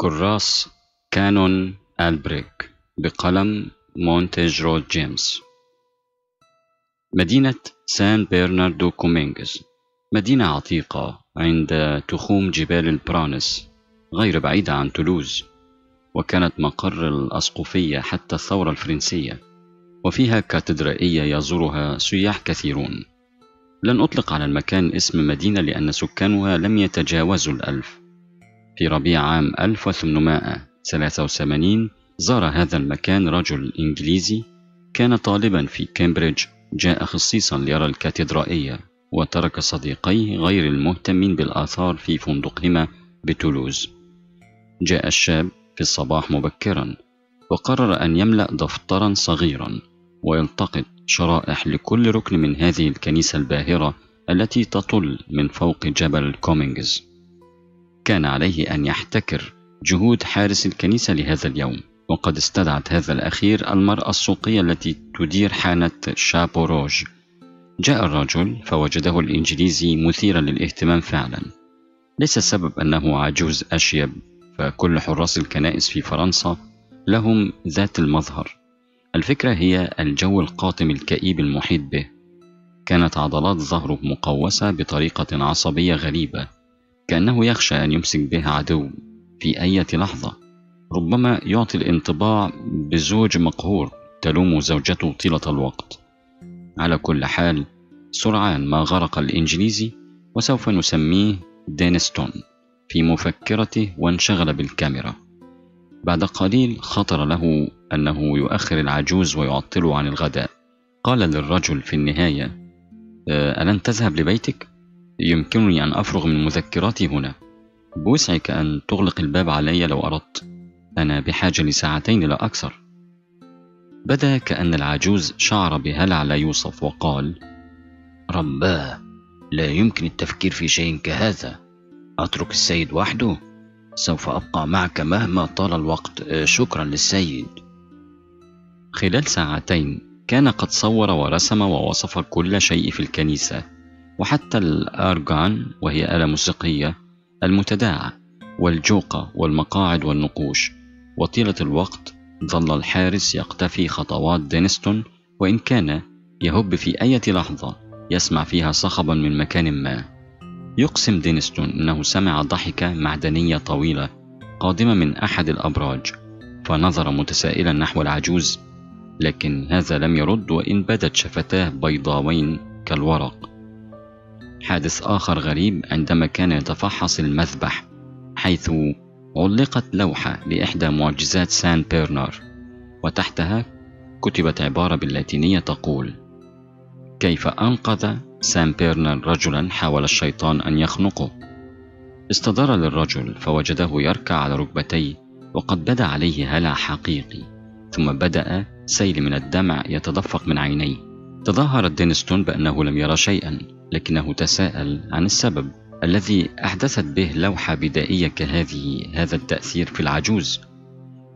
كراس كانون ألبريك بقلم مونتج رود جيمس. مدينة سان بيرناردو كومينغز مدينة عتيقة عند تخوم جبال البرانس غير بعيدة عن تولوز، وكانت مقر الأسقفية حتى الثورة الفرنسية، وفيها كاتدرائية يزورها سياح كثيرون. لن أطلق على المكان اسم مدينة لأن سكانها لم يتجاوزوا 1000. في ربيع عام 1883 زار هذا المكان رجل إنجليزي كان طالبا في كامبريدج، جاء خصيصا ليرى الكاتدرائية، وترك صديقيه غير المهتمين بالآثار في فندقهما بتولوز. جاء الشاب في الصباح مبكرا وقرر أن يملأ دفترا صغيرا ويلتقط شرائح لكل ركن من هذه الكنيسة الباهرة التي تطل من فوق جبل كومينغز. كان عليه أن يحتكر جهود حارس الكنيسة لهذا اليوم، وقد استدعت هذا الأخير المرأة السوقية التي تدير حانة شابوروج. جاء الرجل فوجده الإنجليزي مثيرا للاهتمام فعلا، ليس السبب أنه عجوز أشيب، فكل حراس الكنائس في فرنسا لهم ذات المظهر. الفكرة هي الجو القاتم الكئيب المحيط به. كانت عضلات ظهره مقوسة بطريقة عصبية غريبة، كأنه يخشى أن يمسك به عدو في أي لحظة، ربما يعطي الانطباع بزوج مقهور تلوم زوجته طيلة الوقت. على كل حال سرعان ما غرق الإنجليزي، وسوف نسميه دينستون، في مفكرته وانشغل بالكاميرا. بعد قليل خطر له أنه يؤخر العجوز ويعطله عن الغداء. قال للرجل في النهاية: ألن تذهب لبيتك؟ يمكنني أن أفرغ من مذكراتي هنا. بوسعك أن تغلق الباب علي لو أردت، أنا بحاجة لساعتين لا أكثر. بدا كأن العجوز شعر بهلع لا يوصف وقال: رباه، لا يمكن التفكير في شيء كهذا. أترك السيد وحده؟ سوف أبقى معك مهما طال الوقت، شكرا للسيد. خلال ساعتين كان قد صور ورسم ووصف كل شيء في الكنيسة، وحتى الأرغان وهي آلة موسيقية المتداعة والجوقة والمقاعد والنقوش. وطيلة الوقت ظل الحارس يقتفي خطوات دينستون، وإن كان يهب في أي لحظة يسمع فيها صخبا من مكان ما. يقسم دينستون أنه سمع ضحكة معدنية طويلة قادمة من أحد الأبراج، فنظر متسائلا نحو العجوز، لكن هذا لم يرد، وإن بدت شفتاه بيضاوين كالورق. حادث آخر غريب عندما كان يتفحص المذبح، حيث علقت لوحة لإحدى معجزات سان بيرنار، وتحتها كتبت عبارة باللاتينية تقول: كيف أنقذ سان بيرنار رجلا حاول الشيطان أن يخنقه. استدار للرجل فوجده يركع على ركبتيه، وقد بدا عليه هلع حقيقي، ثم بدأ سيل من الدمع يتدفق من عينيه. تظاهر دينستون بأنه لم يرى شيئا، لكنه تساءل عن السبب الذي أحدثت به لوحة بدائية كهذه هذا التأثير في العجوز.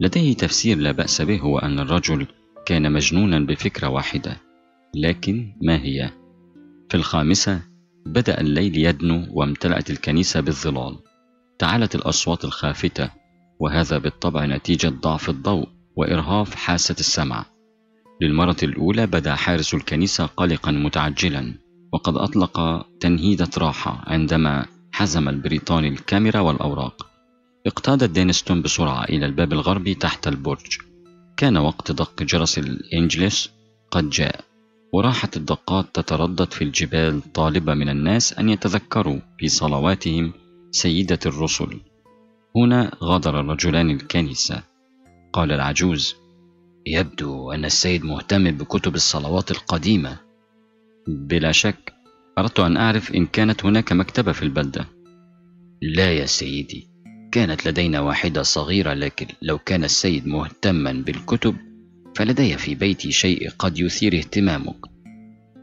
لديه تفسير لا بأس به، هو أن الرجل كان مجنونا بفكرة واحدة، لكن ما هي؟ في الخامسة بدأ الليل يدنو وامتلأت الكنيسة بالظلال. تعالت الأصوات الخافتة، وهذا بالطبع نتيجة ضعف الضوء وإرهاف حاسة السمع. للمرة الأولى بدأ حارس الكنيسة قلقا متعجلا، وقد أطلق تنهيدة راحة عندما حزم البريطاني الكاميرا والأوراق. اقتاد دينستون بسرعة إلى الباب الغربي تحت البرج. كان وقت دق جرس الإنجليس قد جاء، وراحت الدقات تتردد في الجبال طالبة من الناس أن يتذكروا في صلواتهم سيدة الرسل. هنا غادر الرجلان الكنيسة. قال العجوز: يبدو أن السيد مهتم بكتب الصلوات القديمة. بلا شك، أردت أن أعرف إن كانت هناك مكتبة في البلدة. لا يا سيدي، كانت لدينا واحدة صغيرة، لكن لو كان السيد مهتما بالكتب فلدي في بيتي شيء قد يثير اهتمامك.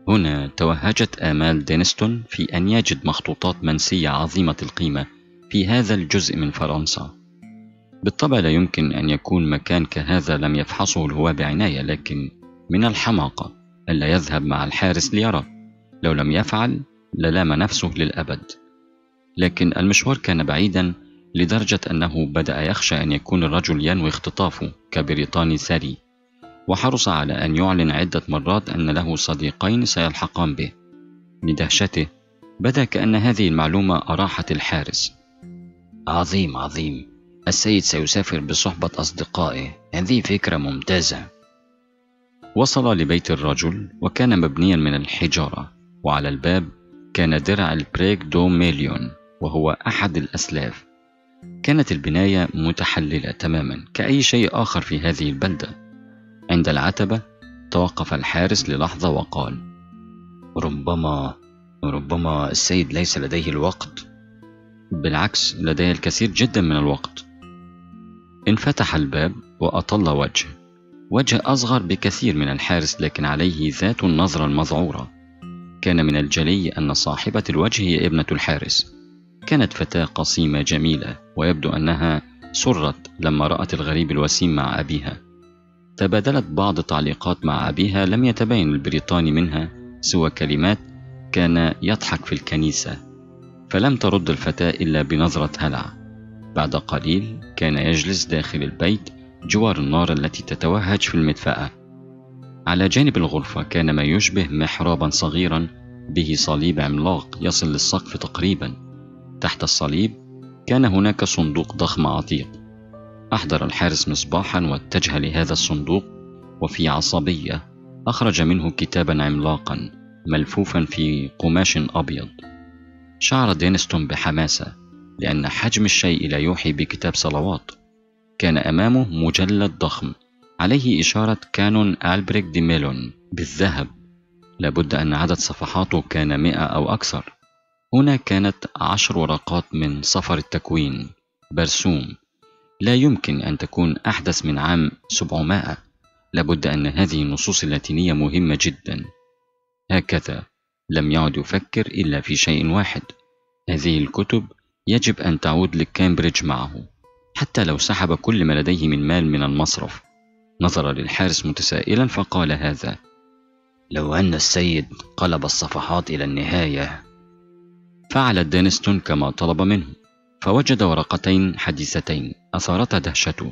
هنا توهجت آمال دينستون في أن يجد مخطوطات منسية عظيمة القيمة في هذا الجزء من فرنسا. بالطبع لا يمكن أن يكون مكان كهذا لم يفحصه الهواة بعناية، لكن من الحماقة ألا يذهب مع الحارس ليرى. لو لم يفعل للام نفسه للأبد، لكن المشوار كان بعيدا، لدرجة أنه بدأ يخشى أن يكون الرجل ينوي اختطافه كبريطاني ثري، وحرص على أن يعلن عدة مرات أن له صديقين سيلحقان به. لدهشته بدا كأن هذه المعلومة أراحت الحارس. عظيم عظيم، السيد سيسافر بصحبة أصدقائه، هذه فكرة ممتازة. وصل لبيت الرجل وكان مبنيا من الحجارة، وعلى الباب كان درع البريك دو مليون وهو أحد الأسلاف. كانت البناية متحللة تماما كأي شيء آخر في هذه البلدة. عند العتبة توقف الحارس للحظة وقال: ربما السيد ليس لديه الوقت. بالعكس، لديه الكثير جدا من الوقت. انفتح الباب وأطل وجه أصغر بكثير من الحارس، لكن عليه ذات النظرة المذعورة. كان من الجلي أن صاحبة الوجه هي ابنة الحارس. كانت فتاة قصيمة جميلة، ويبدو أنها سرت لما رأت الغريب الوسيم مع أبيها. تبادلت بعض تعليقات مع أبيها، لم يتبين البريطاني منها سوى كلمات كان يضحك في الكنيسة، فلم ترد الفتاة إلا بنظرة هلع. بعد قليل كان يجلس داخل البيت جوار النار التي تتوهج في المدفأة. على جانب الغرفة كان ما يشبه محرابا صغيرا به صليب عملاق يصل للسقف تقريبا. تحت الصليب كان هناك صندوق ضخم عتيق. أحضر الحارس مصباحا واتجه لهذا الصندوق، وفي عصبية أخرج منه كتابا عملاقا ملفوفا في قماش أبيض. شعر دينستون بحماسة لأن حجم الشيء لا يوحي بكتاب صلوات. كان أمامه مجلد ضخم عليه إشارة كانون ألبريك دي ميلون بالذهب، لابد أن عدد صفحاته كان 100 أو أكثر. هنا كانت 10 ورقات من صفر التكوين برسوم، لا يمكن أن تكون أحدث من عام 700. لابد أن هذه النصوص اللاتينية مهمة جدا. هكذا لم يعد يفكر إلا في شيء واحد: هذه الكتب يجب أن تعود لكامبريدج معه، حتى لو سحب كل ما لديه من مال من المصرف. نظر للحارس متسائلا فقال هذا: لو أن السيد قلب الصفحات إلى النهاية. فعل دينستون كما طلب منه، فوجد ورقتين حديثتين أثارتا دهشته.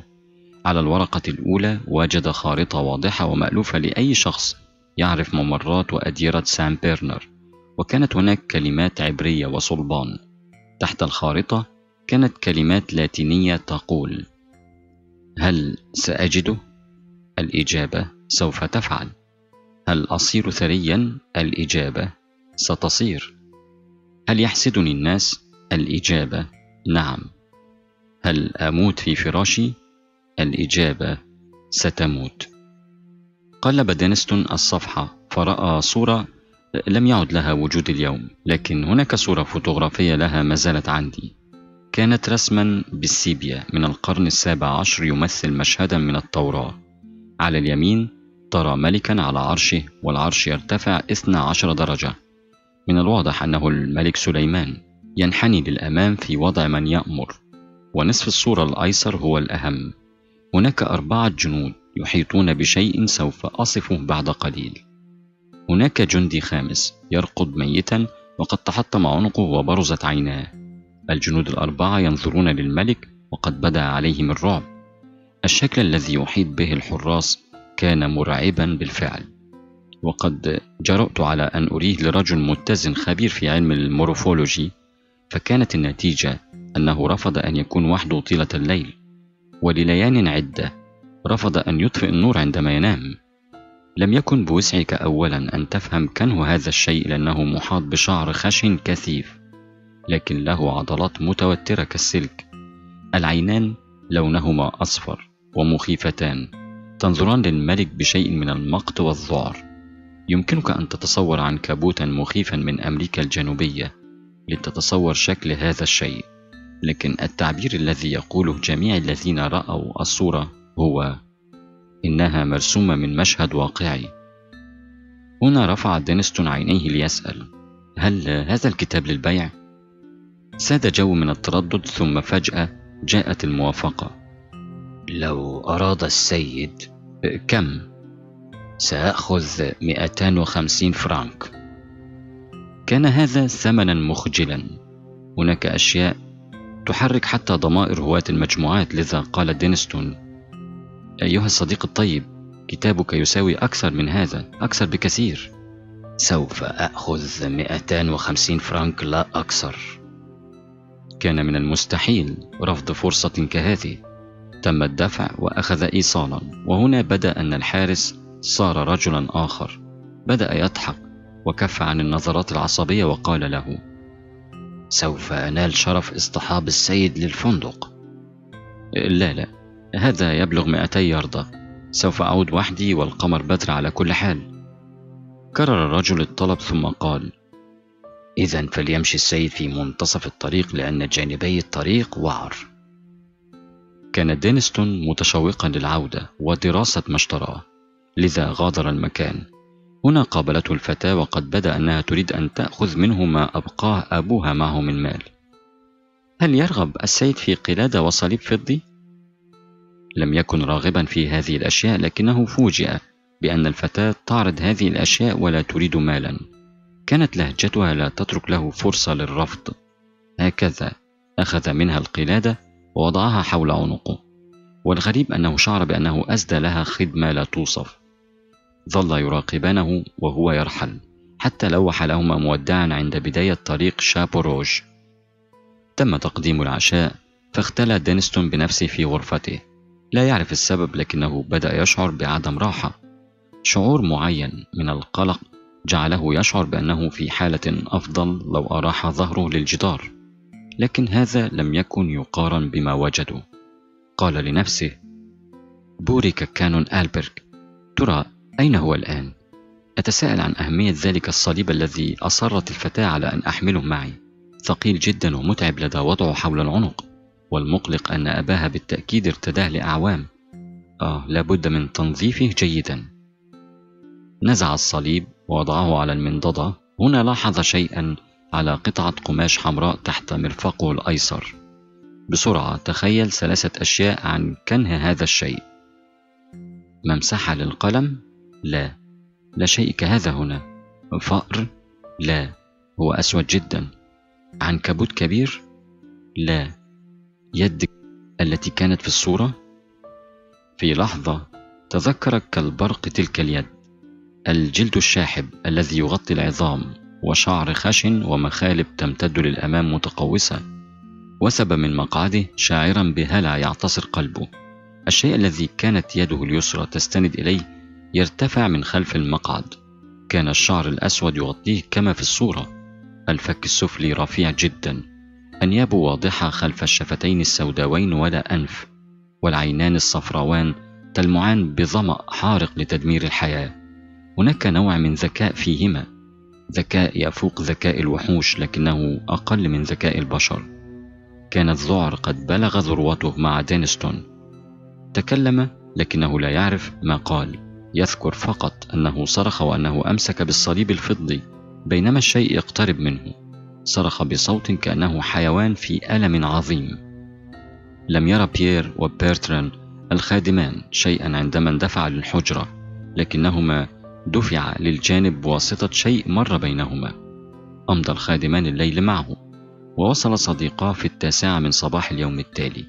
على الورقة الأولى وجد خارطة واضحة ومألوفة لأي شخص يعرف ممرات وأديرة سان بيرنر، وكانت هناك كلمات عبرية وصلبان. تحت الخارطة كانت كلمات لاتينية تقول: هل سأجده؟ الإجابة سوف تفعل. هل أصير ثريا؟ الإجابة ستصير. هل يحسدني الناس؟ الإجابة نعم. هل أموت في فراشي؟ الإجابة ستموت. قلب دينستون الصفحة فرأى صورة لم يعد لها وجود اليوم، لكن هناك صورة فوتوغرافية لها ما زالت عندي. كانت رسما بالسيبيا من القرن 17 يمثل مشهدا من التوراة. على اليمين ترى ملكا على عرشه، والعرش يرتفع 12 درجة. من الواضح أنه الملك سليمان ينحني للأمام في وضع من يأمر، ونصف الصورة الأيسر هو الأهم. هناك 4 جنود يحيطون بشيء سوف أصفه بعد قليل. هناك جندي 5 يرقد ميتا وقد تحطم عنقه وبرزت عيناه. الجنود 4 ينظرون للملك وقد بدأ عليهم الرعب. الشكل الذي يحيط به الحراس كان مرعبا بالفعل، وقد جرأت على أن أريه لرجل متزن خبير في علم المورفولوجي، فكانت النتيجة أنه رفض أن يكون وحده طيلة الليل، ولليان عدة رفض أن يطفئ النور عندما ينام. لم يكن بوسعك أولا أن تفهم كنه هذا الشيء، لأنه محاط بشعر خشن كثيف، لكن له عضلات متوترة كالسلك. العينان لونهما أصفر ومخيفتان، تنظران للملك بشيء من المقت والذعر. يمكنك أن تتصور عنكبوتا مخيفا من أمريكا الجنوبية لتتصور شكل هذا الشيء، لكن التعبير الذي يقوله جميع الذين رأوا الصورة هو إنها مرسومة من مشهد واقعي. هنا رفع دينستون عينيه ليسأل: هل هذا الكتاب للبيع؟ ساد جو من التردد، ثم فجأة جاءت الموافقة. لو أراد السيد. كم؟ سأأخذ 250 فرانك. كان هذا ثمنا مخجلا. هناك أشياء تحرك حتى ضمائر هواة المجموعات، لذا قال دينستون: أيها الصديق الطيب، كتابك يساوي أكثر من هذا، أكثر بكثير. سوف أخذ 250 فرنك لا أكثر. كان من المستحيل رفض فرصة كهذه. تم الدفع وأخذ إيصالا، وهنا بدأ أن الحارس صار رجلا آخر. بدأ يضحك وكف عن النظرات العصبية وقال له: سوف أنال شرف اصطحاب السيد للفندق. لا لا، هذا يبلغ 200 ياردة، سوف أعود وحدي والقمر بدر على كل حال. كرر الرجل الطلب ثم قال: إذا فليمشي السيد في منتصف الطريق لأن جانبي الطريق وعر. كان دينستون متشوقا للعودة ودراسة ما اشتراه، لذا غادر المكان. هنا قابلته الفتاة وقد بدا أنها تريد أن تأخذ منه ما أبقاه أبوها معه من مال. هل يرغب السيد في قلادة وصليب فضي؟ لم يكن راغبا في هذه الأشياء، لكنه فوجئ بأن الفتاة تعرض هذه الأشياء ولا تريد مالا. كانت لهجتها لا تترك له فرصة للرفض. هكذا أخذ منها القلادة ووضعها حول عنقه، والغريب أنه شعر بأنه أسدى لها خدمة لا توصف. ظل يراقبانه وهو يرحل، حتى لوح لهما مودعا عند بداية طريق شابوروج. تم تقديم العشاء، فاختلى دينستون بنفسه في غرفته. لا يعرف السبب، لكنه بدأ يشعر بعدم راحة. شعور معين من القلق جعله يشعر بأنه في حالة أفضل لو أراح ظهره للجدار، لكن هذا لم يكن يقارن بما وجده. قال لنفسه: بورك كانون ألبريك، ترى أين هو الآن؟ أتساءل عن أهمية ذلك الصليب الذي أصرت الفتاة على أن أحمله معي، ثقيل جدا ومتعب لدى وضعه حول العنق، والمقلق أن أباها بالتأكيد ارتداه لأعوام. لابد من تنظيفه جيدا. نزع الصليب ووضعه على المنضدة. هنا لاحظ شيئا على قطعة قماش حمراء تحت مرفقه الأيسر. بسرعة تخيل 3 أشياء عن كنه هذا الشيء: ممسحة للقلم؟ لا، لا شيء كهذا هنا. فأر؟ لا، هو أسود جدا. عنكبوت كبير؟ لا. يد التي كانت في الصورة؟ في لحظة تذكر كالبرق تلك اليد، الجلد الشاحب الذي يغطي العظام، وشعر خشن ومخالب تمتد للأمام متقوسة. وثب من مقعده شاعرا بهلع يعتصر قلبه. الشيء الذي كانت يده اليسرى تستند إليه يرتفع من خلف المقعد. كان الشعر الأسود يغطيه كما في الصورة. الفك السفلي رفيع جدا، أنيابه واضحة خلف الشفتين السوداوين ولا أنف، والعينان الصفراوان تلمعان بظمأ حارق لتدمير الحياة. هناك نوع من ذكاء فيهما، ذكاء يفوق ذكاء الوحوش لكنه أقل من ذكاء البشر. كان الذعر قد بلغ ذروته مع دينستون. تكلم لكنه لا يعرف ما قال، يذكر فقط أنه صرخ وأنه أمسك بالصليب الفضي بينما الشيء يقترب منه. صرخ بصوت كأنه حيوان في ألم عظيم. لم يرى بيير وبيرتران الخادمان شيئا عندما اندفع للحجرة، لكنهما دفع للجانب بواسطة شيء مر بينهما. أمضى الخادمان الليل معه، ووصل صديقاه في 9 من صباح اليوم التالي.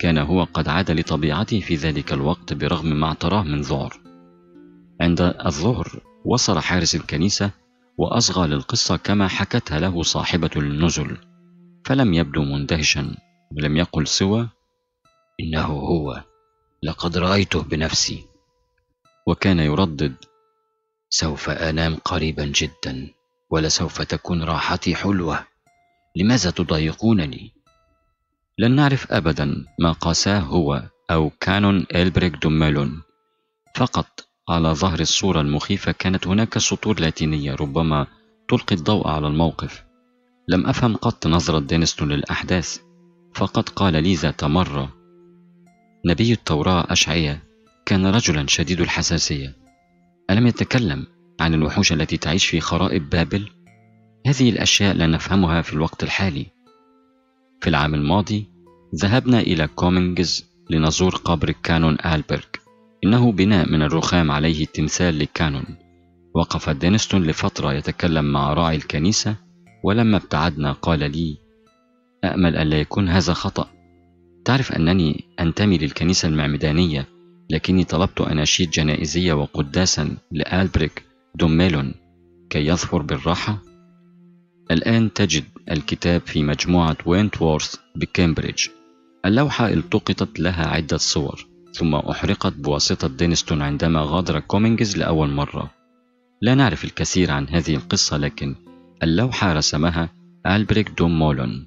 كان هو قد عاد لطبيعته في ذلك الوقت برغم ما اعتراه من ذعر. عند الظهر وصل حارس الكنيسة وأصغى للقصة كما حكتها له صاحبة النزل، فلم يبدو مندهشا ولم يقل سوى: إنه هو، لقد رأيته بنفسي. وكان يردد: سوف أنام قريبا جدا، ولسوف تكون راحتي حلوة، لماذا تضايقونني؟ لن نعرف أبدا ما قاساه هو أو كانون ألبريك دوميلون. فقط على ظهر الصورة المخيفة كانت هناك سطور لاتينية ربما تلقي الضوء على الموقف. لم أفهم قط نظرة دينستون للأحداث، فقد قال لي ذات مرة: نبي التوراة أشعية كان رجلا شديد الحساسية. ألم يتكلم عن الوحوش التي تعيش في خرائب بابل؟ هذه الأشياء لا نفهمها في الوقت الحالي. في العام الماضي ذهبنا إلى كومينغز لنزور قبر كانون ألبريك. إنه بناء من الرخام عليه تمثال لكانون. وقف دينستون لفترة يتكلم مع راعي الكنيسة، ولما ابتعدنا قال لي: أأمل ألا يكون هذا خطأ. تعرف أنني أنتمي للكنيسة المعمدانية، لكني طلبت أناشيد جنائزية وقداسا لألبريك دوميلون كي يظفر بالراحة. الآن تجد الكتاب في مجموعة وينتورث بكامبريدج. اللوحة التقطت لها عدة صور ثم أحرقت بواسطة دينستون عندما غادر كومينغز لأول مرة. لا نعرف الكثير عن هذه القصة، لكن اللوحة رسمها ألبريك دوميلون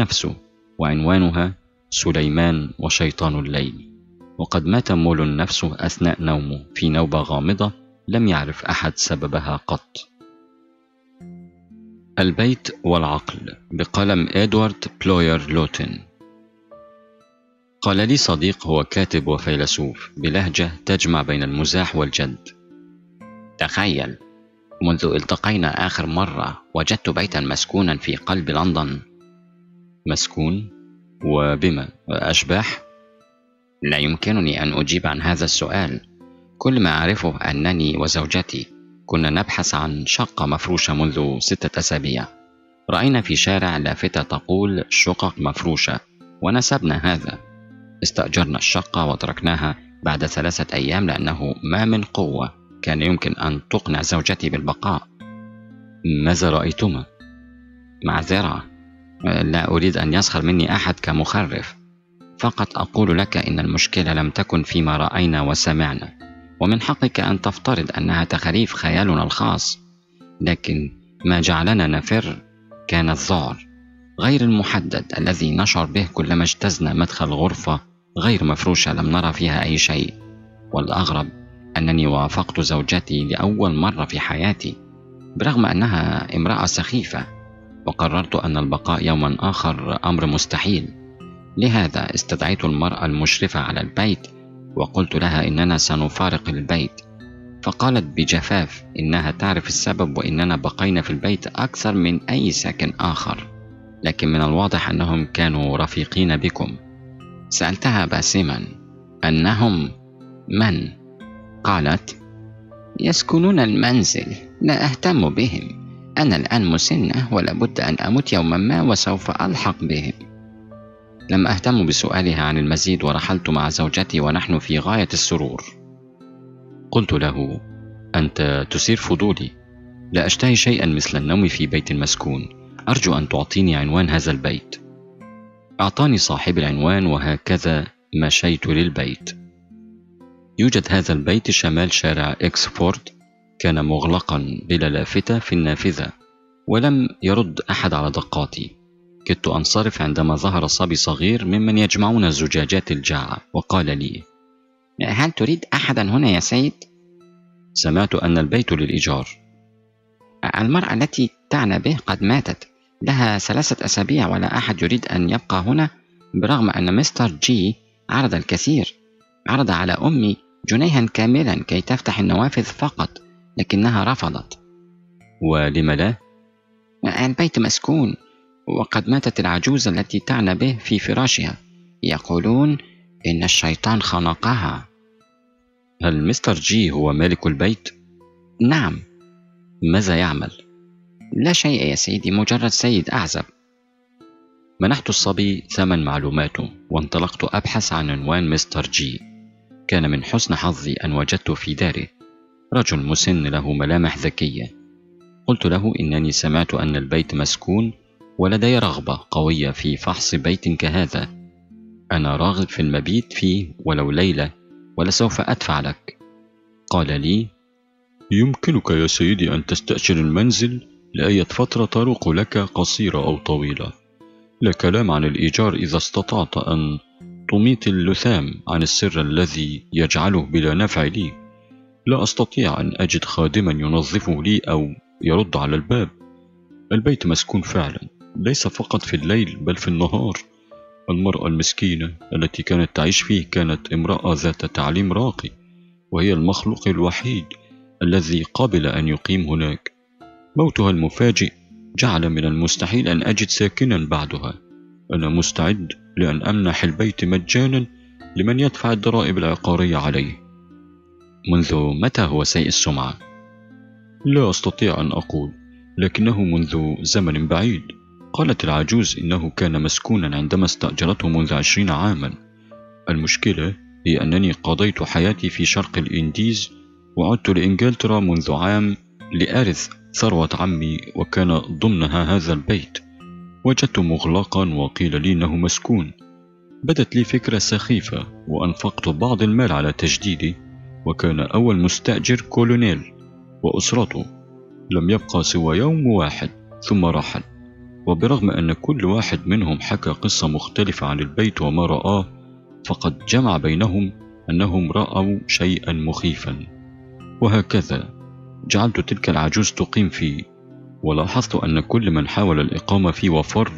نفسه، وعنوانها سليمان وشيطان الليل. وقد مات مولون نفسه أثناء نومه في نوبة غامضة لم يعرف أحد سببها قط. البيت والعقل بقلم إدوارد بلوير لوتن. قال لي صديق هو كاتب وفيلسوف بلهجة تجمع بين المزاح والجد: تخيل، منذ التقينا آخر مرة وجدت بيتا مسكونا في قلب لندن. مسكون؟ وبما؟ أشباح؟ لا يمكنني أن أجيب عن هذا السؤال. كل ما أعرفه أنني وزوجتي كنا نبحث عن شقة مفروشة منذ 6 أسابيع. رأينا في شارع لافتة تقول شقق مفروشة ونسبنا هذا. استأجرنا الشقة وتركناها بعد 3 أيام لأنه ما من قوة كان يمكن أن تقنع زوجتي بالبقاء. ماذا رأيتما؟ معذرة، لا أريد أن يسخر مني أحد كمخرف، فقط أقول لك إن المشكلة لم تكن فيما رأينا وسمعنا، ومن حقك أن تفترض أنها تخريف خيالنا الخاص، لكن ما جعلنا نفر كان الذعر غير المحدد الذي نشعر به كلما اجتزنا مدخل غرفة غير مفروشة لم نرى فيها أي شيء. والأغرب أنني وافقت زوجتي لأول مرة في حياتي برغم أنها امرأة سخيفة، وقررت أن البقاء يوما آخر أمر مستحيل. لهذا استدعيت المرأة المشرفة على البيت وقلت لها إننا سنفارق البيت، فقالت بجفاف إنها تعرف السبب وإننا بقينا في البيت أكثر من أي ساكن آخر، لكن من الواضح أنهم كانوا رفيقين بكم. سألتها باسما: أنهم من؟ قالت: يسكنون المنزل، لا أهتم بهم، أنا الآن مسنة ولابد أن أموت يوما ما وسوف ألحق بهم. لم أهتم بسؤالها عن المزيد ورحلت مع زوجتي ونحن في غاية السرور. قلت له: أنت تثير فضولي، لا أشتهي شيئا مثل النوم في بيت مسكون، أرجو أن تعطيني عنوان هذا البيت. أعطاني صاحب العنوان وهكذا مشيت للبيت. يوجد هذا البيت شمال شارع إكسفورد، كان مغلقا بلا لافتة في النافذة ولم يرد أحد على دقاتي. كدت أنصرف عندما ظهر صبي صغير ممن يجمعون زجاجات الجعة وقال لي: هل تريد أحدا هنا يا سيد؟ سمعت أن البيت للإيجار. المرأة التي تعنى به قد ماتت، لها 3 أسابيع ولا أحد يريد أن يبقى هنا، برغم أن مستر جي عرض الكثير، عرض على أمي جنيها كاملا كي تفتح النوافذ فقط لكنها رفضت. ولم لا؟ البيت مسكون وقد ماتت العجوز التي تعنى به في فراشها، يقولون إن الشيطان خنقها. هل مستر جي هو مالك البيت؟ نعم. ماذا يعمل؟ لا شيء يا سيدي، مجرد سيد أعزب. منحت الصبي ثمن معلوماته وانطلقت أبحث عن عنوان مستر جي. كان من حسن حظي أن وجدته في داره، رجل مسن له ملامح ذكية. قلت له إنني سمعت أن البيت مسكون ولدي رغبة قوية في فحص بيت كهذا، أنا راغب في المبيت فيه ولو ليلة ولسوف أدفع لك. قال لي: يمكنك يا سيدي أن تستأجر المنزل لأي فترة تروق لك، قصيرة أو طويلة، لا كلام عن الإيجار إذا استطعت أن تميط اللثام عن السر الذي يجعله بلا نفع لي. لا أستطيع أن أجد خادما ينظفه لي أو يرد على الباب. البيت مسكون فعلا، ليس فقط في الليل بل في النهار. المرأة المسكينة التي كانت تعيش فيه كانت امرأة ذات تعليم راقي، وهي المخلوق الوحيد الذي قبل أن يقيم هناك. موتها المفاجئ جعل من المستحيل أن أجد ساكنا بعدها. أنا مستعد لأن أمنح البيت مجانا لمن يدفع الضرائب العقارية عليه. منذ متى هو سيء السمعة؟ لا أستطيع أن أقول، لكنه منذ زمن بعيد، قالت العجوز إنه كان مسكونا عندما استأجرته منذ 20 عاما. المشكلة هي أنني قضيت حياتي في شرق الإنديز وعدت لإنجلترا منذ عام لأرث ثروة عمي، وكان ضمنها هذا البيت. وجدت مغلقا وقيل لي إنه مسكون. بدت لي فكرة سخيفة وأنفقت بعض المال على تجديدي، وكان أول مستأجر كولونيل وأسرته. لم يبقى سوى يوم واحد ثم رحل، وبرغم أن كل واحد منهم حكى قصة مختلفة عن البيت وما رآه، فقد جمع بينهم أنهم رأوا شيئا مخيفا. وهكذا جعلت تلك العجوز تقيم فيه، ولاحظت أن كل من حاول الإقامة فيه وفر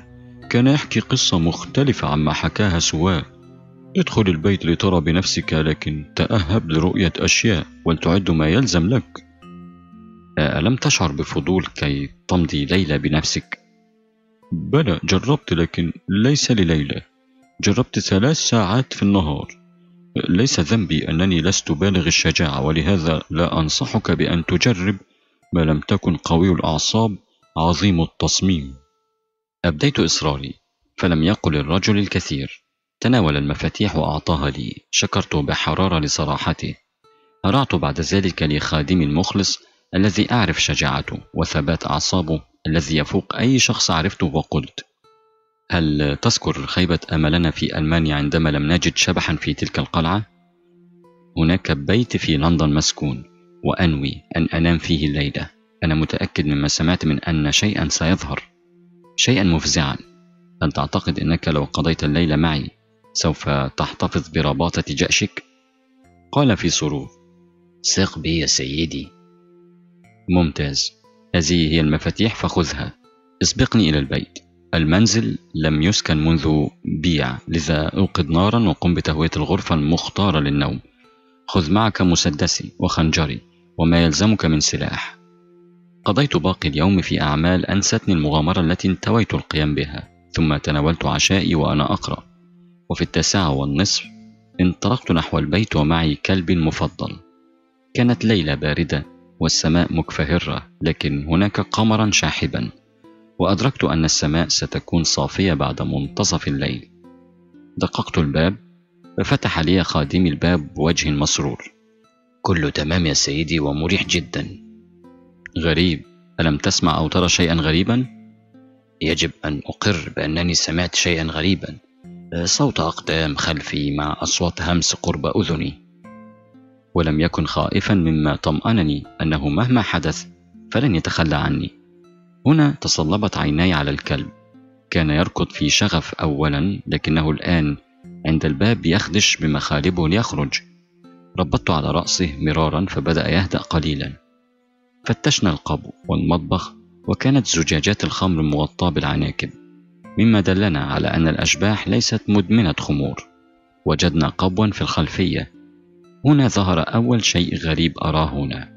كان يحكي قصة مختلفة عما حكاها سواه. ادخل البيت لترى بنفسك، لكن تأهب لرؤية أشياء ولتعد ما يلزم لك. ألم تشعر بفضول كي تمضي ليلة بنفسك؟ بلى، جربت، لكن ليس لليلة. جربت 3 ساعات في النهار. ليس ذنبي أنني لست بالغ الشجاعة، ولهذا لا أنصحك بأن تجرب ما لم تكن قوي الأعصاب عظيم التصميم. أبديت إصراري، فلم يقل الرجل الكثير. تناول المفاتيح وأعطاها لي. شكرت بحرارة لصراحته. هرعت بعد ذلك لخادمي المخلص الذي أعرف شجاعته وثبات أعصابه الذي يفوق أي شخص عرفته، وقلت: هل تذكر خيبة أملنا في ألمانيا عندما لم نجد شبحا في تلك القلعة؟ هناك بيت في لندن مسكون، وأنوي أن أنام فيه الليلة. أنا متأكد مما سمعت من أن شيئا سيظهر، شيئا مفزعا. لن تعتقد أنك لو قضيت الليلة معي سوف تحتفظ برباطة جأشك. قال في سرور: ثق بي يا سيدي. ممتاز، هذه هي المفاتيح فخذها. اسبقني إلى البيت. المنزل لم يسكن منذ بيع، لذا أوقد نارا وقم بتهوية الغرفة المختارة للنوم. خذ معك مسدسي وخنجري وما يلزمك من سلاح. قضيت باقي اليوم في أعمال أنستني المغامرة التي انتويت القيام بها، ثم تناولت عشائي وأنا أقرأ. وفي 9:30 انطلقت نحو البيت ومعي كلبي المفضل. كانت ليلة باردة والسماء مكفهرة، لكن هناك قمرا شاحبا، وأدركت أن السماء ستكون صافية بعد منتصف الليل. دققت الباب ففتح لي خادمي الباب بوجه مسرور. كله تمام يا سيدي ومريح جدا. غريب، ألم تسمع أو ترى شيئا غريبا؟ يجب أن أقر بأنني سمعت شيئا غريبا، صوت أقدام خلفي مع أصوات همس قرب أذني. ولم يكن خائفا، مما طمأنني أنه مهما حدث فلن يتخلى عني. هنا تصلبت عيناي على الكلب. كان يركض في شغف أولا، لكنه الآن عند الباب يخدش بمخالبه ليخرج. ربطت على رأسه مرارا فبدأ يهدأ قليلا. فتشنا القبو والمطبخ، وكانت زجاجات الخمر مغطاة بالعناكب، مما دلنا على أن الأشباح ليست مدمنة خمور. وجدنا قبوا في الخلفية. هنا ظهر أول شيء غريب أراه هنا.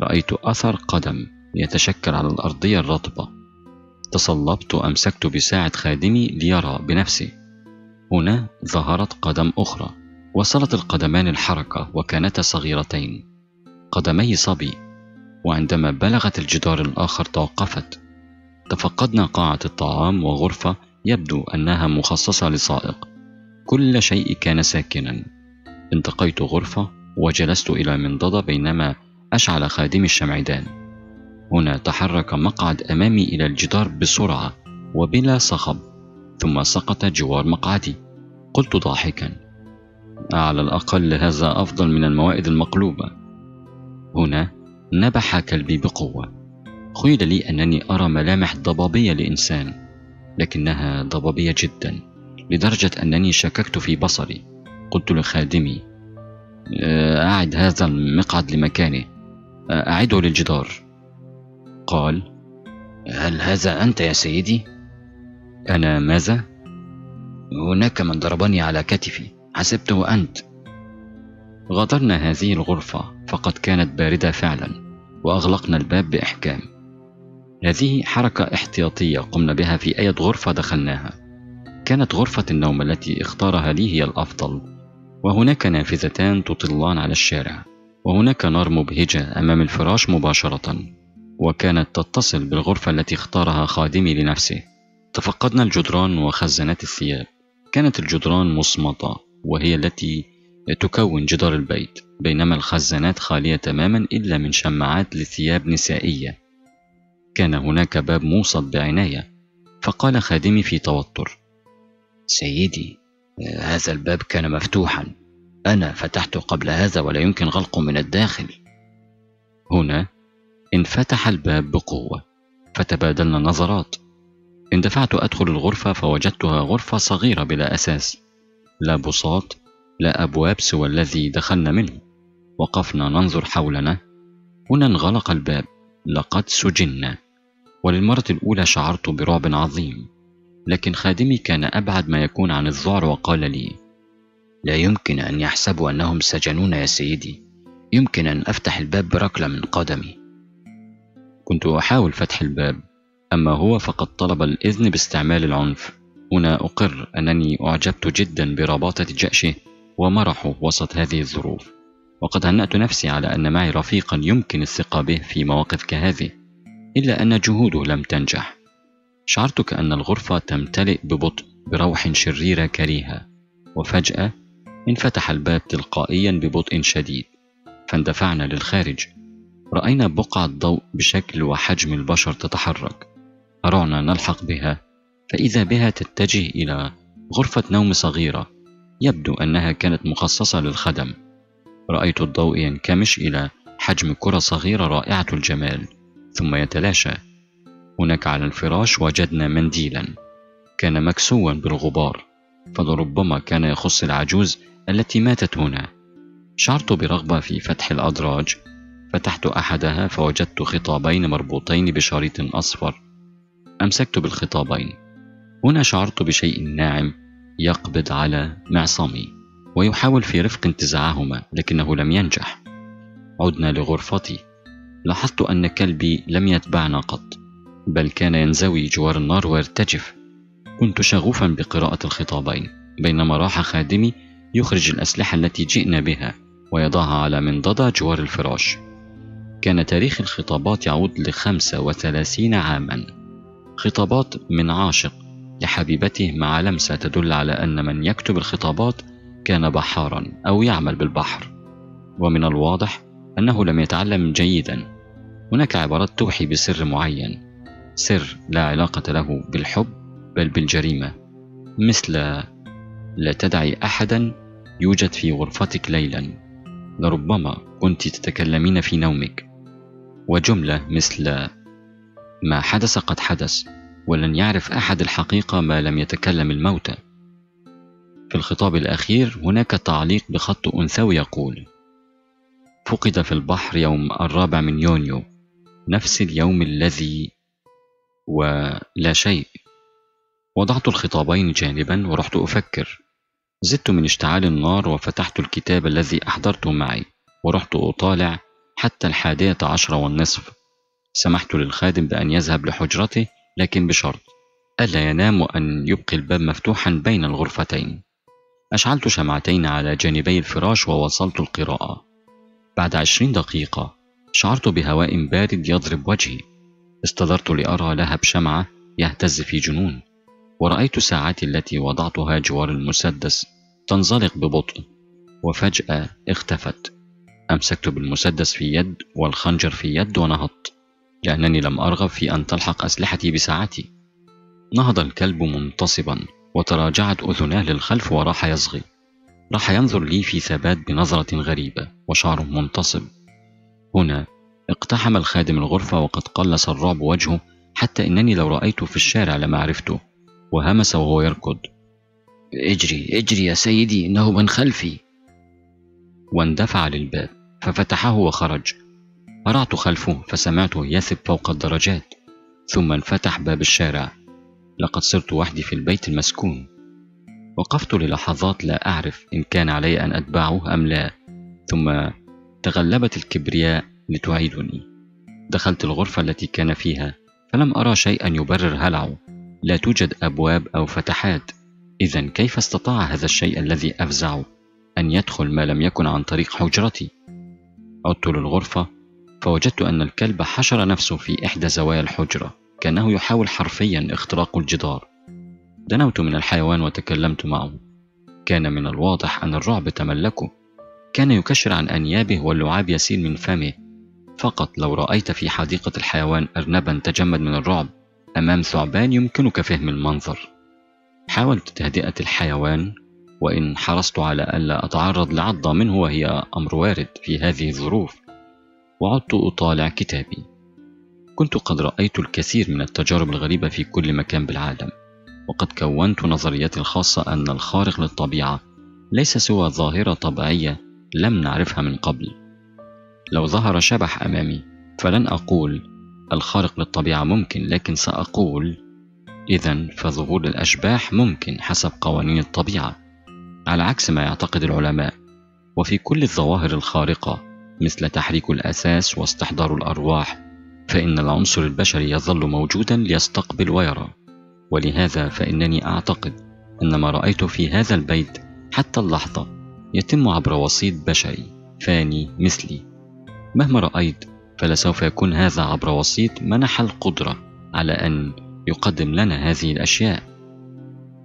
رأيت أثر قدم يتشكل على الأرضية الرطبة. تصلبت وأمسكت بساعة خادمي ليرى بنفسه. هنا ظهرت قدم أخرى. وصلت القدمان الحركة وكانتا صغيرتين، قدمي صبي. وعندما بلغت الجدار الآخر توقفت. تفقدنا قاعة الطعام وغرفة يبدو أنها مخصصة لسائق. كل شيء كان ساكنا. انتقيت غرفة وجلست إلى منضدة بينما أشعل خادمي الشمعدان. هنا تحرك مقعد أمامي إلى الجدار بسرعة وبلا صخب، ثم سقط جوار مقعدي. قلت ضاحكا: على الأقل هذا أفضل من الموائد المقلوبة. هنا نبح كلبي بقوة. قيل لي أنني أرى ملامح ضبابية لإنسان، لكنها ضبابية جدا لدرجة أنني شككت في بصري. قلت لخادمي: أعد هذا المقعد لمكانه، أعده للجدار. قال: هل هذا أنت يا سيدي؟ أنا ماذا؟ هناك من ضربني على كتفي، حسبته أنت. غادرنا هذه الغرفة فقد كانت باردة فعلا، وأغلقنا الباب بإحكام. هذه حركة احتياطية قمنا بها في أي غرفة دخلناها. كانت غرفة النوم التي اختارها لي هي الأفضل، وهناك نافذتان تطلان على الشارع، وهناك نار مبهجة أمام الفراش مباشرة، وكانت تتصل بالغرفة التي اختارها خادمي لنفسه. تفقدنا الجدران وخزانات الثياب. كانت الجدران مصمطة وهي التي تكون جدار البيت، بينما الخزانات خالية تماما إلا من شماعات لثياب نسائية. كان هناك باب موصد بعناية، فقال خادمي في توتر: سيدي، هذا الباب كان مفتوحا، أنا فتحته قبل هذا ولا يمكن غلقه من الداخل. هنا انفتح الباب بقوة، فتبادلنا نظرات. اندفعت أدخل الغرفة فوجدتها غرفة صغيرة بلا أساس، لا بساط لا أبواب سوى الذي دخلنا منه. وقفنا ننظر حولنا. هنا انغلق الباب. لقد سجننا، وللمرة الأولى شعرت برعب عظيم، لكن خادمي كان أبعد ما يكون عن الذعر وقال لي: لا يمكن أن يحسبوا أنهم سجنونا يا سيدي، يمكن أن أفتح الباب بركلة من قدمي. كنت أحاول فتح الباب، أما هو فقد طلب الإذن باستعمال العنف. هنا أقر أنني أعجبت جدا برباطة جأشه ومرحه وسط هذه الظروف، وقد هنأت نفسي على أن معي رفيقا يمكن الثقة به في مواقف كهذه، إلا أن جهوده لم تنجح. شعرت كأن الغرفة تمتلئ ببطء بروح شريرة كريهة، وفجأة انفتح الباب تلقائيا ببطء شديد، فاندفعنا للخارج. رأينا بقعة ضوء بشكل وحجم البشر تتحرك، أرعنا نلحق بها، فإذا بها تتجه إلى غرفة نوم صغيرة يبدو أنها كانت مخصصة للخدم. رأيت الضوء ينكمش إلى حجم كرة صغيرة رائعة الجمال ثم يتلاشى. هناك على الفراش وجدنا منديلا كان مكسوا بالغبار، فلربما كان يخص العجوز التي ماتت هنا. شعرت برغبة في فتح الأدراج، فتحت أحدها فوجدت خطابين مربوطين بشريط أصفر، أمسكت بالخطابين. هنا شعرت بشيء ناعم يقبض على معصمي، ويحاول في رفق انتزاعهما لكنه لم ينجح. عدنا لغرفتي. لاحظت أن كلبي لم يتبعنا قط، بل كان ينزوي جوار النار ويرتجف. كنت شغوفا بقراءة الخطابين بينما راح خادمي يخرج الأسلحة التي جئنا بها ويضعها على منضدة جوار الفراش. كان تاريخ الخطابات يعود ل35 عاما، خطابات من عاشق لحبيبته مع لمسة تدل على أن من يكتب الخطابات كان بحارا أو يعمل بالبحر، ومن الواضح أنه لم يتعلم جيدا. هناك عبارات توحي بسر معين، سر لا علاقة له بالحب بل بالجريمة، مثل: لا تدعي أحدا يوجد في غرفتك ليلا، لربما كنت تتكلمين في نومك، وجملة مثل: ما حدث قد حدث ولن يعرف أحد الحقيقة ما لم يتكلم الموتى. في الخطاب الأخير هناك تعليق بخط أنثوي يقول: فقد في البحر يوم 4 يونيو، نفس اليوم الذي، ولا شيء. وضعت الخطابين جانبا ورحت أفكر. زدت من اشتعال النار وفتحت الكتاب الذي أحضرته معي ورحت أطالع حتى 11:10. سمحت للخادم بأن يذهب لحجرته، لكن بشرط ألا ينام وأن يبقي الباب مفتوحا بين الغرفتين. أشعلت شمعتين على جانبي الفراش وواصلت القراءة. بعد 20 دقيقة شعرت بهواء بارد يضرب وجهي. استدرت لأرى لهب شمعة يهتز في جنون، ورأيت ساعتي التي وضعتها جوار المسدس تنزلق ببطء، وفجأة اختفت. أمسكت بالمسدس في يد والخنجر في يد ونهضت، لأنني لم أرغب في أن تلحق أسلحتي بساعتي. نهض الكلب منتصبا وتراجعت أذناه للخلف وراح يصغي. راح ينظر لي في ثبات بنظرة غريبة وشعره منتصب. هنا اقتحم الخادم الغرفة وقد قلص الرعب وجهه حتى إنني لو رأيته في الشارع لما عرفته، وهمس وهو يركض: اجري اجري يا سيدي، إنه من خلفي. واندفع للباب ففتحه وخرج. هرعت خلفه فسمعته يثب فوق الدرجات، ثم انفتح باب الشارع. لقد صرت وحدي في البيت المسكون. وقفت للحظات لا أعرف إن كان علي أن أتبعه أم لا، ثم تغلبت الكبرياء لتعيدني. دخلت الغرفة التي كان فيها فلم أرى شيئا يبرر هلعه. لا توجد أبواب أو فتحات، إذن كيف استطاع هذا الشيء الذي أفزعه أن يدخل ما لم يكن عن طريق حجرتي؟ عدت للغرفة فوجدت أن الكلب حشر نفسه في إحدى زوايا الحجرة كأنه يحاول حرفيا اختراق الجدار. دنوت من الحيوان وتكلمت معه. كان من الواضح أن الرعب تملكه. كان يكشر عن أنيابه واللعاب يسيل من فمه. فقط لو رأيت في حديقة الحيوان أرنبا تجمد من الرعب أمام ثعبان يمكنك فهم المنظر. حاولت تهدئة الحيوان، وإن حرصت على ألا أتعرض لعضة منه وهي أمر وارد في هذه الظروف. وعدت أطالع كتابي. كنت قد رأيت الكثير من التجارب الغريبة في كل مكان بالعالم، وقد كونت نظريتي الخاصة أن الخارق للطبيعة ليس سوى ظاهرة طبيعية لم نعرفها من قبل. لو ظهر شبح أمامي فلن أقول الخارق للطبيعة ممكن، لكن سأقول إذن فظهور الأشباح ممكن حسب قوانين الطبيعة، على عكس ما يعتقد العلماء. وفي كل الظواهر الخارقة مثل تحريك الأساس واستحضار الأرواح فإن العنصر البشري يظل موجودا ليستقبل ويرى. ولهذا فإنني أعتقد أن ما رأيته في هذا البيت حتى اللحظة يتم عبر وسيط بشري فاني مثلي. مهما رأيت فلسوف يكون هذا عبر وسيط منح القدرة على أن يقدم لنا هذه الأشياء.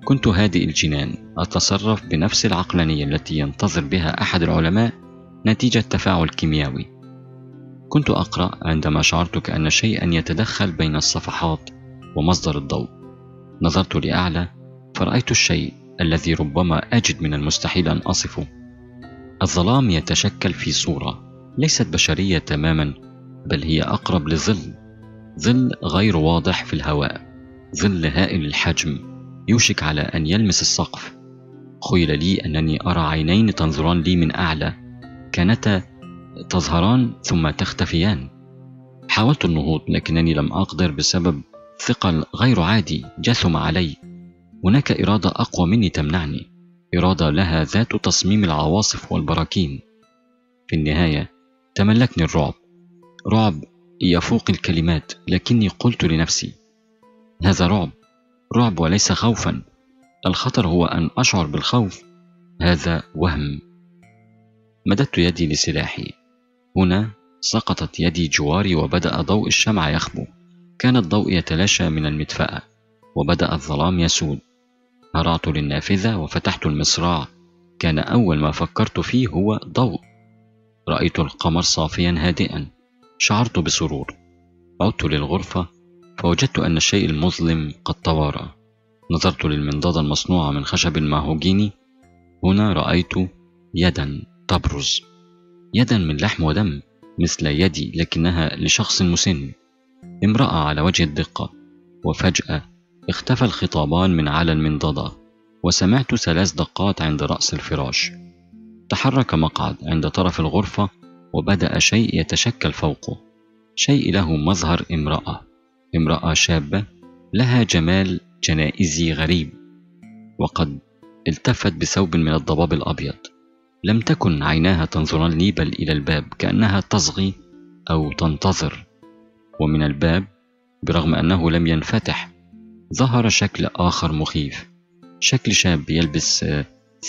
كنت هادئ الجنان أتصرف بنفس العقلانية التي ينتظر بها أحد العلماء نتيجة تفاعل كيميائي. كنت أقرأ عندما شعرت كأن شيئا يتدخل بين الصفحات ومصدر الضوء. نظرت لأعلى فرأيت الشيء الذي ربما أجد من المستحيل أن أصفه. الظلام يتشكل في صورة ليست بشرية تماما، بل هي أقرب لظل، ظل غير واضح في الهواء، ظل هائل الحجم يوشك على أن يلمس السقف. خيل لي أنني أرى عينين تنظران لي من أعلى، كانتا تظهران ثم تختفيان. حاولت النهوض لكنني لم أقدر بسبب ثقل غير عادي جثم علي. هناك إرادة أقوى مني تمنعني، إرادة لها ذات تصميم العواصف والبراكين. في النهاية تملكني الرعب، رعب يفوق الكلمات، لكني قلت لنفسي هذا رعب، رعب وليس خوفا. الخطر هو أن أشعر بالخوف، هذا وهم. مددت يدي لسلاحي، هنا سقطت يدي جواري وبدأ ضوء الشمعة يخبو. كان الضوء يتلاشى من المدفأة وبدأ الظلام يسود. هرعت للنافذة وفتحت المصراع. كان أول ما فكرت فيه هو ضوء. رأيت القمر صافيا هادئا، شعرت بسرور. عدت للغرفة فوجدت أن الشيء المظلم قد توارى. نظرت للمنضدة المصنوعة من خشب الماهوجيني، هنا رأيت يدا تبرز، يدا من لحم ودم مثل يدي لكنها لشخص مسن، امرأة على وجه الدقة. وفجأة اختفى الخطابان من على المنضدة وسمعت 3 دقات عند رأس الفراش. تحرك مقعد عند طرف الغرفة وبدأ شيء يتشكل فوقه، شيء له مظهر امرأة، امرأة شابة لها جمال جنائزي غريب، وقد التفت بثوب من الضباب الأبيض. لم تكن عيناها تنظران لي بل إلى الباب، كأنها تصغي أو تنتظر. ومن الباب برغم أنه لم ينفتح ظهر شكل آخر مخيف، شكل شاب يلبس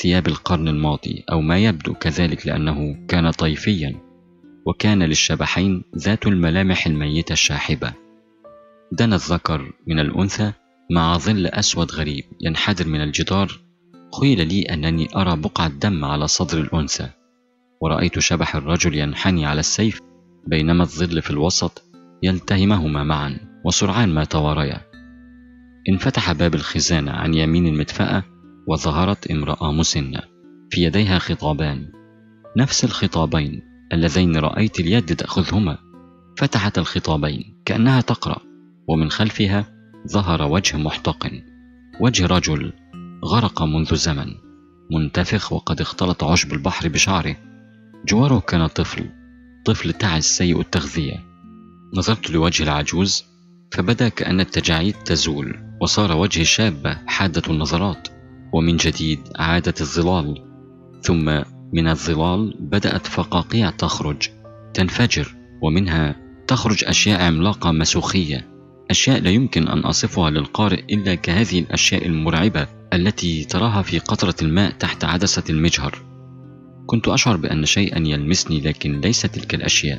ثياب القرن الماضي أو ما يبدو كذلك لأنه كان طيفيا، وكان للشبحين ذات الملامح الميتة الشاحبة. دنا الذكر من الأنثى مع ظل أسود غريب ينحدر من الجدار. خيل لي أنني أرى بقعة دم على صدر الأنثى، ورأيت شبح الرجل ينحني على السيف بينما الظل في الوسط يلتهمهما معا وسرعان ما تواريا. انفتح باب الخزانة عن يمين المدفأة وظهرت امرأة مسنة في يديها خطابان، نفس الخطابين اللذين رأيت اليد تأخذهما. فتحت الخطابين كأنها تقرأ، ومن خلفها ظهر وجه محتقن، وجه رجل غرق منذ زمن، منتفخ وقد اختلط عشب البحر بشعره. جواره كان طفل تعس سيء التغذية. نظرت لوجه العجوز فبدا كأن التجاعيد تزول وصار وجه شابة حادة النظرات، ومن جديد عادت الظلال، ثم من الظلال بدأت فقاقيع تخرج تنفجر، ومنها تخرج أشياء عملاقة مسوخية، أشياء لا يمكن أن أصفها للقارئ إلا كهذه الأشياء المرعبة التي تراها في قطرة الماء تحت عدسة المجهر. كنت أشعر بأن شيئا يلمسني لكن ليس تلك الأشياء.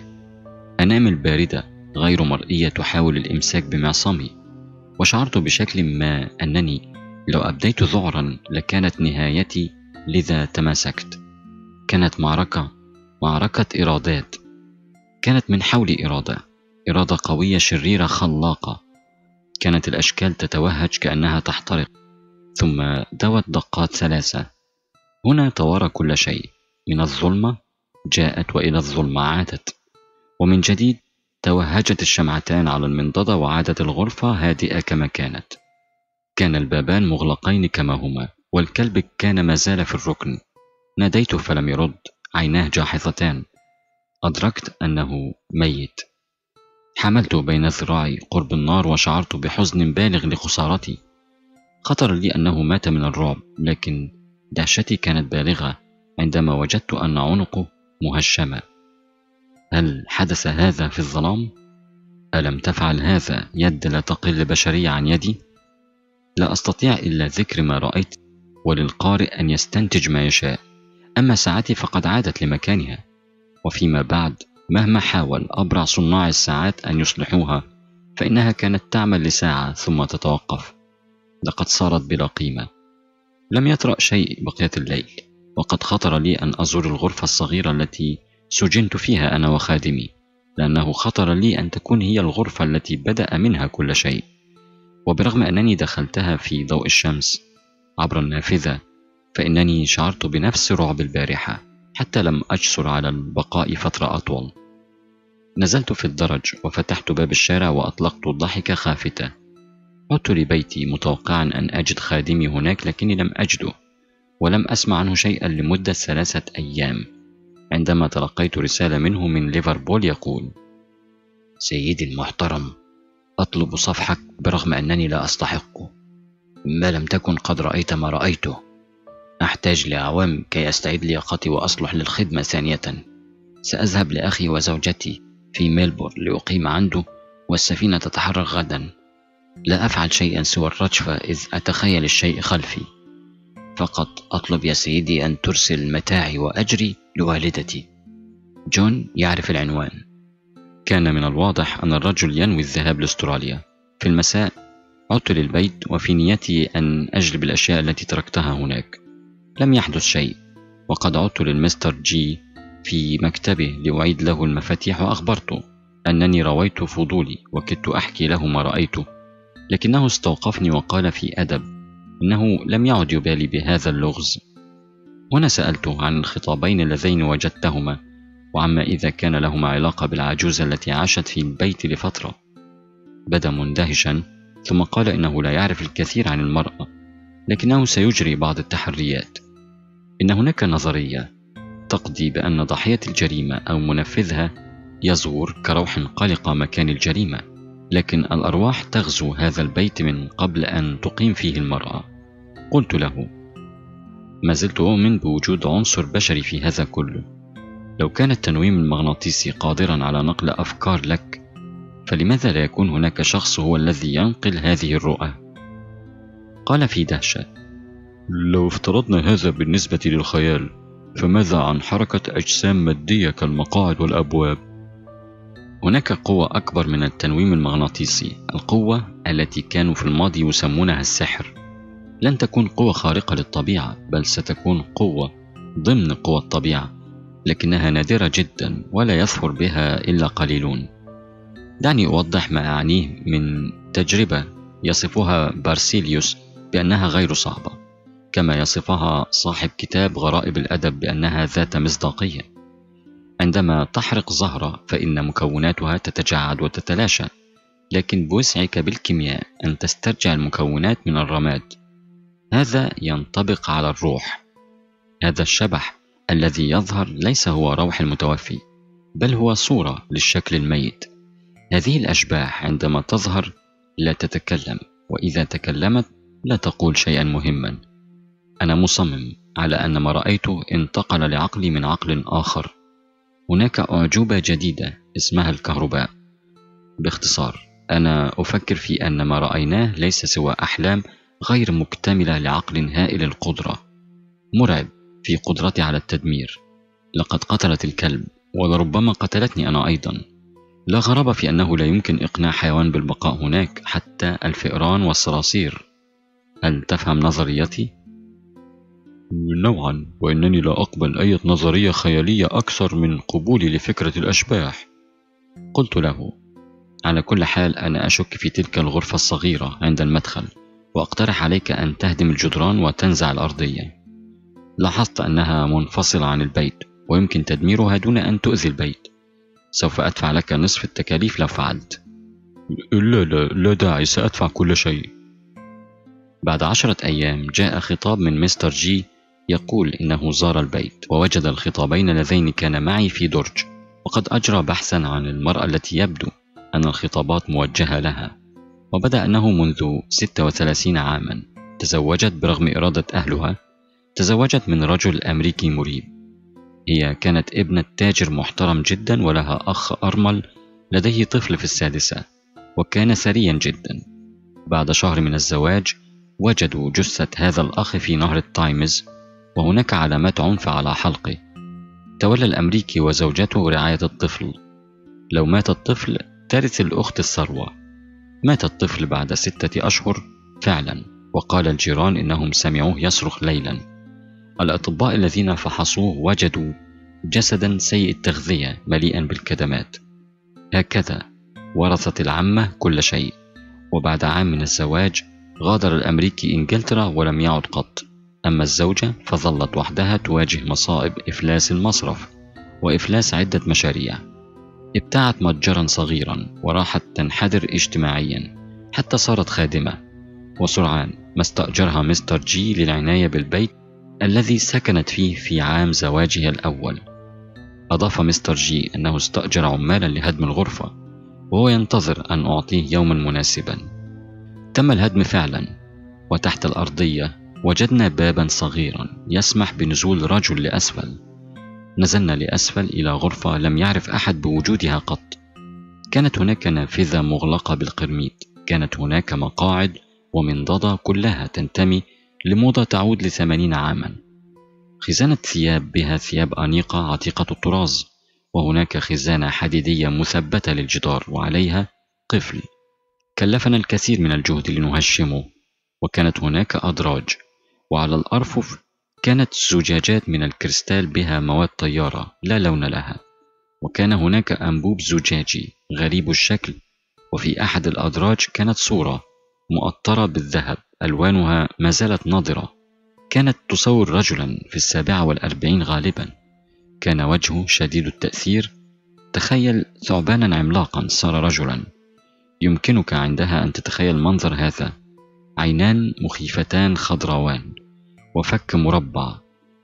أنامل باردة غير مرئية تحاول الإمساك بمعصمي، وشعرت بشكل ما أنني لو أبديت ذعرا لكانت نهايتي، لذا تماسكت. كانت معركة إرادات، كانت من حولي إرادة قوية شريرة خلاقة. كانت الأشكال تتوهج كأنها تحترق، ثم دوت دقات ثلاثة. هنا توارى كل شيء، من الظلمة جاءت وإلى الظلمة عادت، ومن جديد توهجت الشمعتان على المنضدة وعادت الغرفة هادئة كما كانت. كان البابان مغلقين كما هما، والكلب كان ما زال في الركن. ناديت فلم يرد، عيناه جاحظتان. أدركت أنه ميت. حملت بين ذراعي قرب النار وشعرت بحزن بالغ لخسارتي. خطر لي أنه مات من الرعب، لكن دهشتي كانت بالغة عندما وجدت أن عنقه مهشمة. هل حدث هذا في الظلام؟ ألم تفعل هذا يد لا تقل بشرية عن يدي؟ لا أستطيع إلا ذكر ما رأيت، وللقارئ أن يستنتج ما يشاء. أما ساعتي فقد عادت لمكانها، وفيما بعد مهما حاول أبرع صناع الساعات أن يصلحوها فإنها كانت تعمل لساعة ثم تتوقف. لقد صارت بلا قيمة. لم يطرأ شيء بقية الليل، وقد خطر لي أن أزور الغرفة الصغيرة التي سجنت فيها أنا وخادمي، لأنه خطر لي أن تكون هي الغرفة التي بدأ منها كل شيء. وبرغم أنني دخلتها في ضوء الشمس عبر النافذة، فإنني شعرت بنفس رعب البارحة، حتى لم أجسر على البقاء فترة أطول. نزلت في الدرج وفتحت باب الشارع وأطلقت الضحكة خافتة. عدت لبيتي متوقعا أن أجد خادمي هناك، لكني لم أجده ولم أسمع عنه شيئا لمدة 3 أيام، عندما تلقيت رسالة منه من ليفربول يقول: سيدي المحترم، أطلب صفحك برغم أنني لا أستحقه. ما لم تكن قد رأيت ما رأيته. أحتاج لأعوام كي أستعيد لياقتي وأصلح للخدمة ثانية. سأذهب لأخي وزوجتي في ميلبورن لأقيم عنده، والسفينة تتحرك غدا. لا أفعل شيئا سوى الرجفة إذ أتخيل الشيء خلفي. فقط أطلب يا سيدي أن ترسل متاعي وأجري لوالدتي. جون يعرف العنوان. كان من الواضح أن الرجل ينوي الذهاب لأستراليا. في المساء عدت للبيت، وفي نيتي أن أجلب الأشياء التي تركتها هناك. لم يحدث شيء، وقد عدت للمستر جي في مكتبه لأعيد له المفاتيح، وأخبرته أنني رويت فضولي وكدت أحكي له ما رأيته، لكنه استوقفني وقال في أدب إنه لم يعد يبالي بهذا اللغز. هنا سألته عن الخطابين اللذين وجدتهما، وعما إذا كان لهما علاقة بالعجوزة التي عاشت في البيت لفترة. بدا مندهشا، ثم قال إنه لا يعرف الكثير عن المرأة، لكنه سيجري بعض التحريات. إن هناك نظرية تقضي بأن ضحية الجريمة أو منفذها يزور كروح قلق مكان الجريمة، لكن الأرواح تغزو هذا البيت من قبل أن تقيم فيه المرأة. قلت له: ما زلت أؤمن بوجود عنصر بشري في هذا كله. لو كان التنويم المغناطيسي قادرا على نقل أفكار لك، فلماذا لا يكون هناك شخص هو الذي ينقل هذه الرؤى؟ قال في دهشة: لو افترضنا هذا بالنسبة للخيال، فماذا عن حركة أجسام مادية كالمقاعد والأبواب؟ هناك قوة أكبر من التنويم المغناطيسي، القوة التي كانوا في الماضي يسمونها السحر. لن تكون قوة خارقة للطبيعة، بل ستكون قوة ضمن قوى الطبيعة، لكنها نادرة جدا ولا يظفر بها إلا قليلون. دعني أوضح ما أعنيه من تجربة يصفها بارسيليوس بأنها غير صعبة، كما يصفها صاحب كتاب غرائب الأدب بأنها ذات مصداقية. عندما تحرق زهرة فإن مكوناتها تتجعد وتتلاشى، لكن بوسعك بالكيمياء أن تسترجع المكونات من الرماد. هذا ينطبق على الروح. هذا الشبح الذي يظهر ليس هو روح المتوفي، بل هو صورة للشكل الميت. هذه الأشباح عندما تظهر لا تتكلم، وإذا تكلمت لا تقول شيئا مهما. أنا مصمم على أن ما رأيته انتقل لعقلي من عقل آخر. هناك أعجوبة جديدة اسمها الكهرباء. باختصار، أنا أفكر في أن ما رأيناه ليس سوى أحلام غير مكتملة لعقل هائل القدرة، مرعب في قدرتي على التدمير. لقد قتلت الكلب، ولربما قتلتني أنا أيضا. لا غرابة في أنه لا يمكن إقناع حيوان بالبقاء هناك، حتى الفئران والصراصير. هل تفهم نظريتي؟ نوعا، وإنني لا أقبل أي نظرية خيالية أكثر من قبولي لفكرة الأشباح، قلت له. على كل حال أنا أشك في تلك الغرفة الصغيرة عند المدخل، وأقترح عليك أن تهدم الجدران وتنزع الأرضية. لاحظت أنها منفصلة عن البيت ويمكن تدميرها دون أن تؤذي البيت. سوف أدفع لك نصف التكاليف لو فعلت. لا لا لا داعي، سأدفع كل شيء. بعد 10 أيام جاء خطاب من مستر جي يقول إنه زار البيت ووجد الخطابين اللذين كان معي في درج، وقد أجرى بحثا عن المرأة التي يبدو أن الخطابات موجهة لها، وبدأ أنه منذ 36 عاما تزوجت برغم إرادة أهلها. تزوجت من رجل أمريكي مريب. هي كانت ابنة تاجر محترم جدا، ولها أخ أرمل لديه طفل في السادسة، وكان ثريا جدا. بعد شهر من الزواج وجدوا جثة هذا الأخ في نهر التايمز، وهناك علامات عنف على حلقه. تولى الأمريكي وزوجته رعاية الطفل. لو مات الطفل ترث الأخت الثروة. مات الطفل بعد 6 أشهر فعلا، وقال الجيران إنهم سمعوه يصرخ ليلا. الأطباء الذين فحصوه وجدوا جسدا سيء التغذية مليئا بالكدمات. هكذا ورثت العمة كل شيء. وبعد عام من الزواج غادر الأمريكي إنجلترا ولم يعد قط. أما الزوجة فظلت وحدها تواجه مصائب إفلاس المصرف وإفلاس عدة مشاريع. ابتاعت متجرا صغيرا وراحت تنحدر اجتماعيا حتى صارت خادمة، وسرعان ما استأجرها مستر جي للعناية بالبيت الذي سكنت فيه في عام زواجها الأول. أضاف مستر جي أنه استأجر عمالا لهدم الغرفة، وهو ينتظر أن أعطيه يوما مناسبا. تم الهدم فعلا، وتحت الأرضية وجدنا بابا صغيرا يسمح بنزول رجل لأسفل. نزلنا لأسفل إلى غرفة لم يعرف أحد بوجودها قط. كانت هناك نافذة مغلقة بالقرميد. كانت هناك مقاعد ومنضدة كلها تنتمي لموضة تعود 80 عاما. خزانة ثياب بها ثياب أنيقة عتيقة الطراز، وهناك خزانة حديدية مثبتة للجدار وعليها قفل. كلفنا الكثير من الجهد لنهشمه، وكانت هناك أدراج، وعلى الأرفف كانت زجاجات من الكريستال بها مواد طيارة لا لون لها، وكان هناك أنبوب زجاجي غريب الشكل، وفي أحد الأدراج كانت صورة مؤطرة بالذهب ألوانها ما زالت ناضرة. كانت تصور رجلا في 46 غالبا، كان وجهه شديد التأثير. تخيل ثعبانا عملاقا صار رجلا. يمكنك عندها أن تتخيل منظر هذا: عينان مخيفتان خضراوان، وفك مربع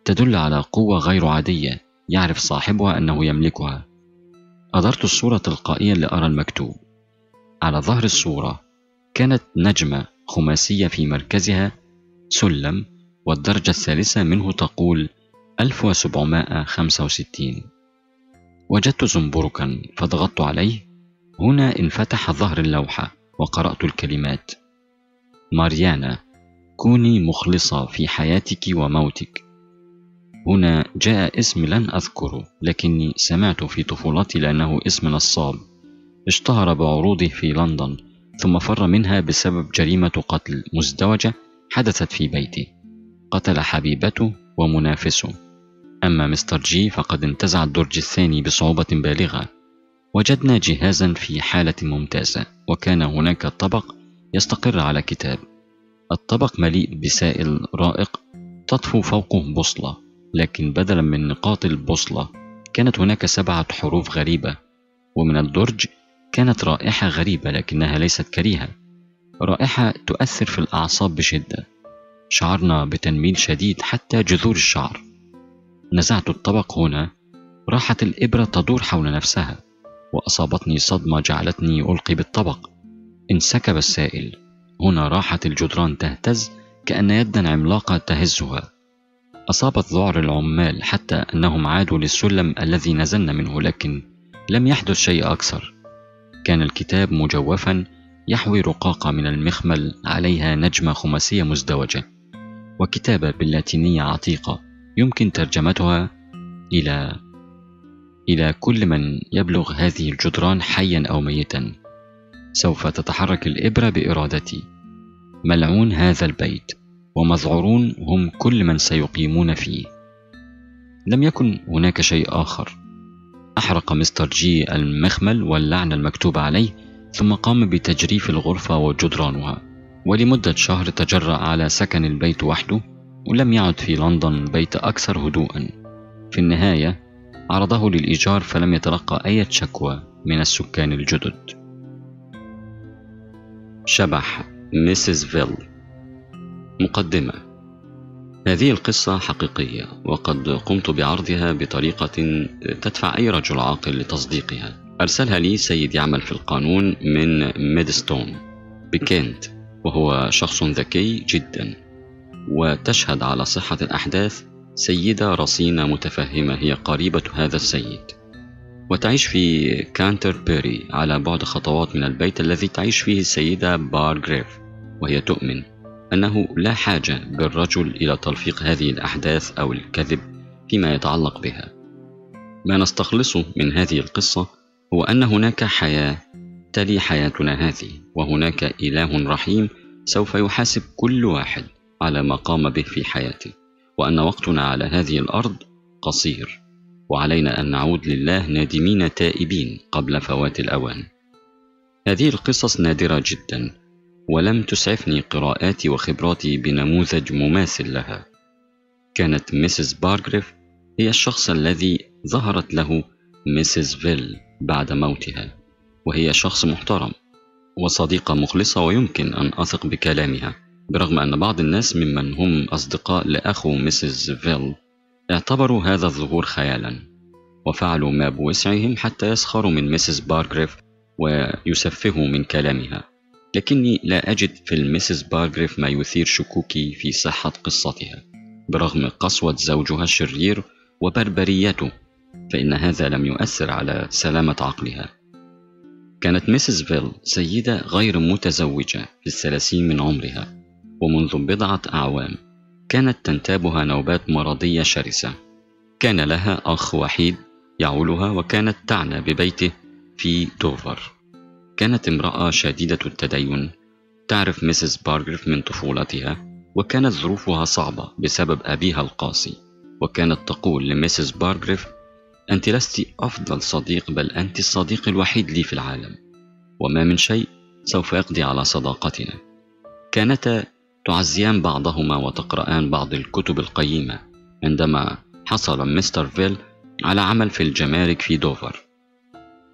تدل على قوة غير عادية يعرف صاحبها أنه يملكها. أدرت الصورة تلقائيا لأرى المكتوب. على ظهر الصورة كانت نجمة خماسية في مركزها سلم، والدرجة الثالثة منه تقول 1765. وجدت زنبركا فضغطت عليه. هنا انفتح ظهر اللوحة وقرأت الكلمات: ماريانا، كوني مخلصة في حياتك وموتك. هنا جاء اسم لن أذكره، لكني سمعته في طفولتي لأنه اسم نصاب اشتهر بعروضه في لندن، ثم فر منها بسبب جريمة قتل مزدوجة حدثت في بيتي. قتل حبيبته ومنافسه. أما مستر جي فقد انتزع الدرج الثاني بصعوبة بالغة. وجدنا جهازا في حالة ممتازة، وكان هناك طبق يستقر على كتاب. الطبق مليء بسائل رائق تطفو فوقه بوصلة، لكن بدلا من نقاط البوصلة كانت هناك 7 حروف غريبة. ومن الدرج كانت رائحة غريبة لكنها ليست كريهة، رائحة تؤثر في الأعصاب بشدة. شعرنا بتنميل شديد حتى جذور الشعر. نزعت الطبق هنا، راحت الإبرة تدور حول نفسها، وأصابتني صدمة جعلتني ألقي بالطبق. انسكب السائل. هنا راحت الجدران تهتز كأن يدا عملاقة تهزها. أصابت ذعر العمال حتى أنهم عادوا للسلم الذي نزلنا منه، لكن لم يحدث شيء أكثر. كان الكتاب مجوفا يحوي رقاقة من المخمل عليها نجمة خماسية مزدوجة، وكتابة باللاتينية عتيقة يمكن ترجمتها إلى إلى كل من يبلغ هذه الجدران حيا أو ميتا. سوف تتحرك الإبرة بإرادتي. ملعون هذا البيت، ومذعورون هم كل من سيقيمون فيه. لم يكن هناك شيء آخر. أحرق مستر جي المخمل واللعنة المكتوبة عليه، ثم قام بتجريف الغرفة وجدرانها، ولمدة شهر تجرأ على سكن البيت وحده، ولم يعد في لندن البيت أكثر هدوءا. في النهاية عرضه للإيجار، فلم يتلقى أي شكوى من السكان الجدد. شبح ميسيس فيل. مقدمة. هذه القصة حقيقية، وقد قمت بعرضها بطريقة تدفع أي رجل عاقل لتصديقها. أرسلها لي سيد يعمل في القانون من ميدستون بكينت، وهو شخص ذكي جدا. وتشهد على صحة الأحداث سيدة رصينة متفهمة، هي قريبة هذا السيد، وتعيش في كانتربري على بعد خطوات من البيت الذي تعيش فيه السيدة بارغريف. وهي تؤمن أنه لا حاجة بالرجل إلى تلفيق هذه الأحداث أو الكذب فيما يتعلق بها. ما نستخلصه من هذه القصة هو أن هناك حياة تلي حياتنا هذه، وهناك إله رحيم سوف يحاسب كل واحد على ما قام به في حياته، وأن وقتنا على هذه الأرض قصير، وعلينا أن نعود لله نادمين تائبين قبل فوات الأوان. هذه القصص نادرة جدا، ولم تسعفني قراءاتي وخبراتي بنموذج مماثل لها. كانت ميسيس بارغريف هي الشخص الذي ظهرت له ميسيس فيل بعد موتها، وهي شخص محترم وصديقة مخلصة، ويمكن أن أثق بكلامها، برغم أن بعض الناس ممن هم أصدقاء لأخو ميسيس فيل اعتبروا هذا الظهور خيالا، وفعلوا ما بوسعهم حتى يسخروا من ميسيس بارغريف ويسفهوا من كلامها. لكني لا أجد في الميسيس بارغريف ما يثير شكوكي في صحة قصتها، برغم قسوة زوجها الشرير وبربريته، فإن هذا لم يؤثر على سلامة عقلها. كانت ميسيس فيل سيدة غير متزوجة في الثلاثين من عمرها، ومنذ بضعة أعوام كانت تنتابها نوبات مرضية شرسة. كان لها أخ وحيد يعولها، وكانت تعنى ببيته في دوفر. كانت امرأة شديدة التدين، تعرف ميسيس بارغريف من طفولتها، وكانت ظروفها صعبة بسبب أبيها القاسي. وكانت تقول لميسيس بارغريف: أنت لست أفضل صديق، بل أنت الصديق الوحيد لي في العالم، وما من شيء سوف يقضي على صداقتنا. كانتا تعزيان بعضهما وتقرأان بعض الكتب القيمة عندما حصل مستر فيل على عمل في الجمارك في دوفر.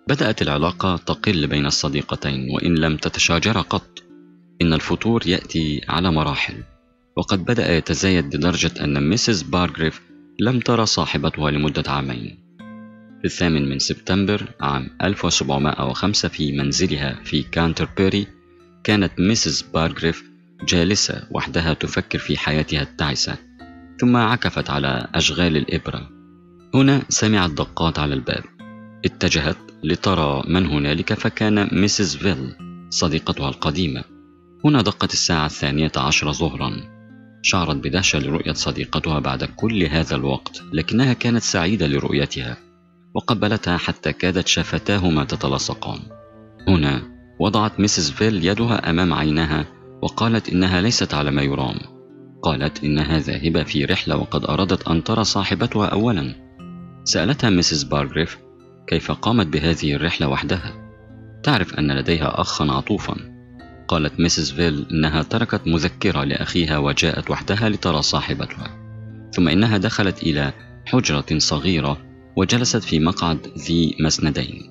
بدأت العلاقة تقل بين الصديقتين، وإن لم تتشاجر قط. إن الفتور يأتي على مراحل، وقد بدأ يتزايد لدرجة أن ميسيس بارغريف لم ترى صاحبتها لمدة عامين. في 8 سبتمبر عام 1705 في منزلها في كانتربري، كانت ميسيس بارغريف جالسة وحدها تفكر في حياتها التعسة، ثم عكفت على أشغال الإبرة. هنا سمعت دقات على الباب، اتجهت لترى من هنالك، فكان ميسيس فيل صديقتها القديمة. هنا دقت الساعة 12 ظهرا. شعرت بدهشة لرؤية صديقتها بعد كل هذا الوقت، لكنها كانت سعيدة لرؤيتها وقبلتها حتى كادت شفتاهما تتلاصقان. هنا وضعت ميسيس فيل يدها أمام عينها، وقالت إنها ليست على ما يرام. قالت إنها ذاهبة في رحلة، وقد أرادت أن ترى صاحبتها أولا. سألتها ميسيس بارغريف كيف قامت بهذه الرحلة وحدها، تعرف أن لديها أخا عطوفا. قالت ميسيس فيل إنها تركت مذكرة لأخيها وجاءت وحدها لترى صاحبتها، ثم إنها دخلت إلى حجرة صغيرة وجلست في مقعد ذي مسندين.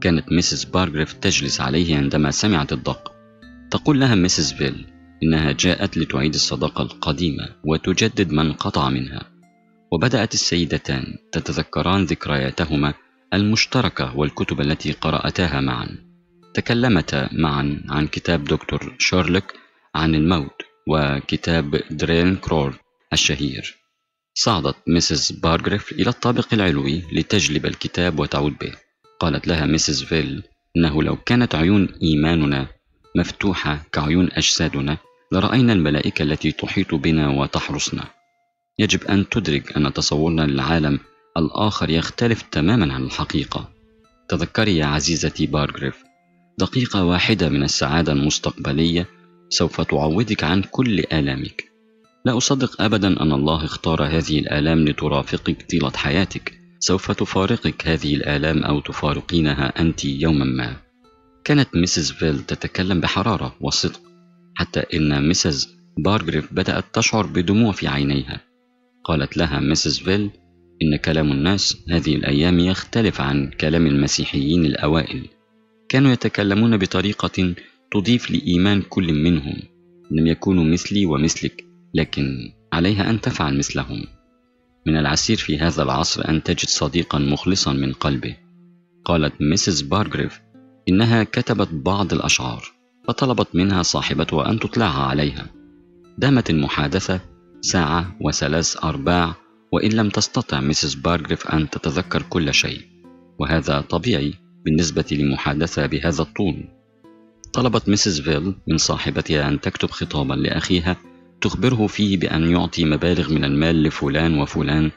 كانت ميسيس بارغريف تجلس عليه عندما سمعت الدق. تقول لها ميسيس فيل إنها جاءت لتعيد الصداقة القديمة وتجدد من قطع منها. وبدأت السيدتان تتذكران ذكرياتهما المشتركة والكتب التي قرأتاها معا. تكلمتا معا عن كتاب دكتور شيرلوك عن الموت، وكتاب درينكلورد الشهير. صعدت ميسيس بارغريف إلى الطابق العلوي لتجلب الكتاب وتعود به. قالت لها ميسيس فيل إنه لو كانت عيون إيماننا مفتوحة كعيون أجسادنا لرأينا الملائكة التي تحيط بنا وتحرسنا. يجب أن تدرك أن تصورنا للعالم الآخر يختلف تماما عن الحقيقة. تذكري يا عزيزتي بارغريف، دقيقة واحدة من السعادة المستقبلية سوف تعوضك عن كل آلامك. لا أصدق أبدا أن الله اختار هذه الآلام لترافقك طيلة حياتك. سوف تفارقك هذه الآلام أو تفارقينها أنت يوما ما. كانت مسز فيل تتكلم بحرارة وصدق، حتى إن مسز بارغريف بدأت تشعر بدموع في عينيها. قالت لها مسز فيل إن كلام الناس هذه الأيام يختلف عن كلام المسيحيين الأوائل. كانوا يتكلمون بطريقة تضيف لإيمان كل منهم. لم يكونوا مثلي ومثلك، لكن عليها أن تفعل مثلهم. من العسير في هذا العصر أن تجد صديقا مخلصا من قلبه. قالت مسز بارغريف إنها كتبت بعض الأشعار، فطلبت منها صاحبتها أن تطلعها عليها. دامت المحادثة ساعة وثلاث أرباع، وإن لم تستطع مسز بارغريف أن تتذكر كل شيء، وهذا طبيعي بالنسبة لمحادثة بهذا الطول. طلبت مسز فيل من صاحبتها أن تكتب خطابا لأخيها تخبره فيه بأن يعطي مبالغ من المال لفلان وفلان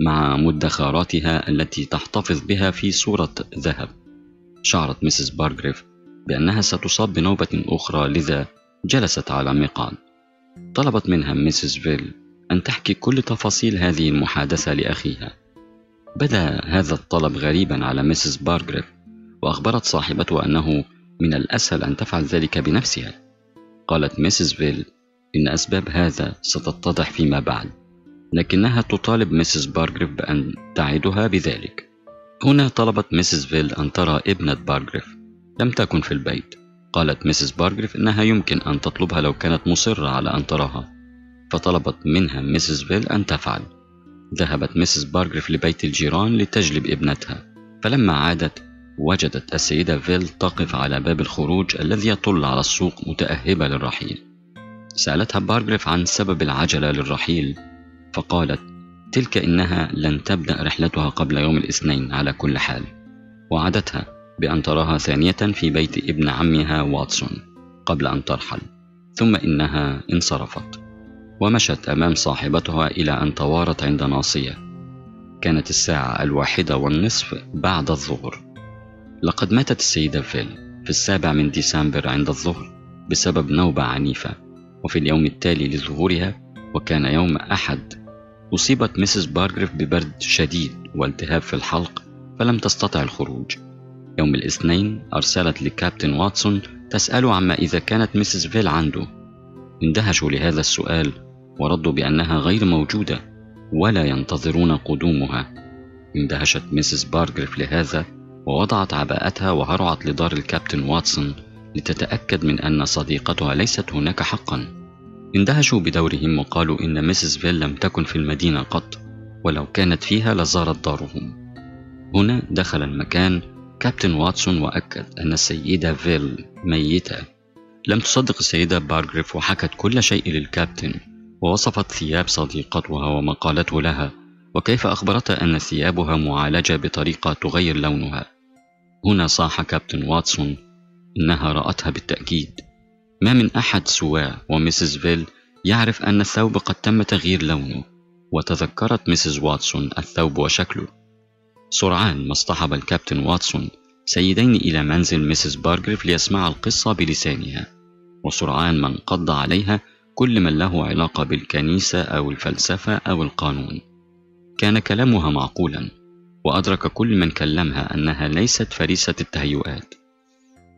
مع مدخراتها التي تحتفظ بها في صورة ذهب. شعرت مسز بارغريف بأنها ستصاب بنوبة أخرى، لذا جلست على المقعد. طلبت منها مسز فيل أن تحكي كل تفاصيل هذه المحادثة لأخيها. بدا هذا الطلب غريبا على مسز بارغريف، وأخبرت صاحبته أنه من الأسهل أن تفعل ذلك بنفسها. قالت مسز فيل إن أسباب هذا ستتضح فيما بعد، لكنها تطالب مسز بارغريف بأن تعدها بذلك. هنا طلبت مسز فيل أن ترى ابنة بارغريف. لم تكن في البيت. قالت مسز بارغريف إنها يمكن أن تطلبها لو كانت مصرة على أن تراها، فطلبت منها مسز فيل أن تفعل. ذهبت مسز بارغريف لبيت الجيران لتجلب ابنتها، فلما عادت وجدت السيدة فيل تقف على باب الخروج الذي يطل على السوق متأهبة للرحيل. سألتها بارغريف عن سبب العجلة للرحيل، فقالت تلك إنها لن تبدأ رحلتها قبل يوم الاثنين على كل حال، وعدتها بأن تراها ثانية في بيت ابن عمها واتسون قبل أن ترحل. ثم إنها انصرفت ومشت أمام صاحبتها إلى أن توارت عند ناصية. كانت الساعة 1:15 بعد الظهر. لقد ماتت السيدة فيل في 7 ديسمبر عند الظهر بسبب نوبة عنيفة، وفي اليوم التالي لظهورها وكان يوم أحد أصيبت مسز بارغريف ببرد شديد والتهاب في الحلق، فلم تستطع الخروج. يوم الاثنين أرسلت لكابتن واتسون تسأله عما إذا كانت مسز فيل عنده. اندهشوا لهذا السؤال وردوا بأنها غير موجودة ولا ينتظرون قدومها. اندهشت مسز بارغريف لهذا ووضعت عباءتها وهرعت لدار الكابتن واتسون لتتأكد من أن صديقتها ليست هناك حقا. اندهشوا بدورهم وقالوا إن مسز فيل لم تكن في المدينة قط، ولو كانت فيها لزارت دارهم. هنا دخل المكان كابتن واتسون وأكد أن السيدة فيل ميتة. لم تصدق السيدة بارغريف وحكت كل شيء للكابتن، ووصفت ثياب صديقتها وما قالته لها، وكيف أخبرتها أن ثيابها معالجة بطريقة تغير لونها. هنا صاح كابتن واتسون إنها رأتها بالتأكيد. ما من أحد سواه وميسيس فيل يعرف أن الثوب قد تم تغيير لونه، وتذكرت ميسيس واتسون الثوب وشكله. سرعان ما اصطحب الكابتن واتسون سيدين إلى منزل ميسيس بارغريف ليسمع القصة بلسانها، وسرعان ما انقض عليها كل من له علاقة بالكنيسة أو الفلسفة أو القانون. كان كلامها معقولا، وأدرك كل من كلمها أنها ليست فريسة التهيؤات.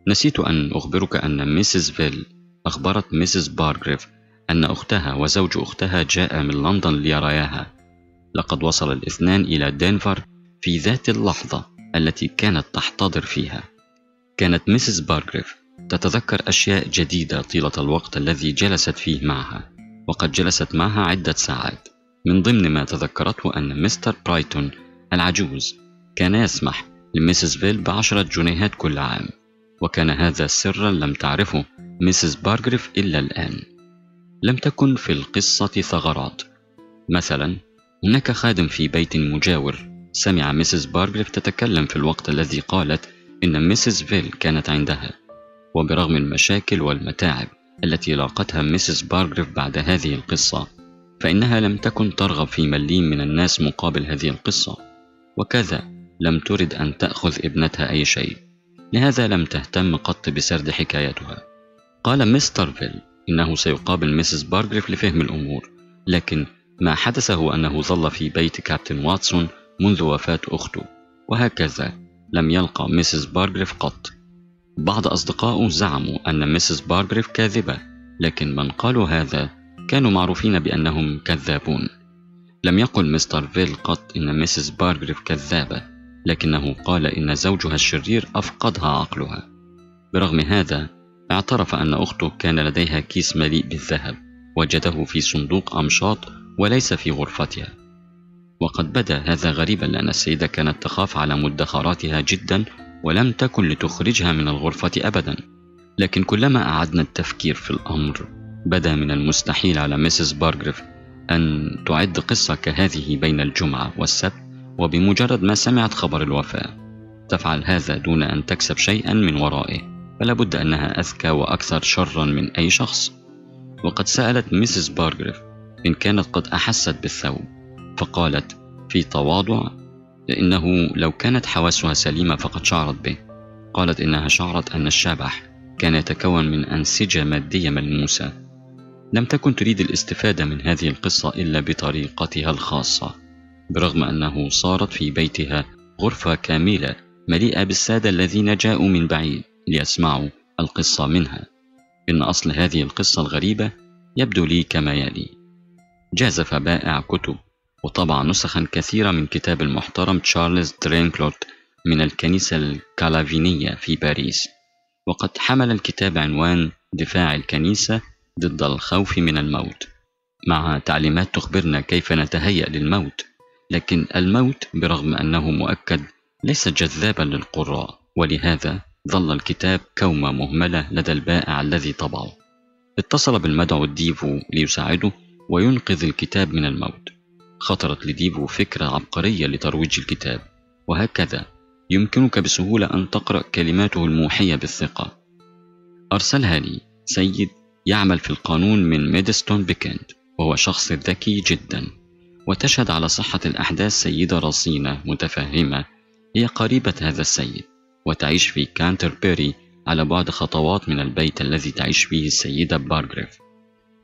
نسيت أن أخبرك أن ميسيس فيل أخبرت ميسيس بارغريف أن أختها وزوج أختها جاء من لندن ليراياها. لقد وصل الاثنان إلى دينفر في ذات اللحظة التي كانت تحتضر فيها. كانت ميسيس بارغريف تتذكر أشياء جديدة طيلة الوقت الذي جلست فيه معها، وقد جلست معها عدة ساعات. من ضمن ما تذكرته أن مستر برايتون العجوز كان يسمح لميسيس فيل ب10 جنيهات كل عام، وكان هذا سرا لم تعرفه ميسيس بارغريف إلا الآن. لم تكن في القصة ثغرات. مثلا هناك خادم في بيت مجاور سمع ميسيس بارغريف تتكلم في الوقت الذي قالت إن ميسيس فيل كانت عندها، وبرغم المشاكل والمتاعب التي لاقتها ميسيس بارغريف بعد هذه القصة، فإنها لم تكن ترغب في مليم من الناس مقابل هذه القصة، وكذا لم ترد أن تأخذ ابنتها أي شيء، لهذا لم تهتم قط بسرد حكايتها. قال مستر فيل إنه سيقابل ميسيس بارغريف لفهم الأمور، لكن ما حدث هو أنه ظل في بيت كابتن واتسون منذ وفاة أخته، وهكذا لم يلقى ميسيس بارغريف قط. بعض أصدقائه زعموا أن ميسيس بارغريف كاذبة، لكن من قالوا هذا كانوا معروفين بأنهم كذابون. لم يقل مستر فيل قط إن ميسيس بارغريف كذابة، لكنه قال إن زوجها الشرير أفقدها عقلها. برغم هذا اعترف أن أخته كان لديها كيس مليء بالذهب، وجده في صندوق أمشاط وليس في غرفتها. وقد بدا هذا غريبا، لأن السيدة كانت تخاف على مدخراتها جدا ولم تكن لتخرجها من الغرفة أبدا، لكن كلما أعدنا التفكير في الأمر بدا من المستحيل على ميسيس بارغريف أن تعد قصة كهذه بين الجمعة والسبت وبمجرد ما سمعت خبر الوفاة. تفعل هذا دون أن تكسب شيئا من ورائه، فلا بد أنها أذكى وأكثر شرا من أي شخص. وقد سألت ميسيس بارغريف إن كانت قد أحست بالثوب، فقالت في تواضع إنه لو كانت حواسها سليمة فقد شعرت به. قالت إنها شعرت أن الشبح كان يتكون من أنسجة مادية ملموسة. لم تكن تريد الاستفادة من هذه القصة إلا بطريقتها الخاصة، برغم أنه صارت في بيتها غرفة كاملة مليئة بالسادة الذين جاءوا من بعيد ليسمعوا القصة منها. إن أصل هذه القصة الغريبة يبدو لي كما يلي: جازف بائع كتب وطبع نسخا كثيرة من كتاب المحترم تشارلز درينكلورد من الكنيسة الكالافينية في باريس، وقد حمل الكتاب عنوان دفاع الكنيسة ضد الخوف من الموت، مع تعليمات تخبرنا كيف نتهيأ للموت. لكن الموت برغم أنه مؤكد ليس جذابا للقراء، ولهذا ظل الكتاب كومة مهملة لدى البائع الذي طبعه. اتصل بالمدعو الديفو ليساعده وينقذ الكتاب من الموت. خطرت لديفو فكرة عبقرية لترويج الكتاب، وهكذا يمكنك بسهولة أن تقرأ كلماته الموحية بالثقة. أرسلها لي سيد يعمل في القانون من ميدستون بكينت، وهو شخص ذكي جدا، وتشهد على صحة الأحداث سيدة رصينة متفهمة، هي قريبة هذا السيد وتعيش في كانتربري على بعد خطوات من البيت الذي تعيش فيه السيدة بارغريف.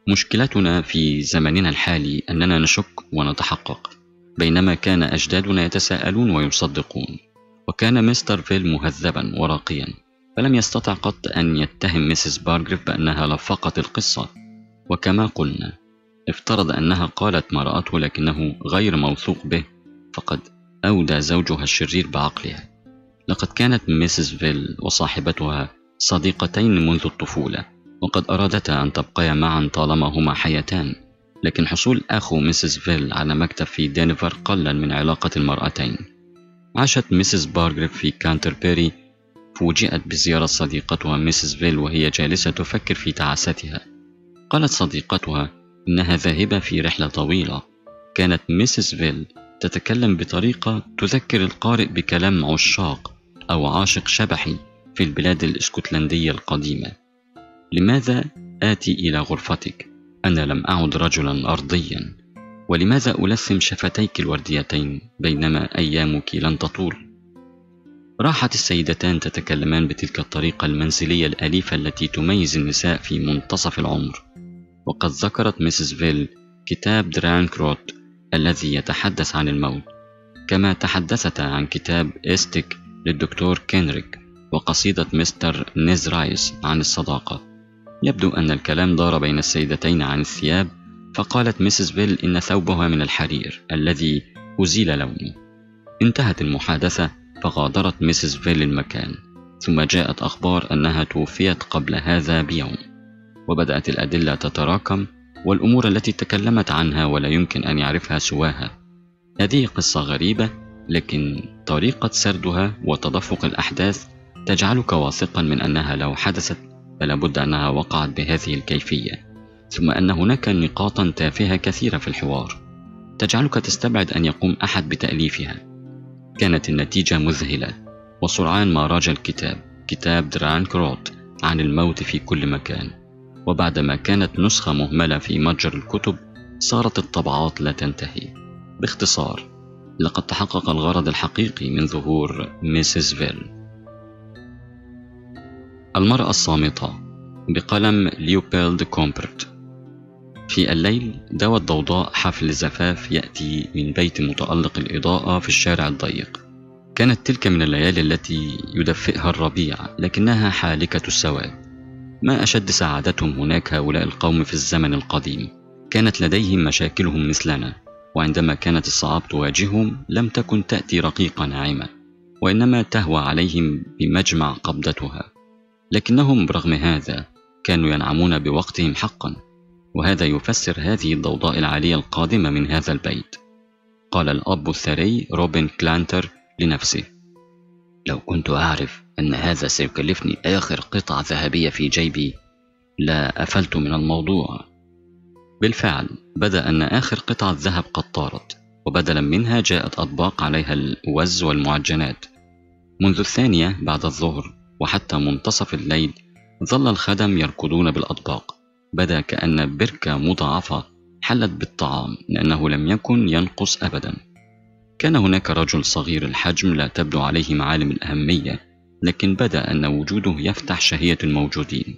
مشكلتنا في زمننا الحالي أننا نشك ونتحقق، بينما كان أجدادنا يتساءلون ويصدقون. وكان مستر فيل مهذبا وراقيا، فلم يستطع قط أن يتهم ميسيس بارغريف بأنها لفقت القصة. وكما قلنا افترض أنها قالت ما رأته، لكنه غير موثوق به، فقد أودى زوجها الشرير بعقلها. لقد كانت ميسيس فيل وصاحبتها صديقتين منذ الطفولة، وقد أرادتا أن تبقيا معا طالما هما حيتان، لكن حصول أخو ميسيس فيل على مكتب في دينفر قلل من علاقة المرأتين. عاشت ميسيس بارغريف في كانتربري، فوجئت بزيارة صديقتها ميسيس فيل وهي جالسة تفكر في تعاستها. قالت صديقتها إنها ذاهبة في رحلة طويلة. كانت ميسيس فيل تتكلم بطريقة تذكر القارئ بكلام عشاق أو عاشق شبحي في البلاد الإسكتلندية القديمة: لماذا آتي إلى غرفتك؟ أنا لم أعد رجلا أرضيا، ولماذا ألثم شفتيك الورديتين بينما أيامك لن تطول؟ راحت السيدتان تتكلمان بتلك الطريقة المنزلية الأليفة التي تميز النساء في منتصف العمر. وقد ذكرت ميسيس فيل كتاب درينكلورد الذي يتحدث عن الموت، كما تحدثت عن كتاب إستيك للدكتور كينريك وقصيدة مستر نيزرايس عن الصداقة. يبدو أن الكلام دار بين السيدتين عن الثياب، فقالت ميسيس فيل إن ثوبها من الحرير الذي أزيل لونه. انتهت المحادثة فغادرت ميسيس فيل المكان، ثم جاءت أخبار أنها توفيت قبل هذا بيوم. وبدأت الأدلة تتراكم والأمور التي تكلمت عنها ولا يمكن أن يعرفها سواها. هذه قصة غريبة، لكن طريقة سردها وتدفق الأحداث تجعلك واثقا من أنها لو حدثت فلا بد أنها وقعت بهذه الكيفية. ثم أن هناك نقاطا تافهة كثيرة في الحوار تجعلك تستبعد أن يقوم أحد بتأليفها. كانت النتيجة مذهلة، وسرعان ما راج كتاب درينكلورد عن الموت في كل مكان. وبعدما كانت نسخة مهملة في متجر الكتب، صارت الطبعات لا تنتهي. باختصار، لقد تحقق الغرض الحقيقي من ظهور ميسيس فيل. المرأة الصامتة بقلم ليوبولد كومبرت. في الليل دوت ضوضاء حفل زفاف يأتي من بيت متألق الإضاءة في الشارع الضيق. كانت تلك من الليالي التي يدفئها الربيع لكنها حالكة السواد. ما أشد سعادتهم هناك هؤلاء القوم في الزمن القديم. كانت لديهم مشاكلهم مثلنا، وعندما كانت الصعاب تواجههم لم تكن تأتي رقيقة ناعمة، وإنما تهوى عليهم بمجمع قبضتها. لكنهم برغم هذا كانوا ينعمون بوقتهم حقا، وهذا يفسر هذه الضوضاء العالية القادمة من هذا البيت. قال الأب الثري روبن كلانتر لنفسه: لو كنت أعرف أن هذا سيكلفني آخر قطعة ذهبية في جيبي لا أفلت من الموضوع. بالفعل بدأ أن آخر قطعة ذهب قد طارت، وبدلا منها جاءت أطباق عليها الأوز والمعجنات. منذ الثانية بعد الظهر وحتى منتصف الليل ظل الخدم يركضون بالأطباق. بدا كأن بركة مضاعفة حلت بالطعام لأنه لم يكن ينقص أبدا. كان هناك رجل صغير الحجم لا تبدو عليه معالم الأهمية، لكن بدا أن وجوده يفتح شهية الموجودين.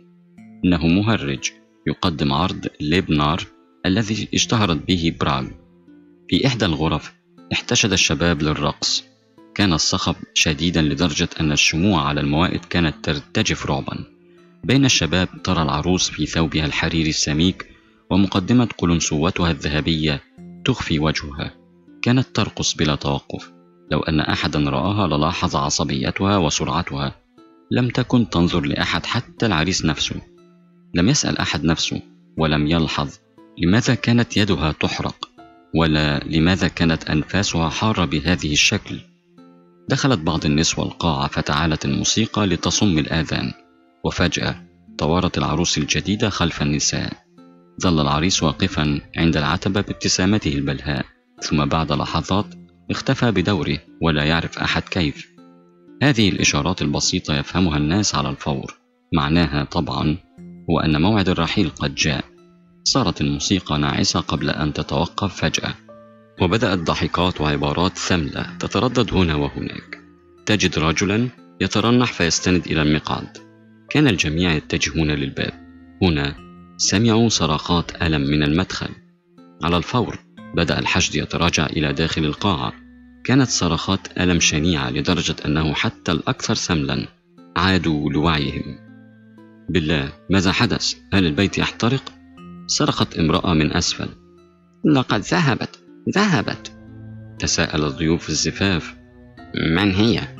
إنه مهرج يقدم عرض ليبنار الذي اشتهرت به براغ. في إحدى الغرف احتشد الشباب للرقص. كان الصخب شديدا لدرجة أن الشموع على الموائد كانت ترتجف رعبا. بين الشباب ترى العروس في ثوبها الحريري السميك ومقدمة قلنسوتها الذهبية تخفي وجهها. كانت ترقص بلا توقف، لو أن أحدا رآها للاحظ عصبيتها وسرعتها. لم تكن تنظر لأحد، حتى العريس نفسه لم يسأل أحد نفسه، ولم يلحظ لماذا كانت يدها تحرق ولا لماذا كانت أنفاسها حارة بهذه الشكل. دخلت بعض النسوة القاعة فتعالت الموسيقى لتصم الآذان، وفجأة توارت العروس الجديدة خلف النساء. ظل العريس واقفا عند العتبة بابتسامته البلهاء، ثم بعد لحظات اختفى بدوره ولا يعرف أحد كيف. هذه الإشارات البسيطة يفهمها الناس على الفور، معناها طبعا هو أن موعد الرحيل قد جاء. صارت الموسيقى ناعسة قبل أن تتوقف فجأة، وبدأت ضحكات وعبارات ثملة تتردد هنا وهناك. تجد رجلا يترنح فيستند إلى المقعد. كان الجميع يتجهون للباب. هنا سمعوا صراخات ألم من المدخل. على الفور بدأ الحشد يتراجع إلى داخل القاعة. كانت صراخات ألم شنيعة لدرجة أنه حتى الأكثر سملا عادوا لوعيهم. بالله، ماذا حدث؟ هل البيت يحترق؟ صرخت امرأة من أسفل. لقد ذهبت. تساءل ضيوف الزفاف: من هي؟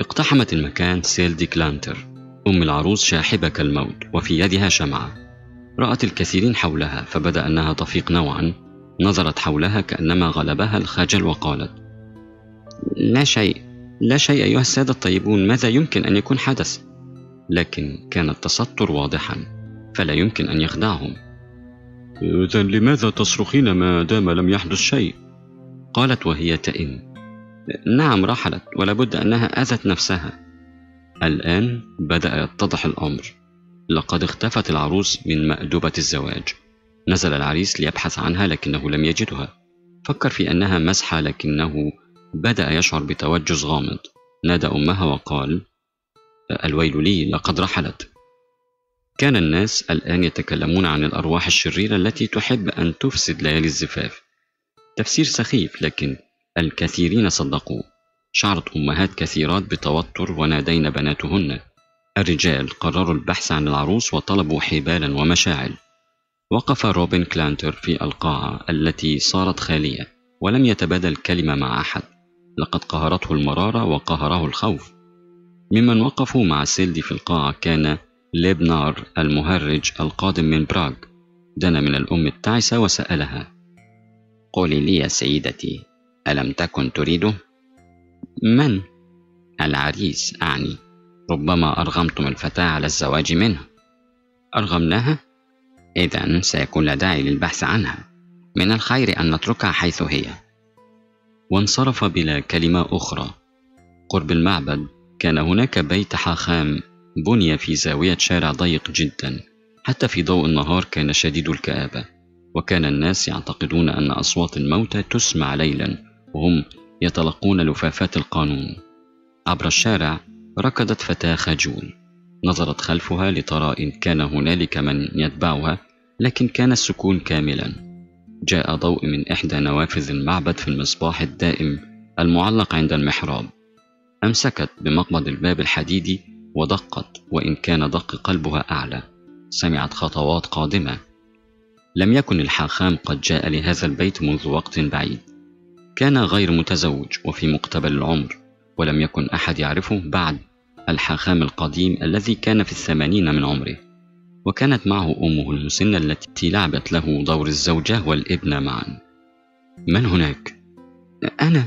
اقتحمت المكان سيلدي كلانتر، أم العروس شاحبة كالموت وفي يدها شمعة. رأت الكثيرين حولها فبدأ أنها تفيق نوعا. نظرت حولها كأنما غلبها الخجل وقالت: لا شيء أيها السادة الطيبون، ماذا يمكن أن يكون حدث؟ لكن كان التستر واضحا فلا يمكن أن يخدعهم. إذن لماذا تصرخين ما دام لم يحدث شيء؟ قالت وهي تئن. نعم، رحلت ولابد أنها أذت نفسها. الآن بدأ يتضح الأمر. لقد اختفت العروس من مأدبة الزواج. نزل العريس ليبحث عنها لكنه لم يجدها. فكر في أنها مسحة لكنه بدأ يشعر بتوجس غامض. نادى أمها وقال: الويل لي، لقد رحلت. كان الناس الآن يتكلمون عن الأرواح الشريرة التي تحب أن تفسد ليالي الزفاف. تفسير سخيف لكن الكثيرين صدقوه. شعرت أمهات كثيرات بتوتر ونادين بناتهن. الرجال قرروا البحث عن العروس وطلبوا حبالا ومشاعل. وقف روبن كلانتر في القاعة التي صارت خالية ولم يتبادل كلمة مع أحد. لقد قهرته المرارة وقهره الخوف. ممن وقفوا مع سيلدي في القاعة كان ليبنار المهرج القادم من براغ. دنا من الأم التعسة وسألها: قولي لي يا سيدتي، ألم تكن تريده؟ من؟ العريس أعني. ربما أرغمتم الفتاة على الزواج منه. أرغمناها؟ إذا سيكون لا داعي للبحث عنها، من الخير أن نتركها حيث هي. وانصرف بلا كلمة أخرى. قرب المعبد كان هناك بيت حاخام بني في زاوية شارع ضيق جدا. حتى في ضوء النهار كان شديد الكآبة، وكان الناس يعتقدون أن أصوات الموتى تسمع ليلا وهم يتلقون لفافات القانون. عبر الشارع ركضت فتاة خجول، نظرت خلفها لترى إن كان هنالك من يتبعها، لكن كان السكون كاملا. جاء ضوء من إحدى نوافذ المعبد في المصباح الدائم المعلق عند المحراب. أمسكت بمقبض الباب الحديدي ودقت، وإن كان دق قلبها أعلى. سمعت خطوات قادمة. لم يكن الحاخام قد جاء لهذا البيت منذ وقت بعيد. كان غير متزوج وفي مقتبل العمر، ولم يكن أحد يعرفه بعد الحاخام القديم الذي كان في 80 من عمره، وكانت معه أمه المسنة التي لعبت له دور الزوجة والابنة معا. من هناك؟ أنا.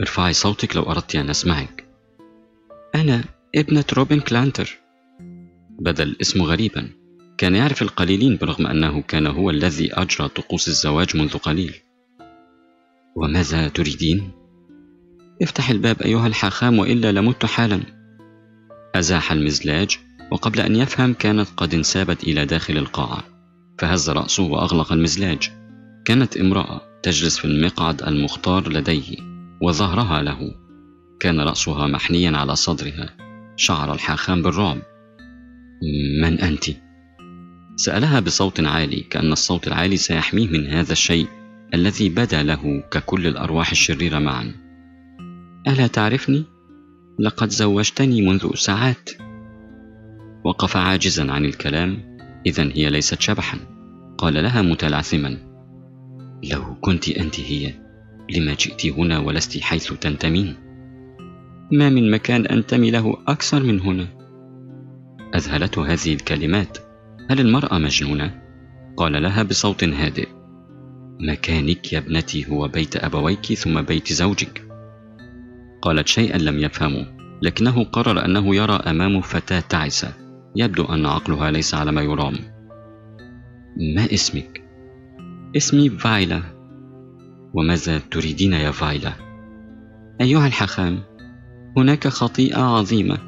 ارفعي صوتك لو أردت أن أسمعك. أنا ابنة روبن كلانتر. بدا الاسم غريبا، كان يعرف القليلين برغم أنه كان هو الذي أجرى طقوس الزواج منذ قليل. وماذا تريدين؟ افتح الباب أيها الحاخام وإلا لمت حالا. أزاح المزلاج، وقبل أن يفهم كانت قد انسابت إلى داخل القاعة، فهز رأسه وأغلق المزلاج. كانت امرأة تجلس في المقعد المختار لديه وظهرها له. كان رأسها محنيا على صدرها. شعر الحاخام بالرعب. من أنت؟ سألها بصوت عالي، كأن الصوت العالي سيحميه من هذا الشيء الذي بدا له ككل الأرواح الشريرة معا. ألا تعرفني؟ لقد زوجتني منذ ساعات. وقف عاجزا عن الكلام. إذن هي ليست شبحا، قال لها متلعثما. لو كنت أنت هي لما جئت هنا ولست حيث تنتمين. ما من مكان أنتمي له أكثر من هنا. أذهلته هذه الكلمات. هل المرأة مجنونة؟ قال لها بصوت هادئ. مكانك يا ابنتي هو بيت أبويك ثم بيت زوجك. قالت شيئا لم يفهمه، لكنه قرر أنه يرى أمامه فتاة تعيسة، يبدو أن عقلها ليس على ما يرام. ما اسمك؟ اسمي فايلة. وماذا تريدين يا فايلة؟ أيها الحاخام، هناك خطيئة عظيمة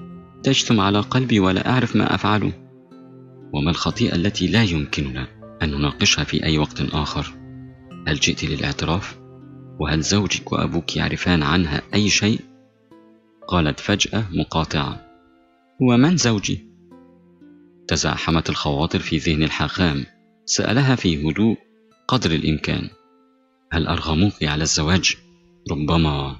تجثم على قلبي ولا أعرف ما أفعله. وما الخطيئة التي لا يمكننا أن نناقشها في أي وقت آخر؟ هل جئت للاعتراف؟ وهل زوجك وأبوك يعرفان عنها أي شيء؟ قالت فجأة مقاطعة. ومن زوجي؟ تزاحمت الخواطر في ذهن الحاخام. سألها في هدوء قدر الإمكان. هل أرغموك على الزواج؟ ربما.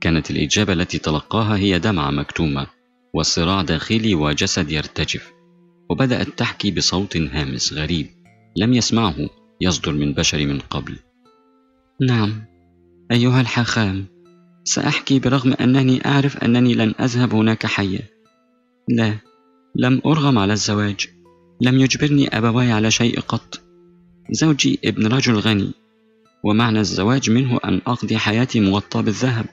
كانت الإجابة التي تلقاها هي دمعة مكتومة والصراع داخلي وجسد يرتجف. وبدأت تحكي بصوت هامس غريب لم يسمعه يصدر من بشر من قبل. نعم أيها الحاخام، سأحكي برغم أنني أعرف أنني لن أذهب هناك حيا. لا، لم أرغم على الزواج. لم يجبرني أبواي على شيء قط. زوجي ابن رجل غني، ومعنى الزواج منه أن أقضي حياتي مغطاة بالذهب،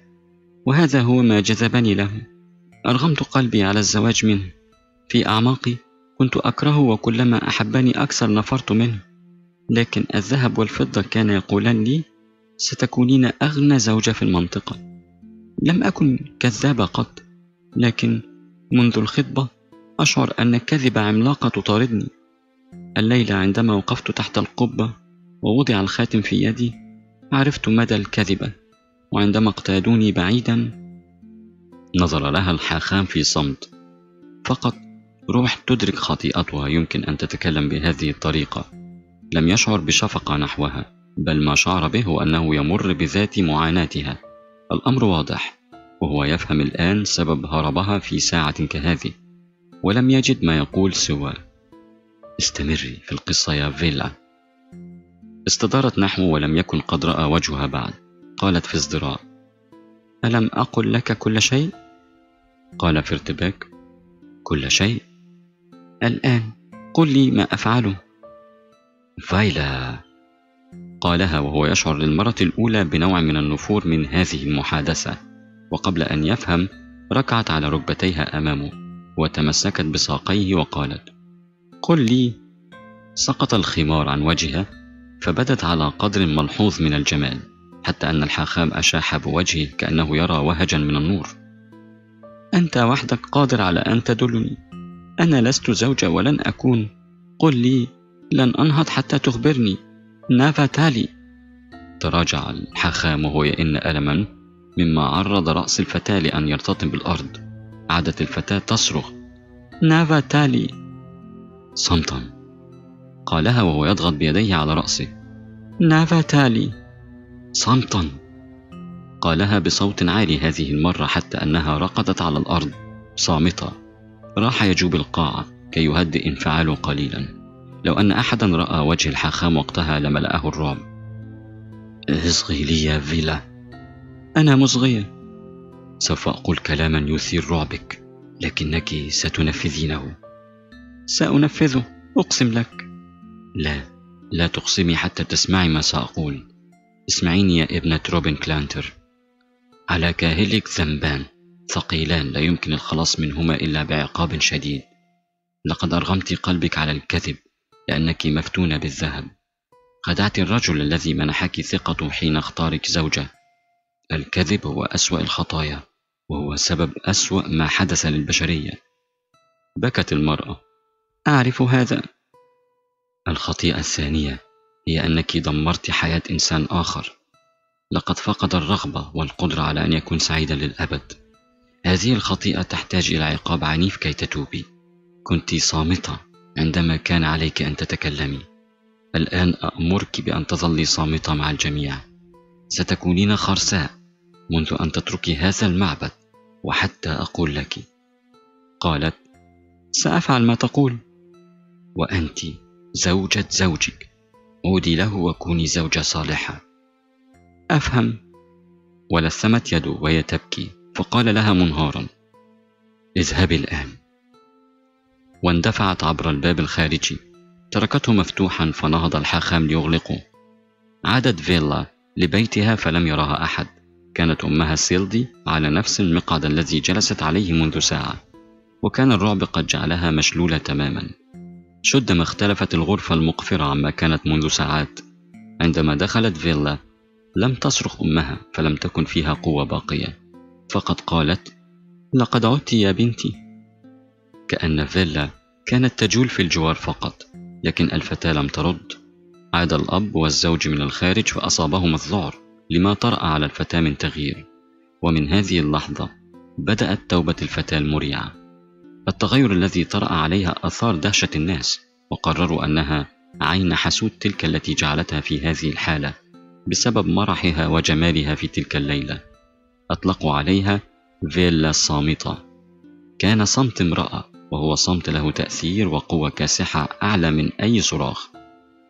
وهذا هو ما جذبني له. أرغمت قلبي على الزواج منه. في أعماقي كنت أكرهه، وكلما أحبني أكثر نفرت منه. لكن الذهب والفضة كان يقولان لي ستكونين أغنى زوجة في المنطقة. لم أكن كذابة قط، لكن منذ الخطبة أشعر أن كذبة عملاقة تطاردني. الليلة عندما وقفت تحت القبة ووضع الخاتم في يدي عرفت مدى الكذبة، وعندما اقتادوني بعيدا. نظر لها الحاخام في صمت. فقط روح تدرك خطيئتها يمكن أن تتكلم بهذه الطريقة. لم يشعر بشفقة نحوها، بل ما شعر به أنه يمر بذات معاناتها. الأمر واضح، وهو يفهم الآن سبب هربها في ساعة كهذه، ولم يجد ما يقول سوى استمري في القصة يا فيلا. استدارت نحوه ولم يكن قد رأى وجهها بعد. قالت في ازدراء، ألم أقل لك كل شيء؟ قال في ارتباك، كل شيء؟ الآن قل لي ما أفعله. فايلا، قالها وهو يشعر للمرة الأولى بنوع من النفور من هذه المحادثة، وقبل أن يفهم ركعت على ركبتيها أمامه وتمسكت بساقيه وقالت قل لي. سقط الخمار عن وجهها، فبدت على قدر ملحوظ من الجمال، حتى أن الحاخام أشاح بوجهه كأنه يرى وهجا من النور. أنت وحدك قادر على أن تدلني. أنا لست زوجة ولن أكون. قل لي، لن أنهض حتى تخبرني. نفتالي. تراجع الحاخام وهو يئن ألما مما عرض رأس الفتاة لأن يرتطم بالأرض. عادت الفتاة تصرخ نفتالي صمتا، قالها وهو يضغط بيديه على رأسه. نفتالي صمتا، قالها بصوت عالي هذه المرة حتى أنها رقدت على الأرض صامتة. راح يجوب القاعة كي يهدئ انفعاله قليلا، لو أن أحدا رأى وجه الحاخام وقتها لملأه الرعب. اصغي لي يا فيلا. أنا مصغية. سوف أقول كلاما يثير رعبك لكنك ستنفذينه. سأنفذه أقسم لك. لا، لا تقسمي حتى تسمعي ما سأقول. اسمعيني يا ابنة روبن كلانتر، على كاهلك ذنبان ثقيلان لا يمكن الخلاص منهما إلا بعقاب شديد. لقد أرغمت قلبك على الكذب لأنك مفتونة بالذهب. خدعت الرجل الذي منحك ثقته حين اختارك زوجة. الكذب هو أسوأ الخطايا وهو سبب أسوأ ما حدث للبشرية. بكت المرأة. أعرف هذا. الخطيئة الثانية هي أنك دمرت حياة إنسان آخر. لقد فقد الرغبة والقدرة على أن يكون سعيدا للأبد. هذه الخطيئة تحتاج إلى عقاب عنيف كي تتوبي. كنت صامتة عندما كان عليك أن تتكلمي. الآن أأمرك بأن تظلي صامتة مع الجميع. ستكونين خرساء منذ أن تتركي هذا المعبد وحتى أقول لك. قالت سأفعل ما تقول. وأنت زوجة زوجك، عودي له وكوني زوجة صالحة. أفهم. ولثمت يده وهي تبكي فقال لها منهارا اذهبي الآن. واندفعت عبر الباب الخارجي، تركته مفتوحا فنهض الحاخام ليغلقه. عادت فيلا لبيتها فلم يراها أحد. كانت أمها سيلدي على نفس المقعد الذي جلست عليه منذ ساعة، وكان الرعب قد جعلها مشلولة تماما. شد ما اختلفت الغرفة المقفرة عما كانت منذ ساعات. عندما دخلت فيلا لم تصرخ أمها فلم تكن فيها قوة باقية، فقد قالت لقد عدت يا بنتي. كأن فيلا كانت تجول في الجوار فقط، لكن الفتاة لم ترد. عاد الأب والزوج من الخارج فأصابهم الذعر لما طرأ على الفتاة من تغيير، ومن هذه اللحظة بدأت توبة الفتاة المريعة. التغير الذي طرأ عليها أثار دهشة الناس، وقرروا أنها عين حسود تلك التي جعلتها في هذه الحالة بسبب مرحها وجمالها في تلك الليلة. أطلقوا عليها فيلا الصامتة. كان صمت امرأة، وهو صمت له تأثير وقوة كاسحة أعلى من أي صراخ.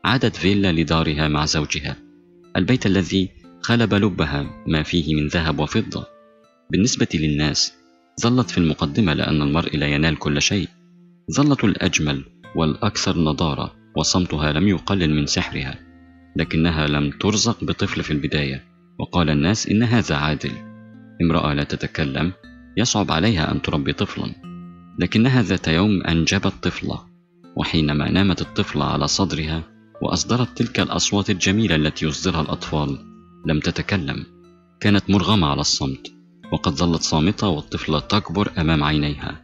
عادت فيلا لدارها مع زوجها، البيت الذي خلب لبها ما فيه من ذهب وفضة. بالنسبة للناس ظلت في المقدمة لأن المرء لا ينال كل شيء. ظلت الأجمل والأكثر نضارة، وصمتها لم يقلل من سحرها، لكنها لم ترزق بطفل في البداية، وقال الناس إن هذا عادل. امرأة لا تتكلم يصعب عليها أن تربي طفلا. لكنها ذات يوم أنجبت طفلة، وحينما نامت الطفلة على صدرها وأصدرت تلك الأصوات الجميلة التي يصدرها الأطفال لم تتكلم. كانت مرغمة على الصمت، وقد ظلت صامتة والطفلة تكبر أمام عينيها.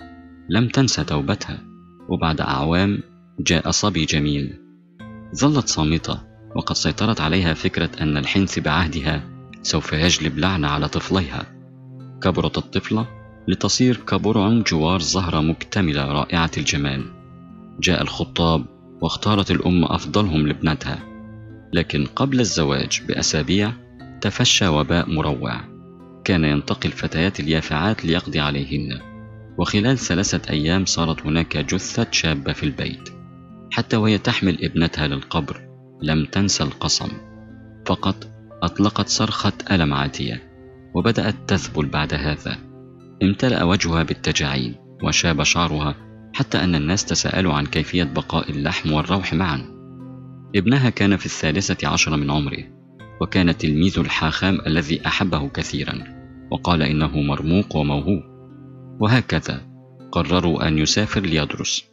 لم تنسى توبتها، وبعد أعوام جاء صبي جميل. ظلت صامتة وقد سيطرت عليها فكرة أن الحنث بعهدها سوف يجلب لعنة على طفليها. كبرت الطفلة لتصير كبرع جوار زهرة مكتملة رائعة الجمال. جاء الخطاب واختارت الأم أفضلهم لابنتها، لكن قبل الزواج بأسابيع تفشى وباء مروع كان ينتقي الفتيات اليافعات ليقضي عليهن. وخلال 3 أيام صارت هناك جثة شابة في البيت. حتى وهي تحمل ابنتها للقبر لم تنسى القسم، فقط أطلقت صرخة ألم عاتية وبدأت تذبل. بعد هذا امتلأ وجهها بالتجاعيد وشاب شعرها، حتى أن الناس تساءلوا عن كيفية بقاء اللحم والروح معا. ابنها كان في 13 من عمره، وكان تلميذ الحاخام الذي أحبه كثيرا، وقال إنه مرموق وموهوب. وهكذا قرروا أن يسافر ليدرس.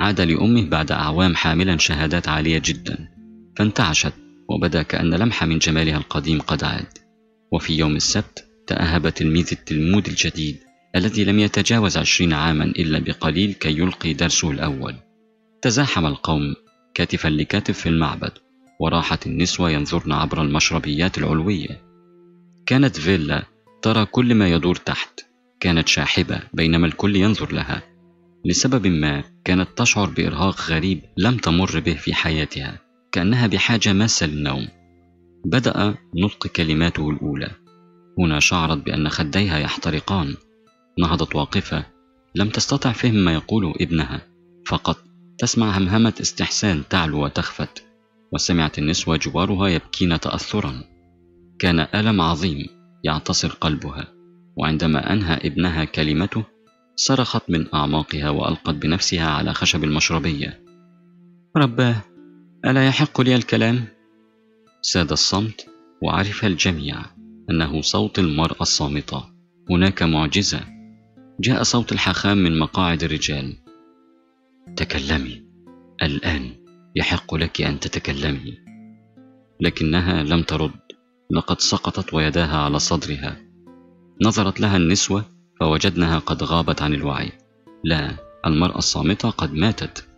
عاد لأمه بعد أعوام حاملا شهادات عالية جدا، فانتعشت وبدا كأن لمحة من جمالها القديم قد عاد. وفي يوم السبت تأهب تلميذ التلمود الجديد الذي لم يتجاوز 20 عاما إلا بقليل كي يلقي درسه الأول. تزاحم القوم كتفا لكتف في المعبد، وراحت النسوة ينظرن عبر المشربيات العلوية. كانت فيلا ترى كل ما يدور تحت، كانت شاحبة بينما الكل ينظر لها. لسبب ما كانت تشعر بإرهاق غريب لم تمر به في حياتها، كأنها بحاجة ماسة للنوم. بدأ نطق كلماته الأولى، هنا شعرت بأن خديها يحترقان. نهضت واقفة، لم تستطع فهم ما يقوله ابنها، فقط تسمع همهمة استحسان تعلو وتخفت، وسمعت النسوة جوارها يبكين تأثرا. كان ألم عظيم يعتصر قلبها، وعندما أنهى ابنها كلمته صرخت من أعماقها وألقت بنفسها على خشب المشربية. رباه، ألا يحق لي الكلام؟ ساد الصمت، وعرف الجميع أنه صوت المرأة الصامتة. هناك معجزة. جاء صوت الحخام من مقاعد الرجال. تكلمي الآن، يحق لك أن تتكلمي. لكنها لم ترد، لقد سقطت ويداها على صدرها. نظرت لها النسوة فوجدنها قد غابت عن الوعي. لا، المرأة الصامتة قد ماتت.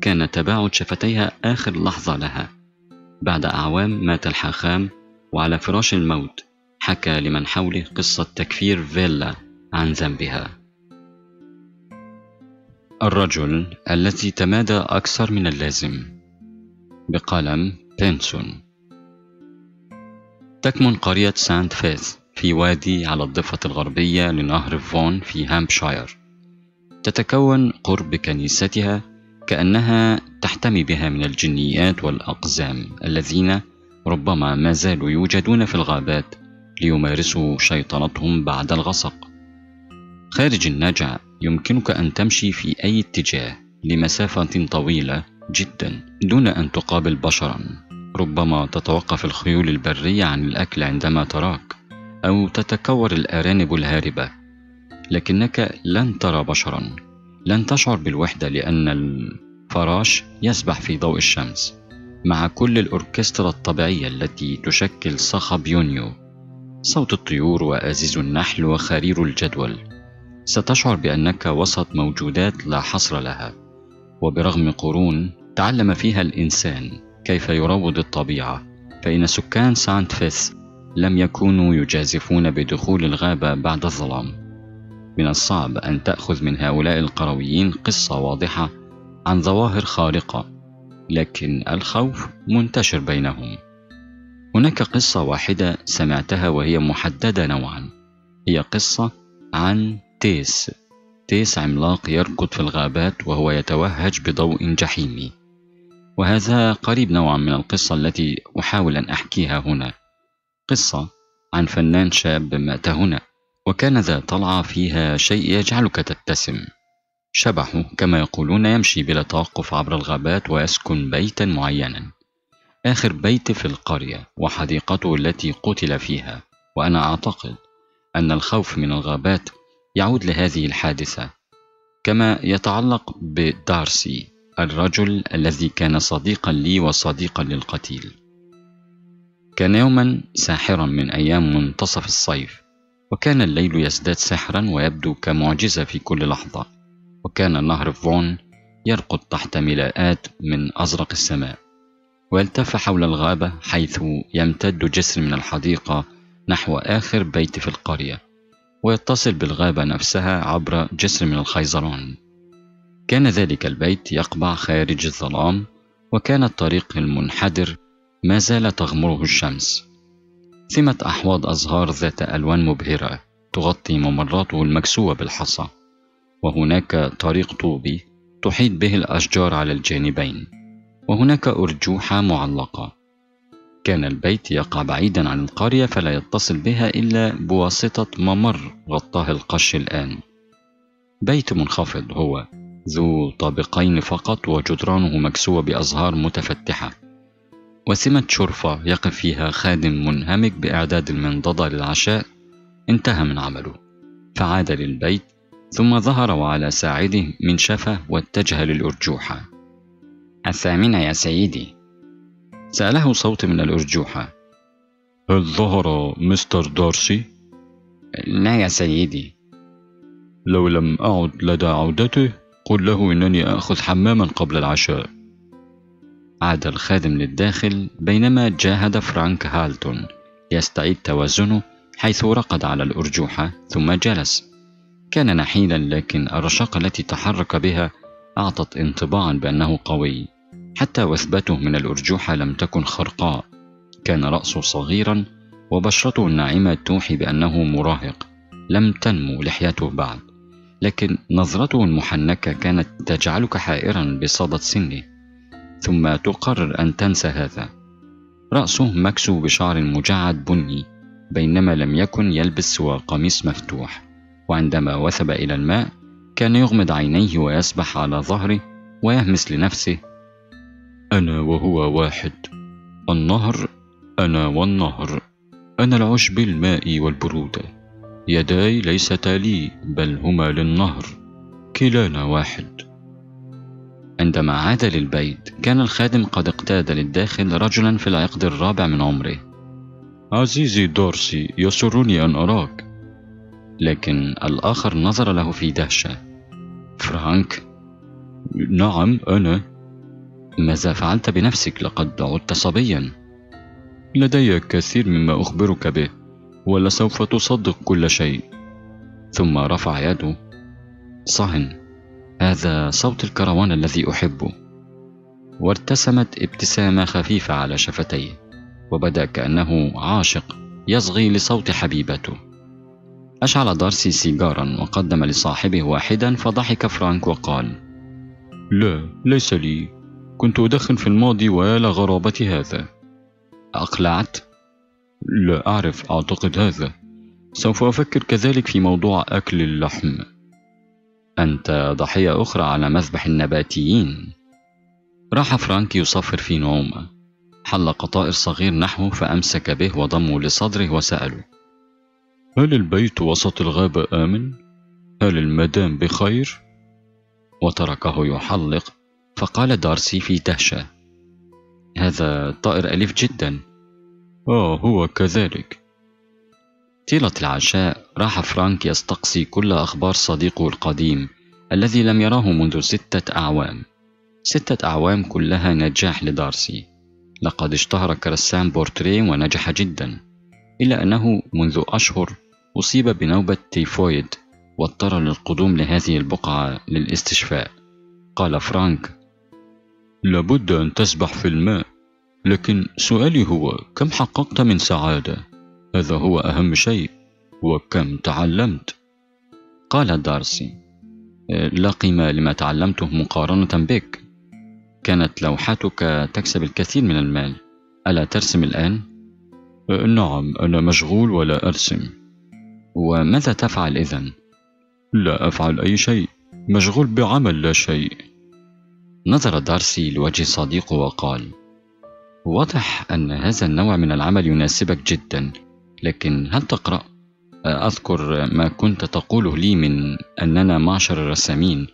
كان تباعد شفتيها آخر لحظة لها. بعد أعوام مات الحاخام، وعلى فراش الموت حكى لمن حوله قصة تكفير فيلا عن ذنبها. الرجل الذي تمادى أكثر من اللازم، بقلم بينسون. تكمن قرية سانت فيث في وادي على الضفة الغربية لنهر فون في هامبشاير. تتكون قرب كنيستها كأنها تحتمي بها من الجنيات والأقزام الذين ربما ما زالوا يوجدون في الغابات ليمارسوا شيطنتهم بعد الغسق. خارج النجع يمكنك أن تمشي في أي اتجاه لمسافة طويلة جدا دون أن تقابل بشرا. ربما تتوقف الخيول البرية عن الأكل عندما تراك، أو تتكور الأرانب الهاربة، لكنك لن ترى بشرا. لن تشعر بالوحدة لأن الفراش يسبح في ضوء الشمس مع كل الأوركسترا الطبيعية التي تشكل صخب يونيو، صوت الطيور وآزيز النحل وخرير الجدول. ستشعر بأنك وسط موجودات لا حصر لها، وبرغم قرون تعلم فيها الإنسان كيف يروض الطبيعة، فإن سكان سانت فيث لم يكونوا يجازفون بدخول الغابة بعد الظلام. من الصعب أن تأخذ من هؤلاء القرويين قصة واضحة عن ظواهر خارقة، لكن الخوف منتشر بينهم. هناك قصة واحدة سمعتها وهي محددة نوعا، هي قصة عن تيس عملاق يركض في الغابات وهو يتوهج بضوء جحيمي، وهذا قريب نوعا من القصة التي أحاول أن أحكيها هنا. قصة عن فنان شاب مات هنا، وكان ذا طلعة فيها شيء يجعلك تبتسم. شبح كما يقولون يمشي بلا توقف عبر الغابات، ويسكن بيتا معينا، آخر بيت في القرية وحديقته التي قتل فيها. وأنا أعتقد أن الخوف من الغابات يعود لهذه الحادثة، كما يتعلق بدارسي الرجل الذي كان صديقا لي وصديقا للقتيل. كان يوما ساحرا من أيام منتصف الصيف، وكان الليل يزداد سحرا ويبدو كمعجزة في كل لحظة، وكان نهر فون يرقد تحت ملاءات من أزرق السماء، ويلتف حول الغابة حيث يمتد جسر من الحديقة نحو آخر بيت في القرية، ويتصل بالغابة نفسها عبر جسر من الخيزران. كان ذلك البيت يقبع خارج الظلام، وكان الطريق المنحدر ما زال تغمره الشمس. ثمة أحواض أزهار ذات ألوان مبهرة تغطي ممراته المكسوة بالحصى، وهناك طريق طوبي تحيط به الأشجار على الجانبين، وهناك أرجوحة معلقة. كان البيت يقع بعيدا عن القرية، فلا يتصل بها إلا بواسطة ممر غطاه القش الآن. بيت منخفض هو، ذو طابقين فقط، وجدرانه مكسوة بأزهار متفتحة، وسمة شرفة يقف فيها خادم منهمك بإعداد المنضدة للعشاء. انتهى من عمله فعاد للبيت، ثم ظهر وعلى ساعده منشفة واتجه للأرجوحة. الثامنة يا سيدي، سأله صوت من الأرجوحة. هل ظهر مستر دارسي؟ لا يا سيدي. لو لم أعد لدى عودته قل له إنني آخذ حماما قبل العشاء. عاد الخادم للداخل بينما جاهد فرانك هالتون يستعيد توازنه حيث رقد على الأرجوحة ثم جلس. كان نحيلا لكن الرشاقة التي تحرك بها أعطت انطباعا بأنه قوي، حتى وثبته من الأرجوحة لم تكن خرقاء. كان رأسه صغيرا وبشرته الناعمة توحي بأنه مراهق، لم تنمو لحيته بعد، لكن نظرته المحنكة كانت تجعلك حائرا بصدد سنه، ثم تقرر أن تنسى هذا. رأسه مكسو بشعر مجعد بني، بينما لم يكن يلبس سوى قميص مفتوح، وعندما وثب إلى الماء كان يغمض عينيه ويسبح على ظهره ويهمس لنفسه: أنا وهو واحد، النهر، أنا والنهر، أنا العشب المائي والبرودة، يداي ليستا لي بل هما للنهر، كلانا واحد. عندما عاد للبيت كان الخادم قد اقتاد للداخل رجلا في العقد الرابع من عمره. عزيزي دارسي، يسرني أن أراك. لكن الآخر نظر له في دهشة. فرانك؟ نعم أنا. ماذا فعلت بنفسك؟ لقد عدت صبيا. لدي كثير مما أخبرك به ولا سوف تصدق كل شيء. ثم رفع يده. صهن، هذا صوت الكروان الذي أحبه. وارتسمت ابتسامة خفيفة على شفتيه، وبدأ كأنه عاشق يصغي لصوت حبيبته. أشعل دارسي سيجارا وقدم لصاحبه واحدا، فضحك فرانك وقال: لا، ليس لي، كنت أدخن في الماضي ويا لغرابتي هذا. أقلعت؟ لا أعرف، أعتقد هذا. سوف أفكر كذلك في موضوع أكل اللحم. أنت ضحية أخرى على مذبح النباتيين. راح فرانك يصفر في نعومة. حل قطائر صغير نحوه فأمسك به وضمه لصدره وسأله: هل البيت وسط الغابة آمن؟ هل المدام بخير؟ وتركه يحلق. فقال دارسي في دهشة: هذا طائر أليف جدا. هو كذلك. طيلة العشاء راح فرانك يستقصي كل أخبار صديقه القديم الذي لم يراه منذ 6 أعوام. 6 أعوام كلها نجاح لدارسي. لقد اشتهر كرسام بورتريه ونجح جدا، إلا أنه منذ أشهر أصيب بنوبة تيفويد واضطر للقدوم لهذه البقعة للاستشفاء. قال فرانك: لابد أن تسبح في الماء، لكن سؤالي هو كم حققت من سعادة؟ هذا هو أهم شيء. وكم تعلمت؟ قال دارسي: لا قيمة لما تعلمته مقارنة بك. كانت لوحاتك تكسب الكثير من المال. ألا ترسم الآن؟ نعم، أنا مشغول ولا أرسم. وماذا تفعل إذن؟ لا أفعل أي شيء، مشغول بعمل لا شيء. نظر دارسي لوجه صديقه وقال: واضح أن هذا النوع من العمل يناسبك جدا، لكن هل تقرأ؟ أذكر ما كنت تقوله لي من أننا معشر الرسامين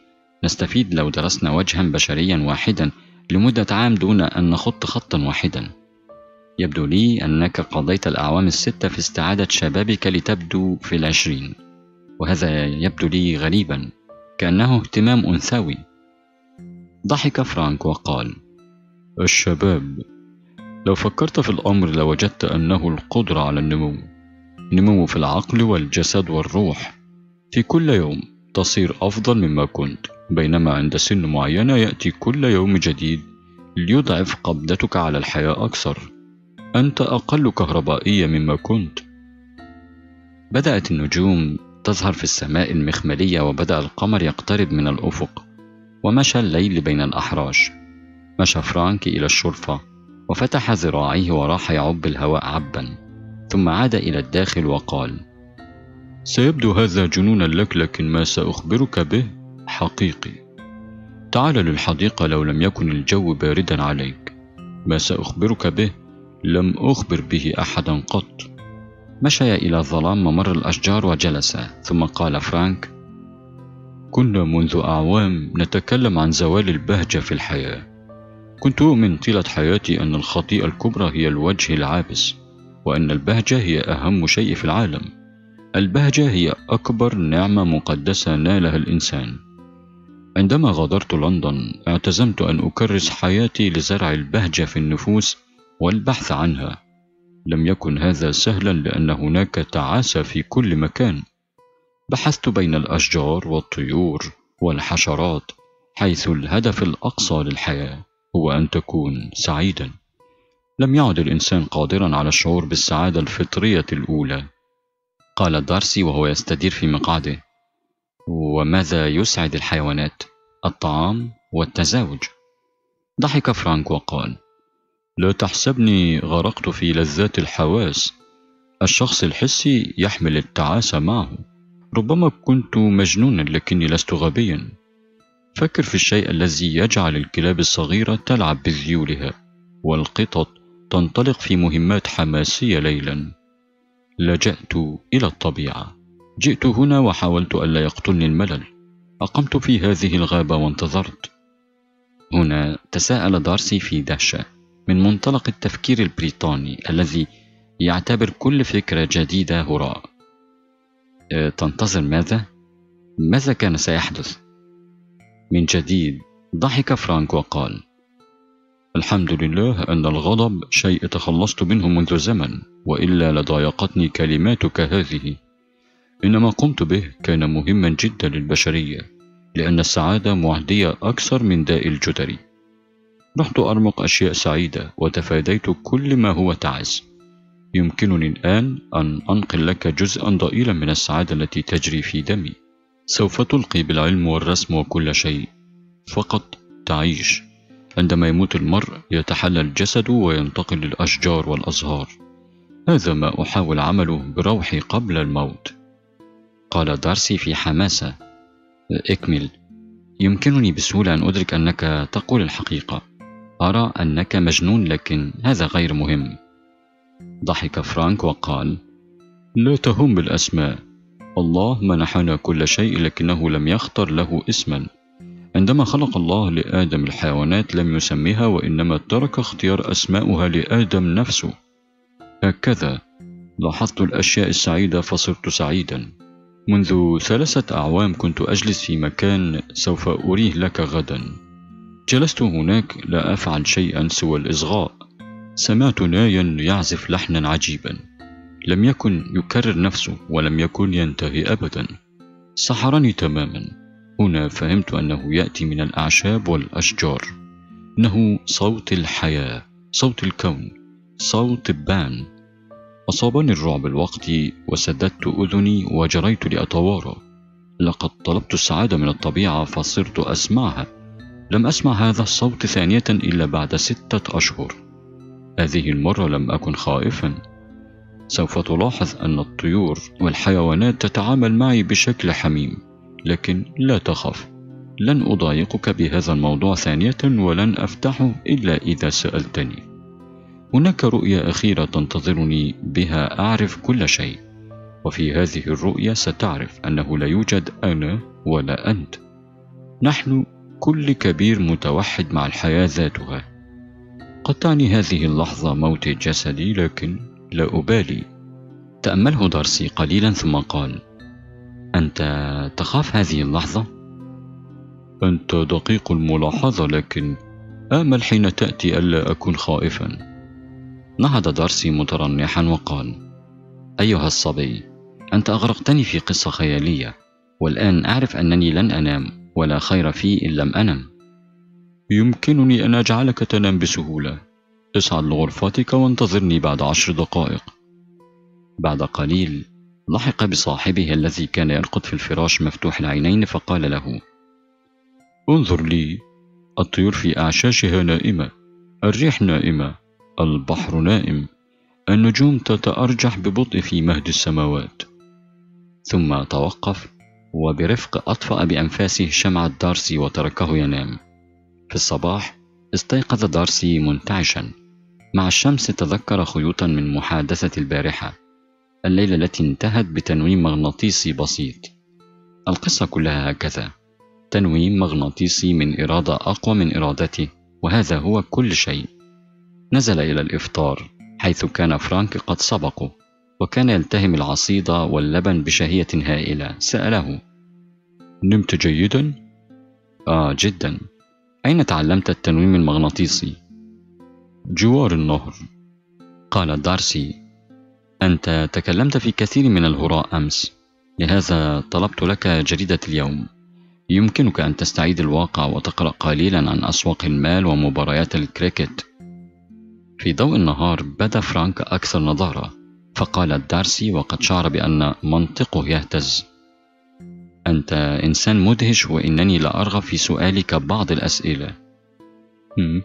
نستفيد لو درسنا وجها بشريا واحدا لمدة عام دون أن نخط خطا واحدا. يبدو لي أنك قضيت الأعوام 6 في استعادة شبابك لتبدو في 20، وهذا يبدو لي غريبا، كأنه اهتمام أنثوي. ضحك فرانك وقال: الشباب، لو فكرت في الأمر لوجدت أنه القدرة على النمو، نمو في العقل والجسد والروح. في كل يوم تصير أفضل مما كنت، بينما عند سن معينة يأتي كل يوم جديد ليضعف قبضتك على الحياة أكثر. أنت أقل كهربائية مما كنت. بدأت النجوم تظهر في السماء المخملية، وبدأ القمر يقترب من الأفق، ومشى الليل بين الأحراج. مشى فرانك إلى الشرفة وفتح ذراعيه وراح يعب الهواء عبا، ثم عاد إلى الداخل وقال: سيبدو هذا جنونا لك، لكن ما سأخبرك به حقيقي. تعال للحديقة لو لم يكن الجو باردا عليك. ما سأخبرك به لم أخبر به أحدا قط. مشى إلى ظلام ممر الأشجار وجلس، ثم قال فرانك: كنا منذ أعوام نتكلم عن زوال البهجة في الحياة. كنت أؤمن طيلة حياتي أن الخطيئة الكبرى هي الوجه العابس، وأن البهجة هي أهم شيء في العالم. البهجة هي أكبر نعمة مقدسة نالها الإنسان. عندما غادرت لندن اعتزمت أن أكرس حياتي لزرع البهجة في النفوس والبحث عنها. لم يكن هذا سهلا لأن هناك تعاسة في كل مكان. بحثت بين الأشجار والطيور والحشرات، حيث الهدف الأقصى للحياة هو أن تكون سعيدا. لم يعد الإنسان قادرا على الشعور بالسعادة الفطرية الأولى. قال دارسي وهو يستدير في مقعده: وماذا يسعد الحيوانات؟ الطعام والتزاوج. ضحك فرانك وقال: لا تحسبني غرقت في لذات الحواس. الشخص الحسي يحمل التعاسة معه. ربما كنت مجنونا لكني لست غبيا. فكر في الشيء الذي يجعل الكلاب الصغيرة تلعب بذيولها والقطط تنطلق في مهمات حماسية ليلا. لجأت إلى الطبيعة. جئت هنا وحاولت ألا يقتلني الملل. أقمت في هذه الغابة وانتظرت. هنا تساءل دارسي في دهشة من منطلق التفكير البريطاني الذي يعتبر كل فكرة جديدة هراء. تنتظر ماذا؟ ماذا كان سيحدث؟ من جديد ضحك فرانك وقال: الحمد لله أن الغضب شيء تخلصت منه منذ زمن، وإلا لضايقتني كلماتك هذه. إن ما قمت به كان مهما جدا للبشرية، لأن السعادة معدية أكثر من داء الجدري. رحت أرمق أشياء سعيدة وتفاديت كل ما هو تعس. يمكنني الآن أن أنقل لك جزءا ضئيلا من السعادة التي تجري في دمي. سوف تلقي بالعلم والرسم وكل شيء، فقط تعيش. عندما يموت المرء يتحلى الجسد وينتقل للأشجار والأزهار. هذا ما أحاول عمله بروحي قبل الموت. قال دارسي في حماسة: اكمل. يمكنني بسهولة أن أدرك أنك تقول الحقيقة. أرى أنك مجنون لكن هذا غير مهم. ضحك فرانك وقال: لا تهم بالأسماء. الله منحنا كل شيء لكنه لم يختر له اسما. عندما خلق الله لآدم الحيوانات لم يسميها، وإنما ترك اختيار أسماؤها لآدم نفسه. هكذا لاحظت الأشياء السعيدة فصرت سعيدا. منذ 3 أعوام كنت أجلس في مكان سوف أريه لك غدا. جلست هناك لا أفعل شيئا سوى الإصغاء. سمعت نايا يعزف لحنا عجيبا لم يكن يكرر نفسه ولم يكن ينتهي أبدا. سحرني تماما. هنا فهمت أنه يأتي من الأعشاب والأشجار. إنه صوت الحياة، صوت الكون، صوت بان. أصابني الرعب الوقتي وسددت أذني وجريت لأتوارى. لقد طلبت السعادة من الطبيعة فصرت أسمعها. لم أسمع هذا الصوت ثانية إلا بعد 6 أشهر. هذه المرة لم أكن خائفا. سوف تلاحظ أن الطيور والحيوانات تتعامل معي بشكل حميم، لكن لا تخف. لن أضايقك بهذا الموضوع ثانية ولن أفتحه إلا إذا سألتني. هناك رؤية أخيرة تنتظرني، بها أعرف كل شيء، وفي هذه الرؤية ستعرف أنه لا يوجد أنا ولا أنت. نحن كل كبير متوحد مع الحياة ذاتها. قد تعني هذه اللحظة موت جسدي لكن لا أبالي. تأمله دارسي قليلا ثم قال: أنت تخاف هذه اللحظة؟ أنت دقيق الملاحظة، لكن آمل حين تأتي ألا أكون خائفا. نهض دارسي مترنحا وقال: أيها الصبي، أنت أغرقتني في قصة خيالية، والآن أعرف أنني لن أنام، ولا خير في إن لم أنم. يمكنني أن أجعلك تنام بسهولة. اصعد لغرفتك وانتظرني بعد 10 دقائق. بعد قليل لحق بصاحبه الذي كان يرقد في الفراش مفتوح العينين فقال له: انظر لي، الطيور في أعشاشها نائمة، الريح نائمة، البحر نائم، النجوم تتأرجح ببطء في مهد السماوات. ثم توقف وبرفق أطفأ بأنفاسه شمعة دارسي وتركه ينام. في الصباح استيقظ دارسي منتعشا. مع الشمس تذكر خيوطا من محادثة البارحة، الليلة التي انتهت بتنويم مغناطيسي بسيط. القصة كلها هكذا، تنويم مغناطيسي من إرادة أقوى من إرادته، وهذا هو كل شيء. نزل إلى الإفطار حيث كان فرانك قد سبقه، وكان يلتهم العصيدة واللبن بشهية هائلة. سأله: نمت جيدا؟ جدا. أين تعلمت التنويم المغناطيسي؟ جوار النهر. قال دارسي: أنت تكلمت في كثير من الهراء أمس، لهذا طلبت لك جريدة اليوم. يمكنك أن تستعيد الواقع وتقرأ قليلا عن أسواق المال ومباريات الكريكت. في ضوء النهار بدا فرانك أكثر نضارة، فقال دارسي وقد شعر بأن منطقه يهتز: أنت إنسان مدهش، وإنني لا أرغب في سؤالك بعض الأسئلة.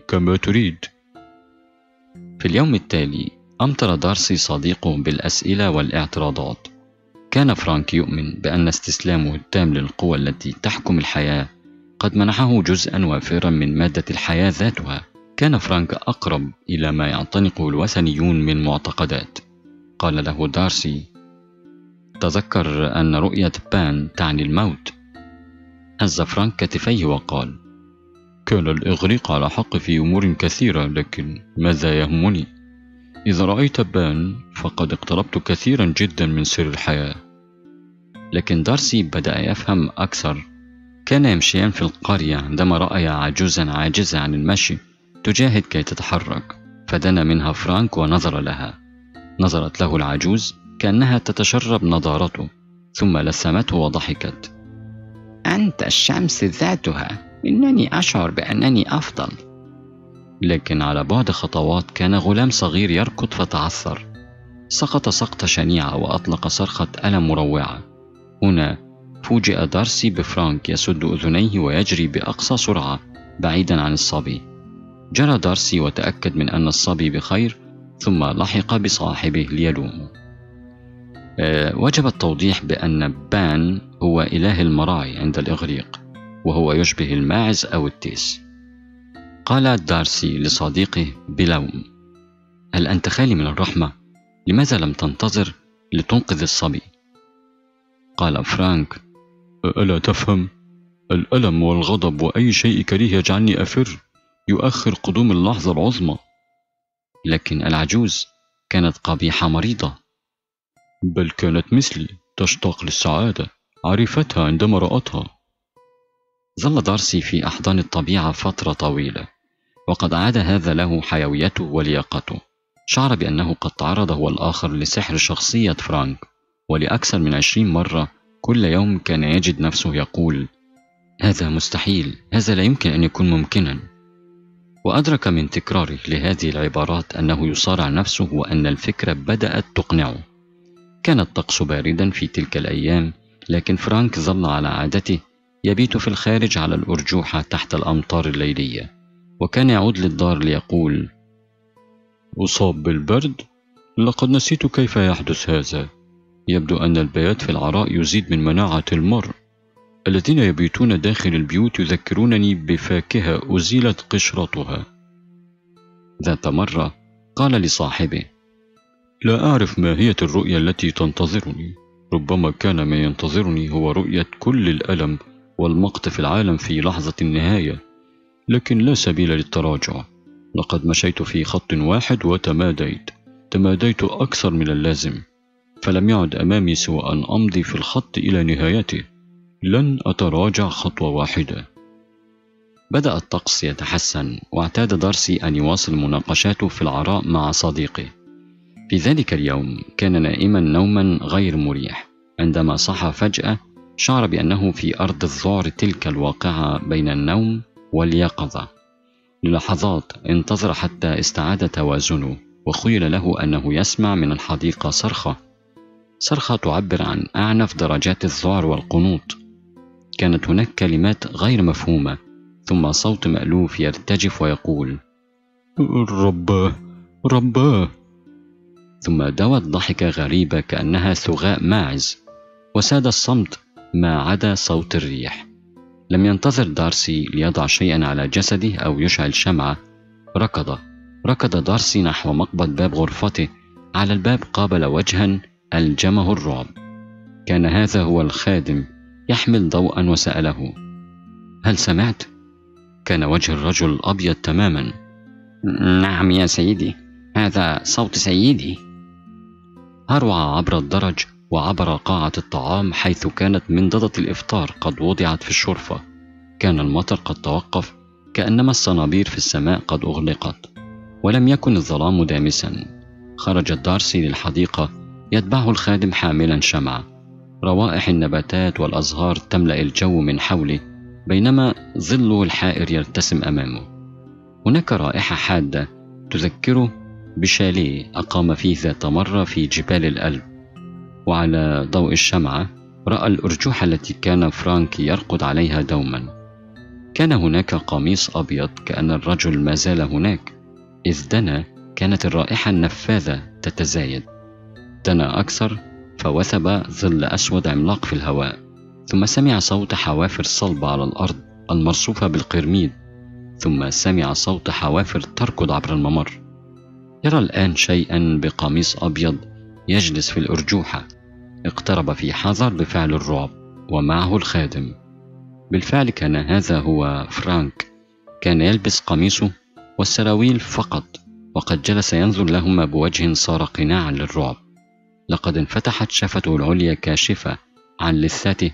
كما تريد. في اليوم التالي أمطر دارسي صديقه بالأسئلة والاعتراضات. كان فرانك يؤمن بأن استسلامه التام للقوى التي تحكم الحياة قد منحه جزءا وافرا من مادة الحياة ذاتها. كان فرانك أقرب إلى ما يعتنقه الوثنيون من معتقدات. قال له دارسي: تذكر أن رؤية بان تعني الموت. هز فرانك كتفيه وقال: كان الإغريق على حق في أمور كثيرة، لكن ماذا يهمني؟ إذا رأيت بان فقد اقتربت كثيرا جدا من سر الحياة. لكن دارسي بدأ يفهم أكثر. كان يمشيان في القرية عندما رأي عجوزا عاجزة عن المشي تجاهد كي تتحرك، فدنا منها فرانك ونظر لها. نظرت له العجوز كأنها تتشرب نضارته، ثم لثمته وضحكت. أنت الشمس ذاتها، إنني أشعر بأنني أفضل. لكن على بعد خطوات كان غلام صغير يركض فتعثر، سقط سقطة شنيعة وأطلق صرخة ألم مروعة. هنا فوجئ دارسي بفرانك يسد أذنيه ويجري بأقصى سرعة بعيدا عن الصبي. جرى دارسي وتأكد من أن الصبي بخير، ثم لحق بصاحبه ليلومه. وجب التوضيح بأن بان هو إله المراعي عند الإغريق، وهو يشبه الماعز أو التيس. قال دارسي لصديقه بلوم: هل أنت خالي من الرحمة؟ لماذا لم تنتظر لتنقذ الصبي؟ قال فرانك: ألا تفهم؟ الألم والغضب وأي شيء كريه يجعلني أفر، يؤخر قدوم اللحظة العظمى. لكن العجوز كانت قبيحة مريضة، بل كانت مثلي تشتاق للسعادة، عرفتها عندما رأتها. ظل دارسي في أحضان الطبيعة فترة طويلة، وقد عاد هذا له حيويته ولياقته. شعر بأنه قد تعرض هو الآخر لسحر شخصية فرانك، ولأكثر من 20 مرة كل يوم كان يجد نفسه يقول: هذا مستحيل، هذا لا يمكن أن يكون ممكنا. وأدرك من تكراره لهذه العبارات أنه يصارع نفسه، وأن الفكرة بدأت تقنعه. كان الطقس باردا في تلك الأيام، لكن فرانك ظل على عادته يبيت في الخارج على الأرجوحة تحت الأمطار الليلية، وكان يعود للدار ليقول: أصاب بالبرد؟ لقد نسيت كيف يحدث هذا. يبدو أن البيات في العراء يزيد من مناعة المرء. الذين يبيتون داخل البيوت يذكرونني بفاكهة أزيلت قشرتها. ذات مرة قال لصاحبه: لا أعرف ما هي الرؤية التي تنتظرني. ربما كان ما ينتظرني هو رؤية كل الألم والمقت في العالم في لحظة النهاية، لكن لا سبيل للتراجع. لقد مشيت في خط واحد وتماديت، تماديت أكثر من اللازم، فلم يعد أمامي سوى أن أمضي في الخط إلى نهايته. لن أتراجع خطوة واحدة. بدأ الطقس يتحسن، واعتاد دارسي أن يواصل مناقشاته في العراء مع صديقه. في ذلك اليوم كان نائما نوما غير مريح. عندما صحى فجأة شعر بأنه في أرض الذعر، تلك الواقعة بين النوم واليقظة. للحظات انتظر حتى استعاد توازنه، وخيل له أنه يسمع من الحديقة صرخة تعبر عن أعنف درجات الذعر والقنوط. كانت هناك كلمات غير مفهومة، ثم صوت مألوف يرتجف ويقول: رباه رباه. ثم دوت ضحكة غريبة كأنها ثغاء ماعز، وساد الصمت ما عدا صوت الريح. لم ينتظر دارسي ليضع شيئا على جسده أو يشعل شمعة. ركض دارسي نحو مقبض باب غرفته. على الباب قابل وجها ألجمه الرعب. كان هذا هو الخادم يحمل ضوءا، وسأله: هل سمعت؟ كان وجه الرجل أبيض تماما. نعم يا سيدي، هذا صوت سيدي. هرع عبر الدرج وعبر قاعة الطعام حيث كانت منضدة الإفطار قد وضعت في الشرفة. كان المطر قد توقف كأنما الصنابير في السماء قد أغلقت، ولم يكن الظلام دامسا. خرج دارسي للحديقة يتبعه الخادم حاملا شمعة. روائح النباتات والأزهار تملأ الجو من حوله بينما ظله الحائر يرتسم أمامه. هناك رائحة حادة تذكره بشاليه أقام فيه ذات مرة في جبال الألب، وعلى ضوء الشمعة رأى الأرجوحة التي كان فرانك يرقد عليها دوما. كان هناك قميص أبيض كأن الرجل ما زال هناك، إذ دنا كانت الرائحة النفاذة تتزايد. دنا أكثر فوثب ظل أسود عملاق في الهواء، ثم سمع صوت حوافر صلبة على الأرض المرصوفة بالقرميد، ثم سمع صوت حوافر تركض عبر الممر. يرى الآن شيئا بقميص أبيض يجلس في الأرجوحة. اقترب في حذر بفعل الرعب ومعه الخادم. بالفعل كان هذا هو فرانك، كان يلبس قميصه والسراويل فقط، وقد جلس ينظر لهما بوجه صار قناعا للرعب. لقد انفتحت شفته العليا كاشفة عن لثته،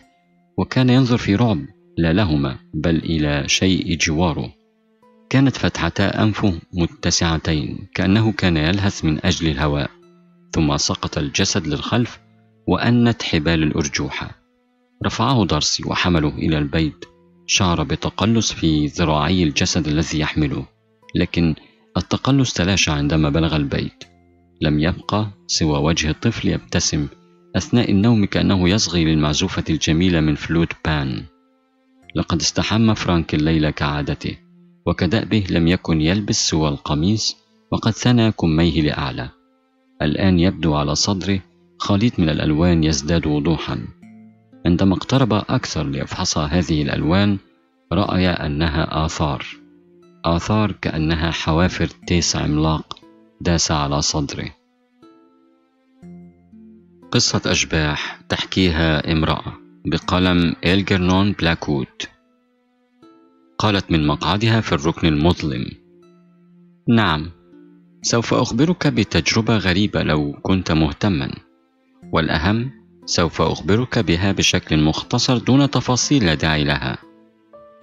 وكان ينظر في رعب لا لهما بل إلى شيء جواره. كانت فتحتا أنفه متسعتين كأنه كان يلهث من أجل الهواء. ثم سقط الجسد للخلف وأنت حبال الأرجوحة. رفعه دارسي وحمله إلى البيت. شعر بتقلص في ذراعي الجسد الذي يحمله، لكن التقلص تلاشى عندما بلغ البيت. لم يبقى سوى وجه الطفل يبتسم أثناء النوم كأنه يصغي للمعزوفة الجميلة من فلوت بان. لقد استحم فرانك الليلة كعادته، وكدأبه لم يكن يلبس سوى القميص، وقد ثنى كميه لأعلى. الآن يبدو على صدره خليط من الألوان يزداد وضوحا. عندما اقترب أكثر ليفحص هذه الألوان رأى أنها آثار كأنها حوافر تيس عملاق داس على صدره. قصة أشباح تحكيها امرأة بقلم إلجرنون بلاكوت. قالت من مقعدها في الركن المظلم: نعم، سوف أخبرك بتجربة غريبة لو كنت مهتما، والأهم سوف أخبرك بها بشكل مختصر دون تفاصيل لا داعي لها.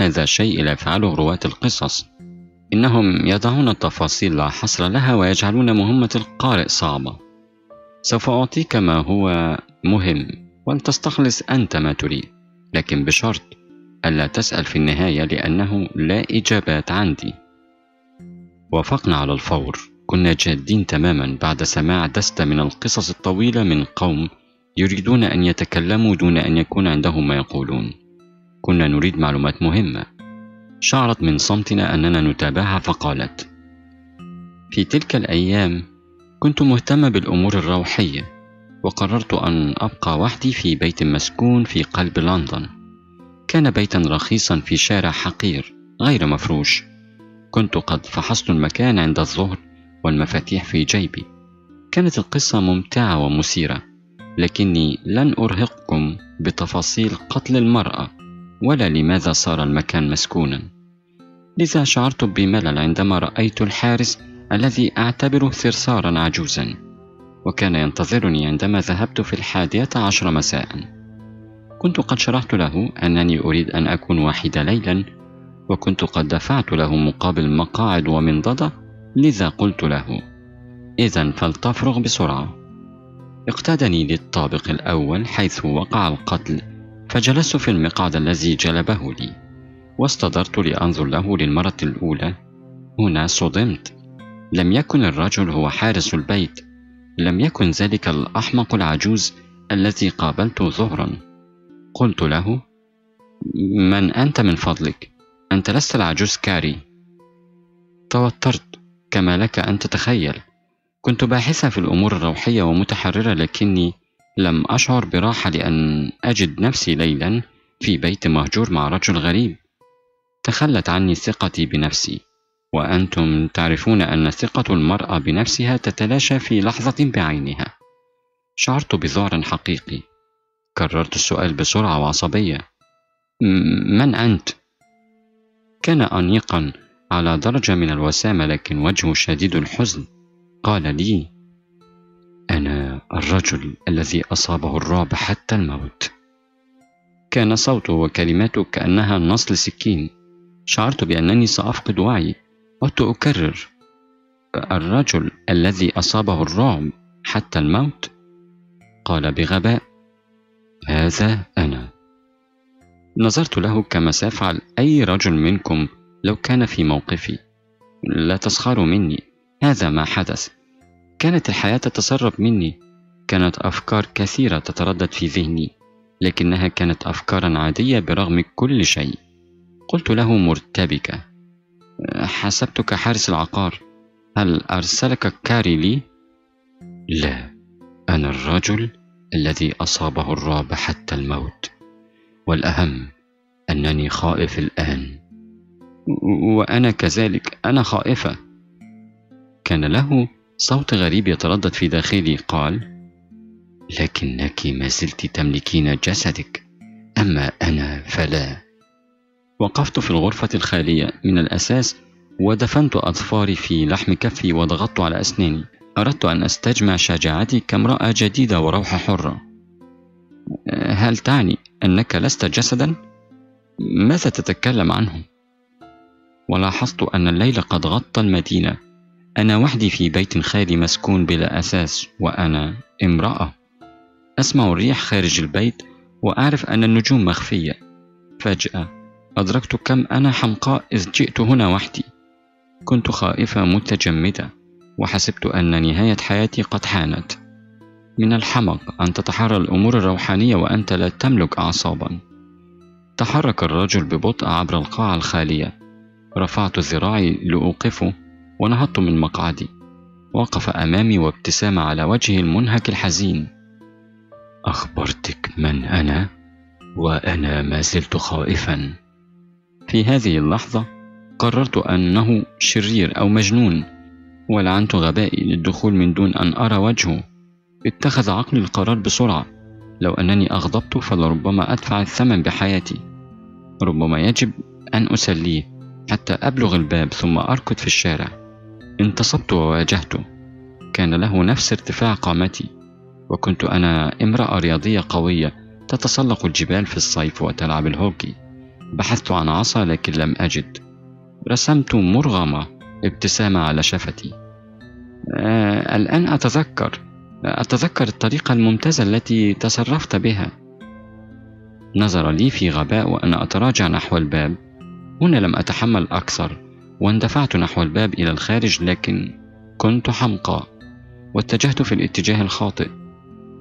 هذا شيء لا يفعله رواة القصص، إنهم يضعون التفاصيل لا حصر لها ويجعلون مهمة القارئ صعبة. سوف أعطيك ما هو مهم ولتستخلص أنت ما تريد، لكن بشرط ألا تسأل في النهاية لأنه لا إجابات عندي. وافقنا على الفور، كنا جادين تماما بعد سماع دستة من القصص الطويلة من قوم يريدون أن يتكلموا دون أن يكون عندهم ما يقولون. كنا نريد معلومات مهمة. شعرت من صمتنا أننا نتابعها فقالت: في تلك الأيام كنت مهتمة بالأمور الروحية، وقررت أن أبقى وحدي في بيت مسكون في قلب لندن. كان بيتا رخيصا في شارع حقير غير مفروش. كنت قد فحصت المكان عند الظهر والمفاتيح في جيبي. كانت القصة ممتعة ومثيرة، لكني لن أرهقكم بتفاصيل قتل المرأة ولا لماذا صار المكان مسكونا. لذا شعرت بملل عندما رأيت الحارس الذي أعتبره ثرثارا عجوزا، وكان ينتظرني عندما ذهبت في 11:00 مساء. كنت قد شرحت له أنني أريد أن أكون وحيدة ليلا، وكنت قد دفعت له مقابل مقاعد ومنضدة، لذا قلت له: إذا فلتفرغ بسرعة. اقتادني للطابق الأول حيث وقع القتل، فجلست في المقعد الذي جلبه لي، واستدرت لأنظر له للمرة الأولى. هنا صدمت. لم يكن الرجل هو حارس البيت، لم يكن ذلك الأحمق العجوز الذي قابلته ظهرا. قلت له: من أنت من فضلك؟ أنت لست العجوز كاري. توترت كما لك أن تتخيل. كنت باحثة في الأمور الروحية ومتحررة، لكني لم أشعر براحة لأن أجد نفسي ليلا في بيت مهجور مع رجل غريب. تخلت عني ثقتي بنفسي، وأنتم تعرفون أن ثقة المرأة بنفسها تتلاشى في لحظة بعينها. شعرت بذعر حقيقي. كررت السؤال بسرعة وعصبية: من أنت؟ كان أنيقا على درجة من الوسامة، لكن وجهه شديد الحزن. قال لي: أنا الرجل الذي أصابه الرعب حتى الموت. كان صوته وكلماته كأنها نصل سكين. شعرت بأنني سأفقد وعي. عدت أكرر: الرجل الذي أصابه الرعب حتى الموت. قال بغباء: هذا أنا. نظرت له كما سيفعل أي رجل منكم لو كان في موقفي. لا تسخروا مني، هذا ما حدث. كانت الحياة تتسرب مني، كانت أفكار كثيرة تتردد في ذهني، لكنها كانت أفكارا عادية برغم كل شيء. قلت له مرتبكة: حسبتك حارس العقار، هل أرسلك كاري لي؟ لا، أنا الرجل الذي أصابه الرعب حتى الموت، والأهم أنني خائف الآن. وأنا كذلك، أنا خائفة. كان له صوت غريب يتردد في داخلي. قال: لكنك ما زلت تملكين جسدك، أما أنا فلا. وقفت في الغرفة الخالية من الأساس ودفنت أظفاري في لحم كفي وضغطت على أسناني. أردت أن أستجمع شجاعتي كامرأة جديدة وروح حرة. هل تعني أنك لست جسدا؟ ماذا تتكلم عنه؟ ولاحظت أن الليل قد غطى المدينة. أنا وحدي في بيت خالي مسكون بلا أساس، وأنا امرأة. أسمع الريح خارج البيت وأعرف أن النجوم مخفية. فجأة أدركت كم أنا حمقاء إذ جئت هنا وحدي. كنت خائفة متجمدة، وحسبت أن نهاية حياتي قد حانت. من الحمق أن تتحرى الأمور الروحانية وأنت لا تملك أعصابا. تحرك الرجل ببطء عبر القاعة الخالية. رفعت ذراعي لأوقفه ونهضت من مقعدي. وقف أمامي وابتسام على وجهه المنهك الحزين. أخبرتك من أنا، وأنا ما زلت خائفا. في هذه اللحظة قررت أنه شرير أو مجنون، ولعنت غبائي للدخول من دون أن أرى وجهه. اتخذ عقلي القرار بسرعة: لو أنني أغضبته فلربما أدفع الثمن بحياتي. ربما يجب أن أسليه حتى أبلغ الباب ثم أركض في الشارع. انتصبت وواجهته. كان له نفس ارتفاع قامتي، وكنت أنا امرأة رياضية قوية تتسلق الجبال في الصيف وتلعب الهوكي. بحثت عن عصا لكن لم أجد. رسمت مرغمة ابتسامة على شفتي. الآن أتذكر الطريقة الممتازة التي تصرفت بها. نظر لي في غباء وأنا أتراجع نحو الباب. هنا لم أتحمل أكثر واندفعت نحو الباب إلى الخارج، لكن كنت حمقى واتجهت في الاتجاه الخاطئ.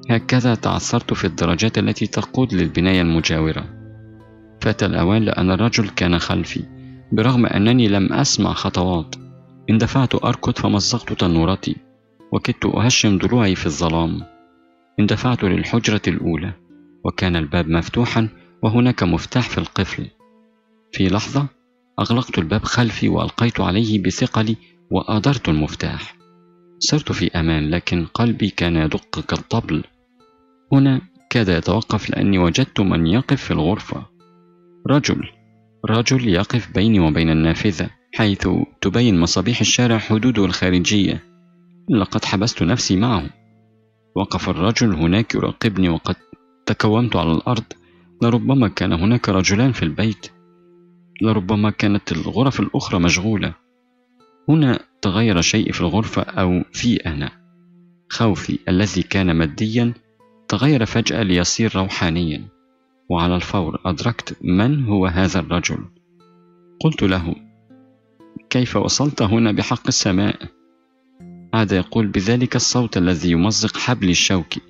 هكذا تعثرت في الدرجات التي تقود للبناية المجاورة. فات الأوان لأن الرجل كان خلفي برغم أنني لم أسمع خطوات. اندفعت أركض فمزقت تنورتي وكدت أهشم ضلوعي في الظلام. اندفعت للحجرة الأولى وكان الباب مفتوحا وهناك مفتاح في القفل. في لحظة أغلقت الباب خلفي وألقيت عليه بثقلي وأدرت المفتاح. صرت في أمان لكن قلبي كان يدق كالطبل. هنا كاد يتوقف لأني وجدت من يقف في الغرفة. رجل يقف بيني وبين النافذة حيث تبين مصابيح الشارع حدوده الخارجية. لقد حبست نفسي معه. وقف الرجل هناك يراقبني وقد تكومت على الأرض. لربما كان هناك رجلان في البيت، لربما كانت الغرف الأخرى مشغولة. هنا تغير شيء في الغرفة أو في أنا. خوفي الذي كان ماديا تغير فجأة ليصير روحانيا، وعلى الفور أدركت من هو هذا الرجل. قلت له: كيف وصلت هنا بحق السماء؟ عاد يقول بذلك الصوت الذي يمزق حبلي الشوكي: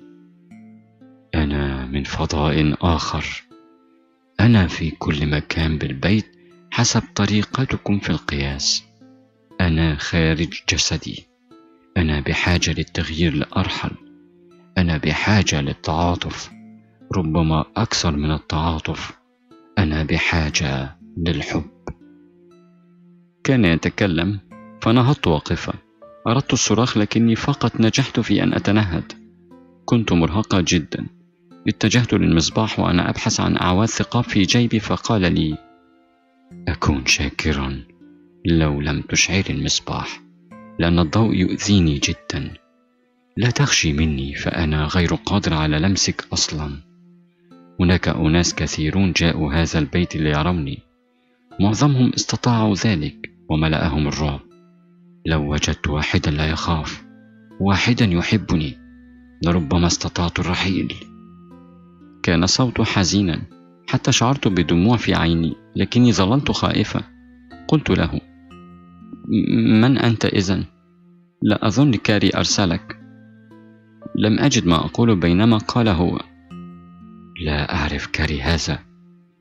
أنا من فضاء آخر، أنا في كل مكان بالبيت حسب طريقتكم في القياس. أنا خارج جسدي، أنا بحاجة للتغيير لأرحل، أنا بحاجة للتعاطف، ربما أكثر من التعاطف، أنا بحاجة للحب. كان يتكلم فنهضت واقفة. أردت الصراخ لكني فقط نجحت في أن أتنهد. كنت مرهقة جدا. اتجهت للمصباح وأنا أبحث عن أعواد ثقاب في جيبي فقال لي: أكون شاكرا لو لم تشعري المصباح لأن الضوء يؤذيني جدا. لا تخشي مني فأنا غير قادر على لمسك أصلا. هناك أناس كثيرون جاءوا هذا البيت ليروني، معظمهم استطاعوا ذلك وملأهم الرعب. لو وجدت واحدا لا يخاف، واحدا يحبني، لربما استطعت الرحيل. كان صوته حزينا حتى شعرت بدموع في عيني، لكني ظللت خائفة. قلت له: من أنت إذن؟ لا أظن كاري أرسلك. لم أجد ما أقول بينما قال هو: لا أعرف كاري هذا،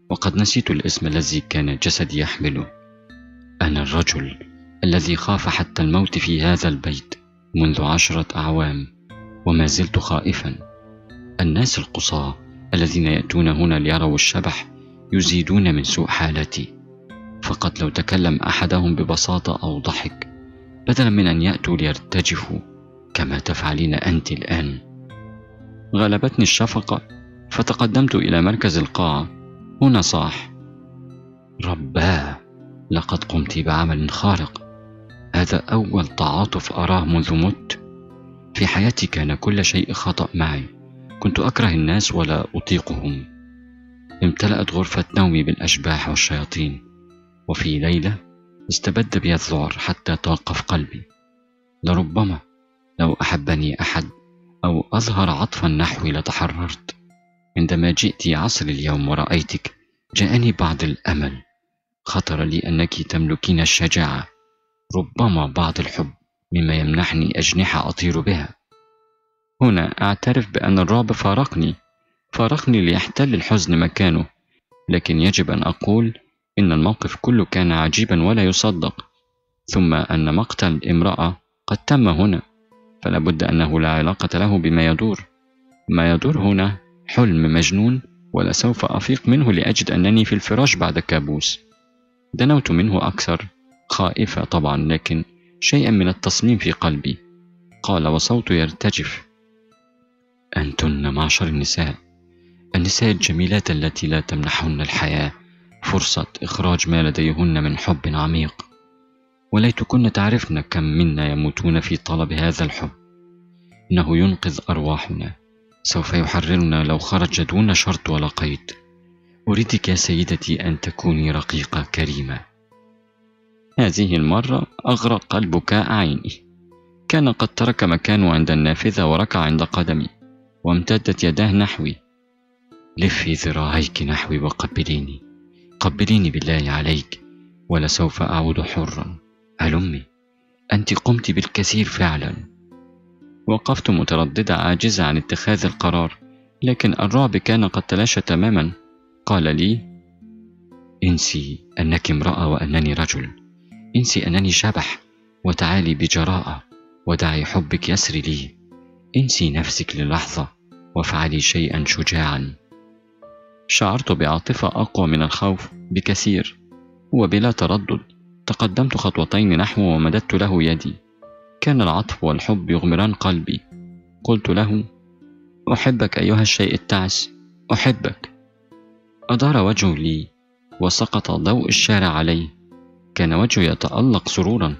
وقد نسيت الاسم الذي كان جسدي يحمله. أنا الرجل الذي خاف حتى الموت في هذا البيت منذ 10 أعوام، وما زلت خائفا. الناس القصاة الذين يأتون هنا ليروا الشبح يزيدون من سوء حالتي، فقط لو تكلم أحدهم ببساطة أو ضحك بدلا من أن يأتوا ليرتجفوا كما تفعلين أنت الآن. غلبتني الشفقة فتقدمت إلى مركز القاعة. هنا صاح: رباه، لقد قمت بعمل خارق. هذا أول تعاطف أراه منذ مت. في حياتي كان كل شيء خطأ معي، كنت أكره الناس ولا أطيقهم. امتلأت غرفة نومي بالأشباح والشياطين، وفي ليلة استبد بي الذعر حتى توقف قلبي. لربما لو أحبني أحد أو أظهر عطفا نحوي لتحررت. عندما جئت عصر اليوم ورأيتك جاءني بعض الأمل، خطر لي أنك تملكين الشجاعة، ربما بعض الحب مما يمنحني أجنحة أطير بها. هنا أعترف بأن الرعب فارقني ليحتل الحزن مكانه، لكن يجب أن أقول إن الموقف كله كان عجيبا ولا يصدق، ثم أن مقتل امرأة قد تم هنا، فلا بد أنه لا علاقة له بما يدور. ما يدور هنا حلم مجنون، ولسوف أفيق منه لأجد أنني في الفراش بعد كابوس. دنوت منه أكثر، خائفة طبعا، لكن شيئا من التصميم في قلبي. قال وصوته يرتجف: أنتن معشر النساء، النساء الجميلات التي لا تمنحهن الحياة فرصة إخراج ما لديهن من حب عميق، وليتكن تعرفن كم منا يموتون في طلب هذا الحب. إنه ينقذ أرواحنا، سوف يحررنا لو خرج دون شرط ولا قيد. أريدك يا سيدتي أن تكوني رقيقة كريمة. هذه المرة أغرق قلبك عيني. كان قد ترك مكانه عند النافذة وركع عند قدمي، وامتدت يداه نحوي. لفي ذراعيك نحوي وقبليني، قبليني بالله عليك، ولسوف أعود حرا. هلمي، أنت قمت بالكثير فعلا. وقفت مترددة عاجزة عن اتخاذ القرار، لكن الرعب كان قد تلاشى تماما. قال لي: انسي أنك امرأة وأنني رجل، انسي أنني شبح وتعالي بجراءة ودعي حبك يسري لي. انسي نفسك للحظة وافعلي شيئا شجاعا. شعرت بعاطفة أقوى من الخوف بكثير، وبلا تردد تقدمت خطوتين نحوه ومددت له يدي. كان العطف والحب يغمران قلبي. قلت له: أحبك أيها الشيء التعس، أحبك. أدار وجهه لي وسقط ضوء الشارع عليه. كان وجهه يتألق سرورا.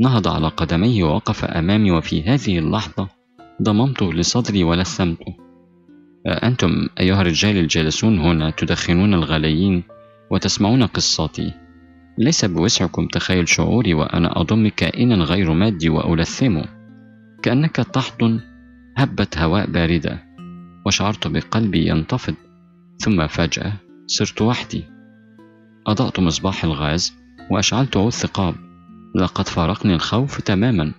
نهض على قدميه ووقف أمامي، وفي هذه اللحظة ضممته لصدري ولثمته. أنتم أيها الرجال الجالسون هنا تدخنون الغاليين وتسمعون قصتي، ليس بوسعكم تخيل شعوري وأنا أضم كائنا غير مادي وألثمه. كأنك تحضن هبة هواء باردة، وشعرت بقلبي ينتفض. ثم فجأة صرت وحدي. أضعت مصباح الغاز وأشعلته الثقاب. لقد فارقني الخوف تماما،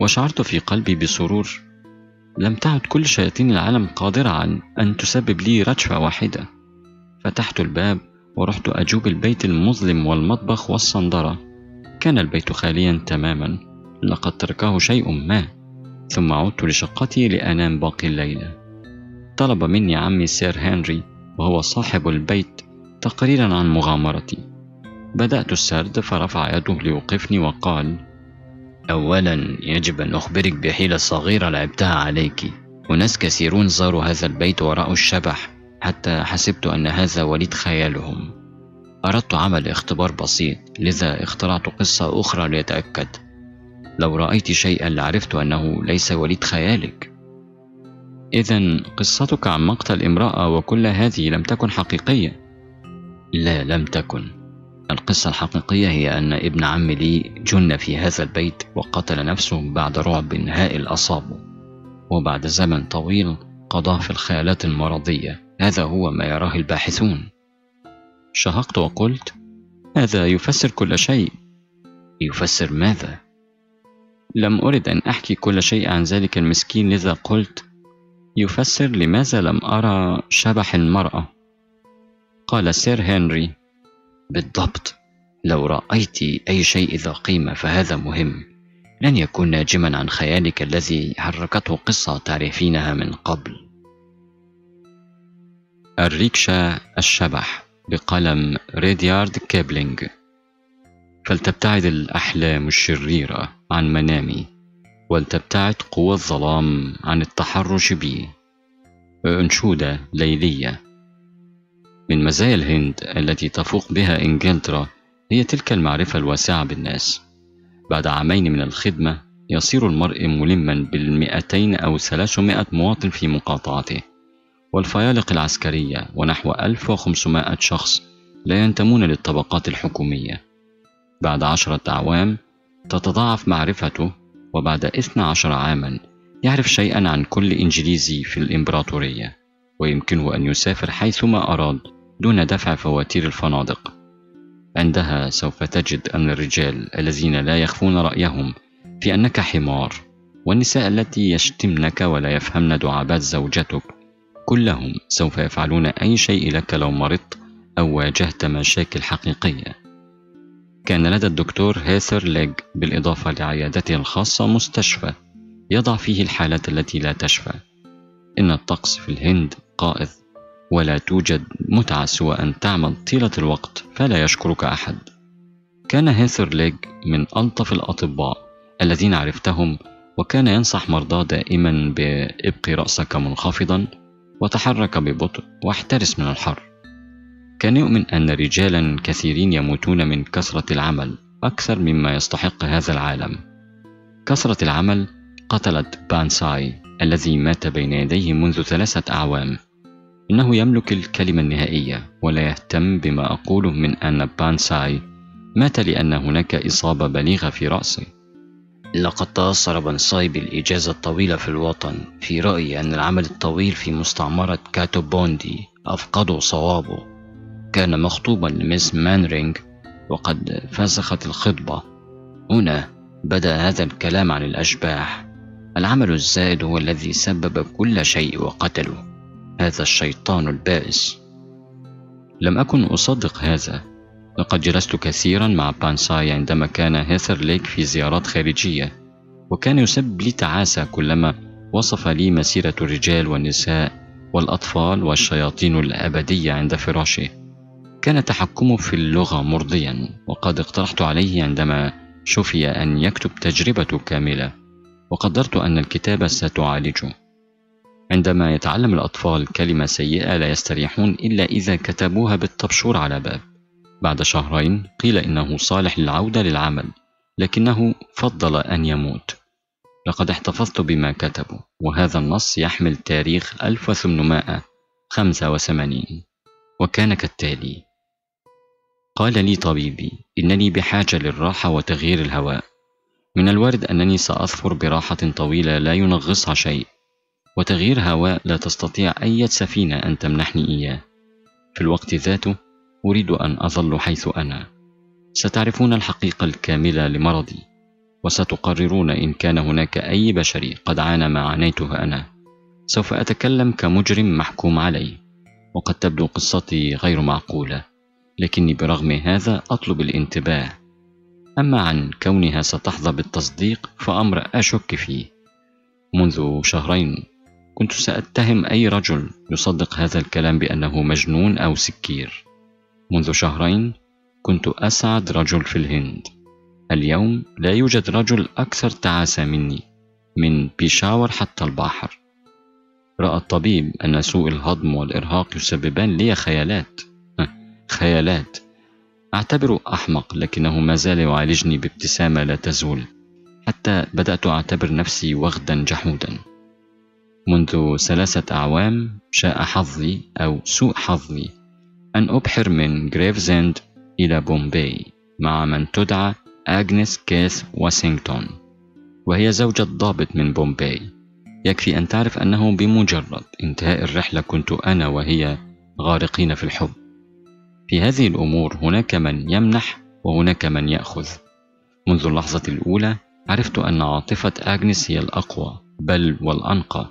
وشعرت في قلبي بسرور. لم تعد كل شياطين العالم قادرة عن أن تسبب لي رجفة واحدة. فتحت الباب ورحت أجوب البيت المظلم والمطبخ والصندرة. كان البيت خاليا تماما، لقد تركه شيء ما. ثم عدت لشقتي لأنام باقي الليلة. طلب مني عمي سير هنري، وهو صاحب البيت، تقريرا عن مغامرتي. بدأت السرد فرفع يده ليوقفني وقال: أولا يجب أن أخبرك بحيلة صغيرة لعبتها عليك. أناس كثيرون زاروا هذا البيت ورأوا الشبح، حتى حسبت أن هذا وليد خيالهم. أردت عمل اختبار بسيط، لذا اخترعت قصة أخرى ليتأكد. لو رأيت شيئا لعرفت أنه ليس وليد خيالك. إذن قصتك عن مقتل امرأة وكل هذه لم تكن حقيقية؟ لا، لم تكن. القصة الحقيقية هي أن ابن عمي لي جن في هذا البيت وقتل نفسه بعد رعب هائل أصابه، وبعد زمن طويل قضى في الخيالات المرضية. هذا هو ما يراه الباحثون. شهقت وقلت: هذا يفسر كل شيء. يفسر ماذا؟ لم أرد أن أحكي كل شيء عن ذلك المسكين، لذا قلت: يفسر لماذا لم أرى شبح المرأة. قال سير هنري: بالضبط، لو رأيت أي شيء ذا قيمة فهذا مهم، لن يكون ناجما عن خيالك الذي حركته قصة تعرفينها من قبل. الريكشا الشبح، بقلم ريديارد كيبلينج. فلتبتعد الأحلام الشريرة عن منامي، ولتبتعد قوى الظلام عن التحرش بي. أنشودة ليلية. من مزايا الهند التي تفوق بها إنجلترا هي تلك المعرفة الواسعة بالناس. بعد عامين من الخدمة يصير المرء ملما بال200 أو 300 مواطن في مقاطعته، والفيالق العسكرية ونحو 1500 شخص لا ينتمون للطبقات الحكومية. بعد 10 أعوام تتضاعف معرفته، وبعد 12 عاما يعرف شيئا عن كل إنجليزي في الإمبراطورية، ويمكنه أن يسافر حيثما أراد دون دفع فواتير الفنادق. عندها سوف تجد أن الرجال الذين لا يخفون رأيهم في أنك حمار، والنساء التي يشتمنك ولا يفهمن دعابات زوجتك، كلهم سوف يفعلون أي شيء لك لو مرضت أو واجهت مشاكل حقيقية. كان لدى الدكتور هيثرليج بالإضافة لعيادته الخاصة مستشفى يضع فيه الحالات التي لا تشفى. إن الطقس في الهند قائض، ولا توجد متعة سوى أن تعمل طيلة الوقت فلا يشكرك أحد. كان هيثرليج من ألطف الأطباء الذين عرفتهم، وكان ينصح مرضاه دائما بإبقي رأسك منخفضا، وتحرك ببطء، واحترس من الحر. كان يؤمن أن رجالا كثيرين يموتون من كثرة العمل أكثر مما يستحق هذا العالم. كثرة العمل قتلت بانساي الذي مات بين يديه منذ 3 أعوام. إنه يملك الكلمة النهائية، ولا يهتم بما أقوله من أن بانساي مات لأن هناك إصابة بليغة في رأسه. لقد تأثر بانساي بالإجازة الطويلة في الوطن. في رأيي أن العمل الطويل في مستعمرة كاتو بوندي أفقده صوابه. كان مخطوبا لميس مانرينج وقد فسخت الخطبة. هنا بدأ هذا الكلام عن الأشباح. العمل الزائد هو الذي سبب كل شيء وقتله، هذا الشيطان البائس. لم أكن أصدق هذا. لقد جلست كثيرا مع بانساي عندما كان هيثرليج في زيارات خارجية، وكان يسبب لي تعاسة كلما وصف لي مسيرة الرجال والنساء والأطفال والشياطين الأبدية عند فراشه. كان تحكمه في اللغة مرضيا، وقد اقترحت عليه عندما شفي أن يكتب تجربته كاملة، وقدرت أن الكتابة ستعالجه. عندما يتعلم الأطفال كلمة سيئة لا يستريحون إلا إذا كتبوها بالطبشور على باب. بعد 2 شهر قيل إنه صالح للعودة للعمل، لكنه فضل أن يموت. لقد احتفظت بما كتبوا، وهذا النص يحمل تاريخ 1885، وكان كالتالي: قال لي طبيبي إنني بحاجة للراحة وتغيير الهواء. من الوارد أنني سأظفر براحة طويلة لا ينغصها شيء، وتغيير هواء لا تستطيع أي سفينة أن تمنحني إياه. في الوقت ذاته أريد أن أظل حيث أنا. ستعرفون الحقيقة الكاملة لمرضي، وستقررون إن كان هناك أي بشري قد عانى ما عانيته أنا. سوف أتكلم كمجرم محكوم عليه، وقد تبدو قصتي غير معقولة، لكني برغم هذا أطلب الانتباه. أما عن كونها ستحظى بالتصديق فأمر أشك فيه. منذ 2 شهر كنت سأتهم أي رجل يصدق هذا الكلام بأنه مجنون أو سكير. منذ 2 شهر كنت أسعد رجل في الهند. اليوم لا يوجد رجل أكثر تعاسة مني، من بيشاور حتى البحر. رأى الطبيب أن سوء الهضم والإرهاق يسببان لي خيالات. أعتبره أحمق، لكنه ما زال يعالجني بابتسامة لا تزول، حتى بدأت أعتبر نفسي وغدا جحودا. منذ 3 أعوام شاء حظي أو سوء حظي أن أبحر من جريفزند إلى بومباي مع من تدعى آجنس كيث ويسينغتون، وهي زوجة ضابط من بومباي. يكفي أن تعرف أنه بمجرد انتهاء الرحلة كنت أنا وهي غارقين في الحب. في هذه الأمور هناك من يمنح وهناك من يأخذ. منذ اللحظة الأولى عرفت أن عاطفة آجنس هي الأقوى بل والأنقى.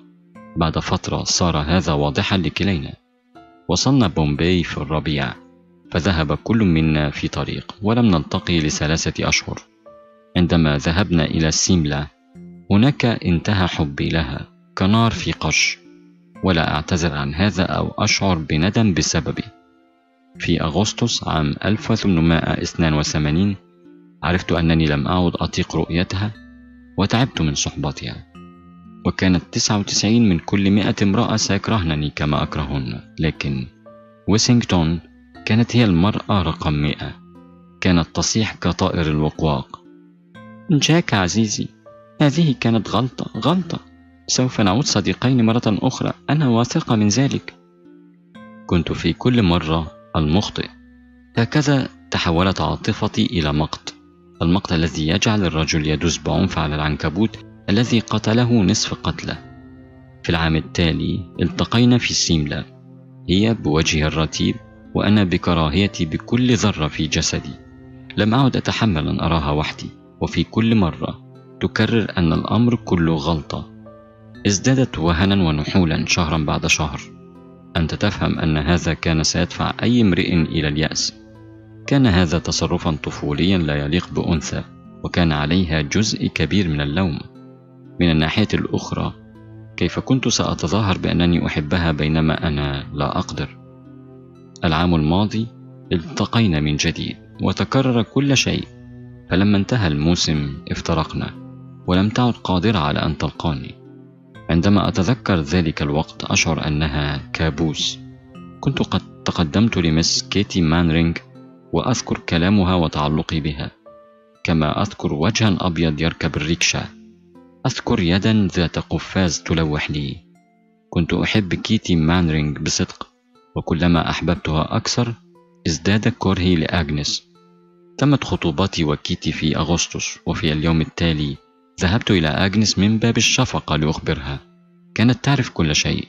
بعد فترة صار هذا واضحا لكلينا. وصلنا بومباي في الربيع، فذهب كل منا في طريق ولم نلتقي ل3 أشهر. عندما ذهبنا إلى سيملا هناك انتهى حبي لها كنار في قش، ولا أعتذر عن هذا أو أشعر بندم بسببه. في أغسطس عام 1882 عرفت أنني لم أعد أطيق رؤيتها وتعبت من صحبتها، وكانت 99 من كل 100 امرأة سيكرهنني كما أكرهن، لكن ويسينغتون كانت هي المرأة رقم 100. كانت تصيح كطائر الوقواق: جاك عزيزي، هذه كانت غلطة غلطة، سوف نعود صديقين مرة أخرى، أنا واثقة من ذلك. كنت في كل مرة المخطئ. هكذا تحولت عاطفتي إلى مقت، المقت الذي يجعل الرجل يدوس بعنف على العنكبوت الذي قتله نصف قتله. في العام التالي التقينا في سيملا، هي بوجهها الرتيب وأنا بكراهيتي بكل ذرة في جسدي. لم أعد أتحمل أن أراها وحدي، وفي كل مرة تكرر أن الأمر كله غلطة. ازدادت وهنا ونحولا شهرا بعد شهر. أنت تفهم أن هذا كان سيدفع أي امرئ إلى اليأس. كان هذا تصرفا طفوليا لا يليق بأنثى، وكان عليها جزء كبير من اللوم. من الناحية الأخرى، كيف كنت سأتظاهر بأنني أحبها بينما أنا لا أقدر؟ العام الماضي التقينا من جديد وتكرر كل شيء، فلما انتهى الموسم افترقنا ولم تعد قادرة على أن تلقاني. عندما أتذكر ذلك الوقت أشعر أنها كابوس. كنت قد تقدمت لمس كيتي مانرينج وأذكر كلامها وتعلقي بها، كما أذكر وجها أبيض يركب الريكشا، أذكر يدا ذات قفاز تلوح لي. كنت أحب كيتي مانرينج بصدق، وكلما أحببتها أكثر ازداد كرهي لآجنس. تمت خطوبتي وكيتي في أغسطس، وفي اليوم التالي ذهبت إلى آجنس من باب الشفقة لأخبرها. كانت تعرف كل شيء،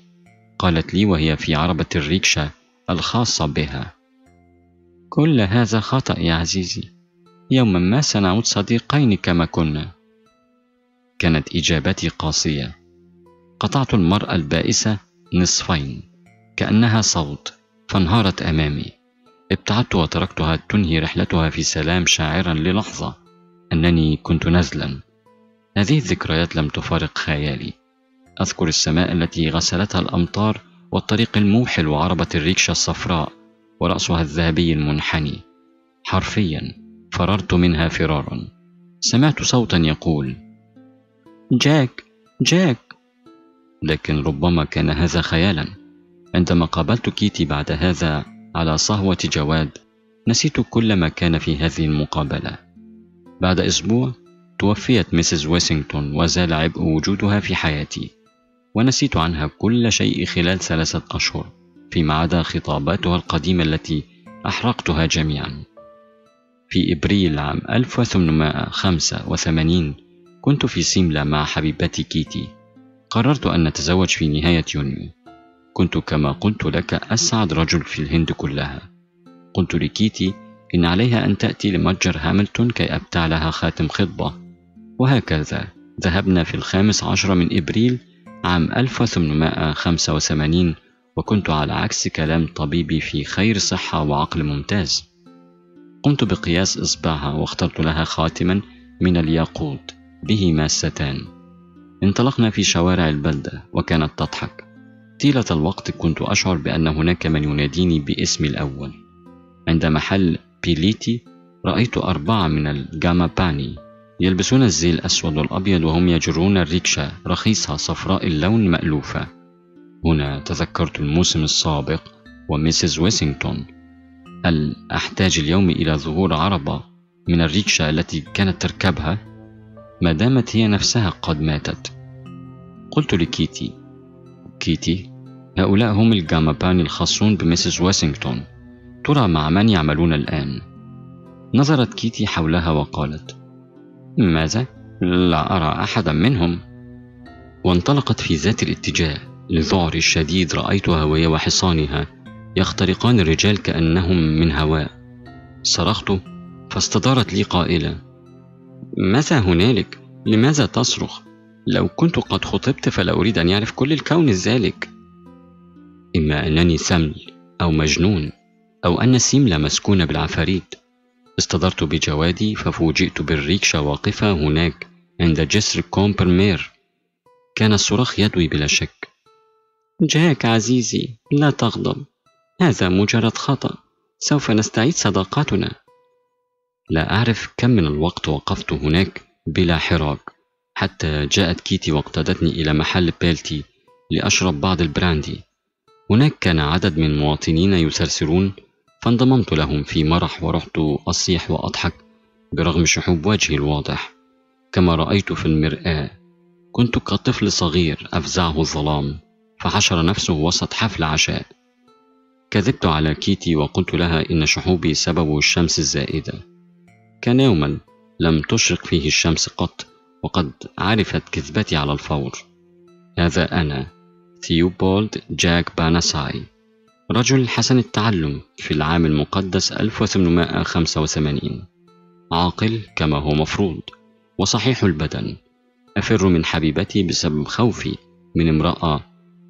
قالت لي وهي في عربة الريكشا الخاصة بها: كل هذا خطأ يا عزيزي، يوما ما سنعود صديقين كما كنا. كانت إجابتي قاسية. قطعت المرأة البائسة نصفين كأنها صوت، فانهارت أمامي. ابتعدت وتركتها تنهي رحلتها في سلام، شاعرا للحظة أنني كنت نزلا. هذه الذكريات لم تفارق خيالي. أذكر السماء التي غسلتها الأمطار، والطريق الموحل، وعربة الريكشا الصفراء ورأسها الذهبي المنحني. حرفيا فررت منها فرارا. سمعت صوتا يقول: جاك جاك، لكن ربما كان هذا خيالا. عندما قابلت كيتي بعد هذا على صهوة جواد نسيت كل ما كان في هذه المقابلة. بعد أسبوع توفيت ميسيس ويسينغتون، وزال عبء وجودها في حياتي، ونسيت عنها كل شيء خلال 3 أشهر، فيما عدا خطاباتها القديمة التي أحرقتها جميعا. في إبريل عام 1885 كنت في سيملا مع حبيبتي كيتي. قررت أن أتزوج في نهاية يونيو. كنت كما قلت لك أسعد رجل في الهند كلها. قلت لكيتي إن عليها أن تأتي لمتجر هاملتون كي أبتع لها خاتم خطبة، وهكذا ذهبنا في 15 من إبريل عام 1885، وكنت على عكس كلام طبيبي في خير صحة وعقل ممتاز. قمت بقياس إصبعها واخترت لها خاتما من الياقوت به ماستان. انطلقنا في شوارع البلدة وكانت تضحك. طيلة الوقت كنت أشعر بأن هناك من يناديني باسمي الأول. عند محل بيليتي رأيت 4 من الجاماباني يلبسون الزي الأسود والأبيض وهم يجرون الريكشا رخيصة صفراء اللون مألوفة. هنا تذكرت الموسم السابق وميسيس ويسينغتون. هل أحتاج اليوم إلى ظهور عربة من الريكشا التي كانت تركبها ما دامت هي نفسها قد ماتت؟ قلت لكيتي: كيتي، هؤلاء هم الجامبان الخاصون بميسيس ويسينغتون، ترى مع من يعملون الآن؟ نظرت كيتي حولها وقالت: ماذا؟ لا أرى أحدا منهم. وانطلقت في ذات الاتجاه. لذعري الشديد رأيتها وهي وحصانها يخترقان الرجال كأنهم من هواء. صرخت فاستدارت لي قائلة: ماذا هنالك؟ لماذا تصرخ؟ لو كنت قد خطبت فلا أريد أن يعرف كل الكون ذلك. إما أنني سمل أو مجنون أو أن سيملا مسكونة بالعفاريت. استدرت بجوادي ففوجئت بالريكشا واقفة هناك عند جسر كومبرمير. كان الصراخ يدوي بلا شك. جاك عزيزي لا تغضب، هذا مجرد خطأ، سوف نستعيد صداقتنا. لا أعرف كم من الوقت وقفت هناك بلا حراك حتى جاءت كيتي واقتادتني إلى محل بالتي لأشرب بعض البراندي. هناك كان عدد من مواطنين يسرسرون فانضممت لهم في مرح ورحت أصيح وأضحك برغم شحوب وجهي الواضح كما رأيت في المرآة. كنت كطفل صغير أفزعه الظلام فحشر نفسه وسط حفل عشاء. كذبت على كيتي وقلت لها إن شحوبي سبب الشمس الزائدة. كان يوما لم تشرق فيه الشمس قط وقد عرفت كذبتي على الفور. هذا أنا ثيوبولد جاك باناساي، رجل حسن التعلم في العام المقدس 1885، عاقل كما هو مفروض وصحيح البدن. أفر من حبيبتي بسبب خوفي من امرأة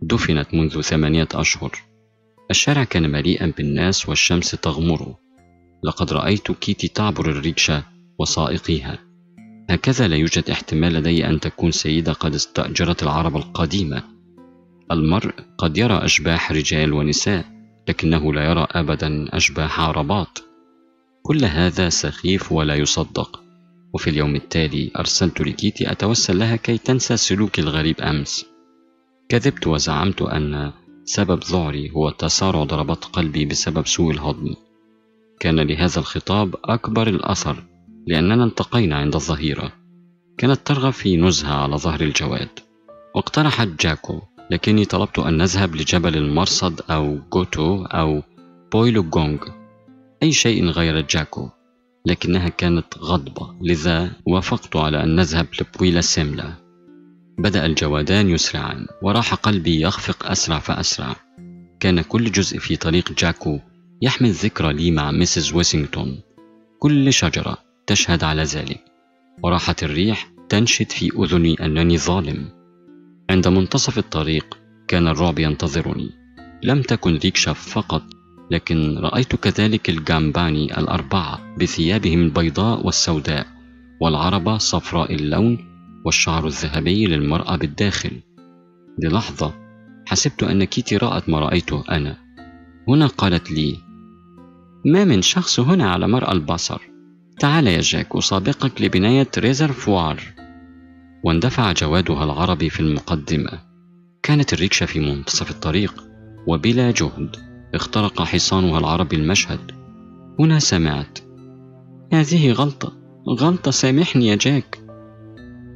دفنت منذ 8 أشهر. الشارع كان مليئا بالناس والشمس تغمره. لقد رأيت كيتي تعبر الريكشا وسائقيها. هكذا لا يوجد احتمال لدي أن تكون سيدة قد استأجرت العرب القديمة. المرء قد يرى أشباح رجال ونساء لكنه لا يرى أبدا أشباح عربات. كل هذا سخيف ولا يصدق. وفي اليوم التالي أرسلت لكيتي أتوسل لها كي تنسى سلوكي الغريب أمس. كذبت وزعمت أن سبب ذعري هو تسارع ضربات قلبي بسبب سوء الهضم. كان لهذا الخطاب أكبر الأثر لأننا التقينا عند الظهيرة. كانت ترغب في نزهة على ظهر الجواد واقترحت جاكو، لكني طلبت أن نذهب لجبل المرصد أو جوتو أو بويلو جونغ، أي شيء غير جاكو، لكنها كانت غضبة لذا وافقت على أن نذهب لبويلا سيملا. بدأ الجوادان يسرعان وراح قلبي يخفق أسرع فأسرع. كان كل جزء في طريق جاكو يحمل ذكرى لي مع ميسيس ويسينغتون، كل شجرة تشهد على ذلك، وراحت الريح تنشد في أذني أنني ظالم. عند منتصف الطريق كان الرعب ينتظرني. لم تكن ريكشا فقط لكن رأيت كذلك الجامباني 4 بثيابهم البيضاء والسوداء والعربة صفراء اللون والشعر الذهبي للمرأة بالداخل. للحظة حسبت أن كيتي رأت ما رأيته أنا. هنا قالت لي: ما من شخص هنا على مرأى البصر، تعال يا جاك أسابقك لبناية ريزرفوار. واندفع جوادها العربي في المقدمة. كانت الريكشة في منتصف الطريق وبلا جهد اخترق حصانها العربي المشهد. هنا سمعت: هذه غلطة، غلطة، سامحني يا جاك.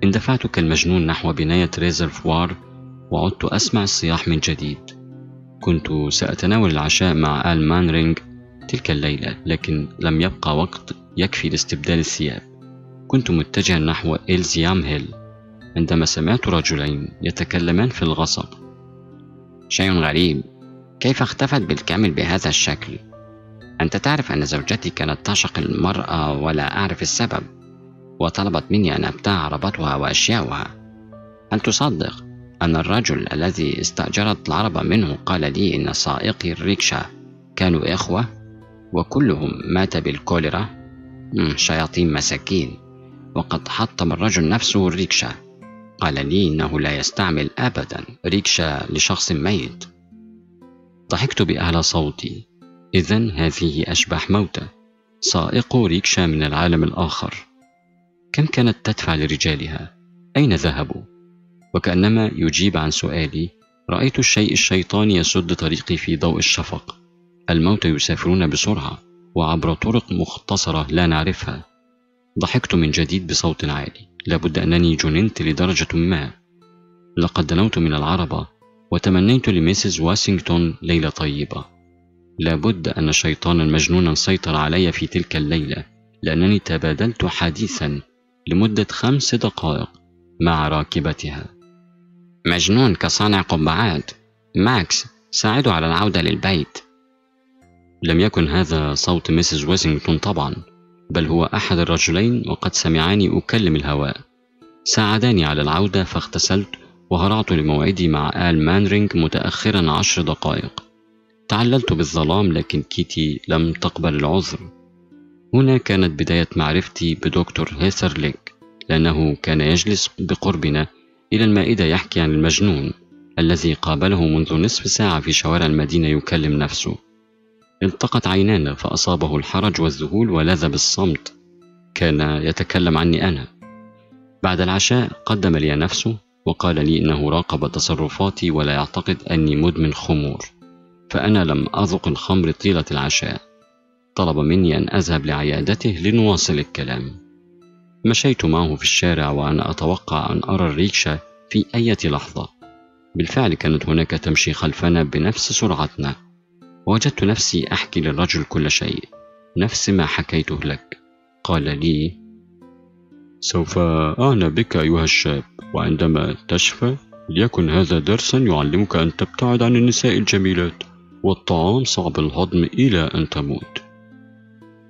اندفعت كالمجنون نحو بناية ريزرفوار وعدت أسمع الصياح من جديد. كنت سأتناول العشاء مع آل مانرينج تلك الليلة لكن لم يبقى وقت يكفي لاستبدال الثياب. كنت متجها نحو إلزيام هيل عندما سمعت رجلين يتكلمان في الغسق. شيء غريب، كيف اختفت بالكامل بهذا الشكل؟ أنت تعرف أن زوجتي كانت تعشق المرأة ولا أعرف السبب، وطلبت مني أن أبتاع عرباتها وأشياؤها. هل تصدق أن الرجل الذي استأجرت العربة منه قال لي إن سائقي الريكشا كانوا إخوة وكلهم مات بالكوليرا؟ شياطين مساكين. وقد حطم الرجل نفسه الريكشا، قال لي إنه لا يستعمل أبدا ريكشا لشخص ميت. ضحكت بأعلى صوتي. إذن هذه أشباح موتى، سائق ريكشا من العالم الآخر. كم كانت تدفع لرجالها؟ أين ذهبوا؟ وكأنما يجيب عن سؤالي رأيت الشيء الشيطاني يسد طريقي في ضوء الشفق. الموتى يسافرون بسرعة وعبر طرق مختصرة لا نعرفها. ضحكت من جديد بصوت عالي، لابد أنني جننت لدرجة ما. لقد دنوت من العربة وتمنيت لميسيس واسنجتون ليلة طيبة. لابد أن شيطانا مجنونا سيطر علي في تلك الليلة، لأنني تبادلت حديثا لمدة 5 دقائق مع راكبتها. مجنون كصانع قبعات، ماكس ساعده على العودة للبيت. لم يكن هذا صوت ميسيس ويسينغتون طبعا، بل هو أحد الرجلين وقد سمعاني أكلم الهواء. ساعداني على العودة فاغتسلت وهرعت لموعدي مع آل مانرينج متأخرا 10 دقائق. تعللت بالظلام لكن كيتي لم تقبل العذر. هنا كانت بداية معرفتي بدكتور هيثرليج، لأنه كان يجلس بقربنا إلى المائدة يحكي عن المجنون الذي قابله منذ نصف ساعة في شوارع المدينة يكلم نفسه. التقت عينانا فأصابه الحرج والذهول ولذ بالصمت. كان يتكلم عني أنا. بعد العشاء قدم لي نفسه وقال لي إنه راقب تصرفاتي ولا يعتقد أني مدمن خمور، فأنا لم أذق الخمر طيلة العشاء. طلب مني أن أذهب لعيادته لنواصل الكلام. مشيت معه في الشارع وأنا أتوقع أن أرى الريكشا في أي لحظة. بالفعل كانت هناك تمشي خلفنا بنفس سرعتنا. وجدت نفسي أحكي للرجل كل شيء، نفس ما حكيته لك. قال لي: سوف أعنى بك أيها الشاب، وعندما تشفى ليكن هذا درسا يعلمك أن تبتعد عن النساء الجميلات والطعام صعب الهضم إلى أن تموت.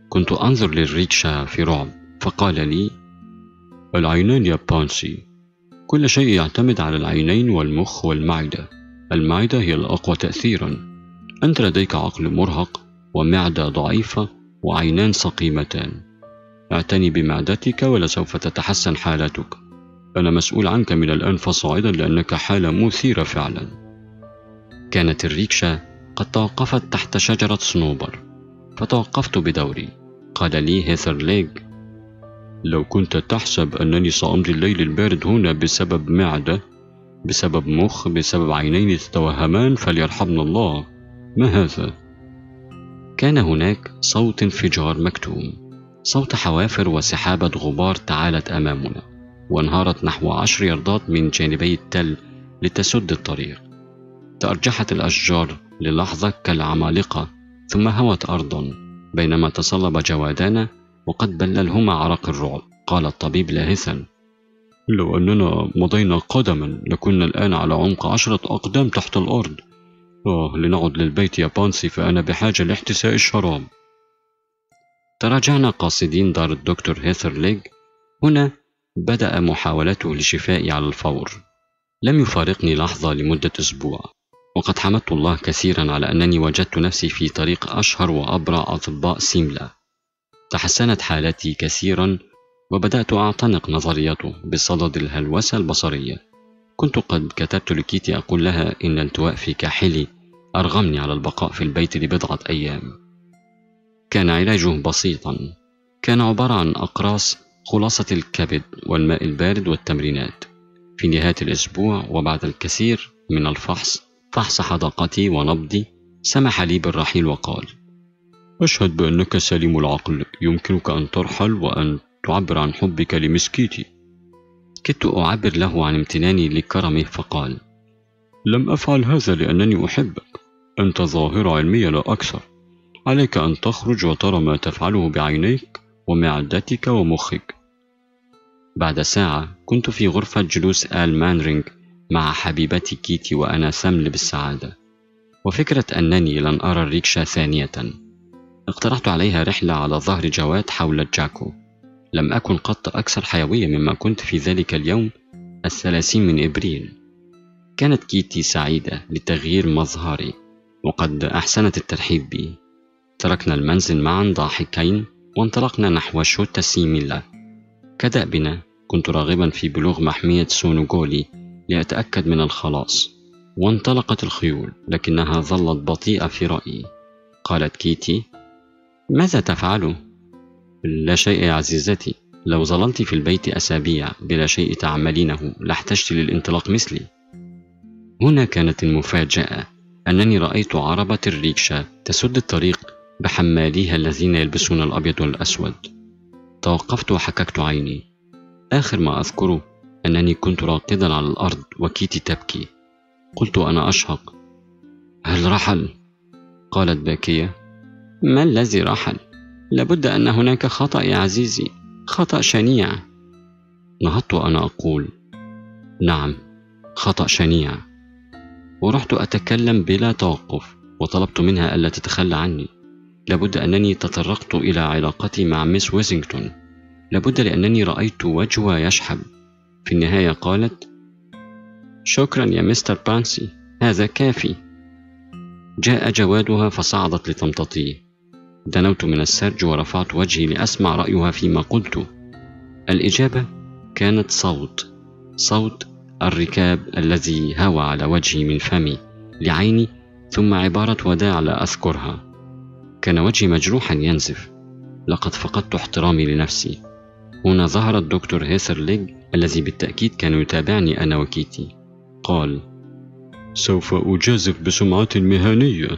كنت أنظر للريكشا في رعب، فقال لي: العينان يا بانسي، كل شيء يعتمد على العينين والمخ والمعدة، المعدة هي الأقوى تأثيرا. أنت لديك عقل مرهق ومعدة ضعيفة وعينان سقيمتان. اعتني بمعدتك ولا سوف تتحسن حالتك. أنا مسؤول عنك من الآن فصاعدا، لأنك حالة مثيرة فعلا. كانت الريكشا قد توقفت تحت شجرة صنوبر، فتوقفت بدوري. قال لي هيثرليج: لو كنت تحسب أنني سأمضي الليل البارد هنا بسبب معدة، بسبب مخ، بسبب عينين يتوهمان، فليرحمنا الله. ما هذا؟ كان هناك صوت انفجار مكتوم، صوت حوافر وسحابة غبار تعالت أمامنا وانهارت نحو 10 ياردات من جانبي التل لتسد الطريق. تأرجحت الأشجار للحظة كالعمالقة ثم هوت أرضا، بينما تصلب جوادانا وقد بللهما عرق الرعب. قال الطبيب لاهثا: لو أننا مضينا قدما لكنا الآن على عمق 10 أقدام تحت الأرض. لنعد للبيت يا بانسي، فأنا بحاجة لاحتساء الشراب. تراجعنا قاصدين دار الدكتور هيثرليج. هنا بدأ محاولته لشفائي على الفور. لم يفارقني لحظة لمدة أسبوع، وقد حمدت الله كثيرا على أنني وجدت نفسي في طريق أشهر وأبرع أطباء سيملا. تحسنت حالتي كثيرا، وبدأت أعتنق نظريته بصدد الهلوسة البصرية. كنت قد كتبت لكيتي أقول لها إن التواء في كاحلي أرغمني على البقاء في البيت لبضعة أيام. كان علاجه بسيطا، كان عبارة عن أقراص خلاصة الكبد والماء البارد والتمرينات. في نهاية الأسبوع وبعد الكثير من الفحص، فحص حداقتي ونبضي، سمح لي بالرحيل وقال: أشهد بأنك سليم العقل، يمكنك أن ترحل وأن تعبر عن حبك لمسكيتي. كدت أعبر له عن امتناني لكرمه، فقال: لم أفعل هذا لأنني أحبك، أنت ظاهرة علمية لا أكثر. عليك أن تخرج وترى ما تفعله بعينيك ومعدتك ومخك. بعد ساعة كنت في غرفة جلوس آل مانرينج مع حبيبتي كيتي وأنا سمل بالسعادة، وفكرة أنني لن أرى الريكشا ثانية. اقترحت عليها رحلة على ظهر جواد حول جاكو. لم أكن قط أكثر حيوية مما كنت في ذلك اليوم 30 من إبريل. كانت كيتي سعيدة لتغيير مظهري، وقد أحسنت الترحيب بي. تركنا المنزل معا ضاحكين وانطلقنا نحو شوتا سيميلا. كدأبنا كنت راغبا في بلوغ محمية سونوغولي لأتأكد من الخلاص. وانطلقت الخيول لكنها ظلت بطيئة في رأيي. قالت كيتي: ماذا تفعل؟ لا شيء يا عزيزتي، لو ظللت في البيت أسابيع بلا شيء تعملينه لاحتجت للانطلاق مثلي. هنا كانت المفاجأة أنني رأيت عربة الريكشا تسد الطريق بحماليها الذين يلبسون الأبيض والأسود. توقفت وحككت عيني. آخر ما أذكره أنني كنت راقدا على الأرض وكيتي تبكي. قلت أنا أشهق. هل رحل؟ قالت باكية. ما الذي رحل؟ لابد أن هناك خطأ يا عزيزي، خطأ شنيع. نهضت أنا أقول نعم خطأ شنيع، ورحت أتكلم بلا توقف وطلبت منها ألا تتخلى عني. لابد أنني تطرقت إلى علاقتي مع ميس ويسينغتون، لابد، لأنني رأيت وجهها يشحب. في النهاية قالت شكرا يا مستر بانسي، هذا كافي. جاء جوادها فصعدت لتمتطيه. دنوت من السرج ورفعت وجهي لأسمع رأيها فيما قلت. الإجابة كانت صوت الركاب الذي هوى على وجهي من فمي لعيني، ثم عبارة وداع لا أذكرها. كان وجهي مجروحا ينزف، لقد فقدت احترامي لنفسي. هنا ظهر الدكتور هيثرليج الذي بالتأكيد كان يتابعني أنا وكيتي. قال سوف أجازف بسمعتي المهنية.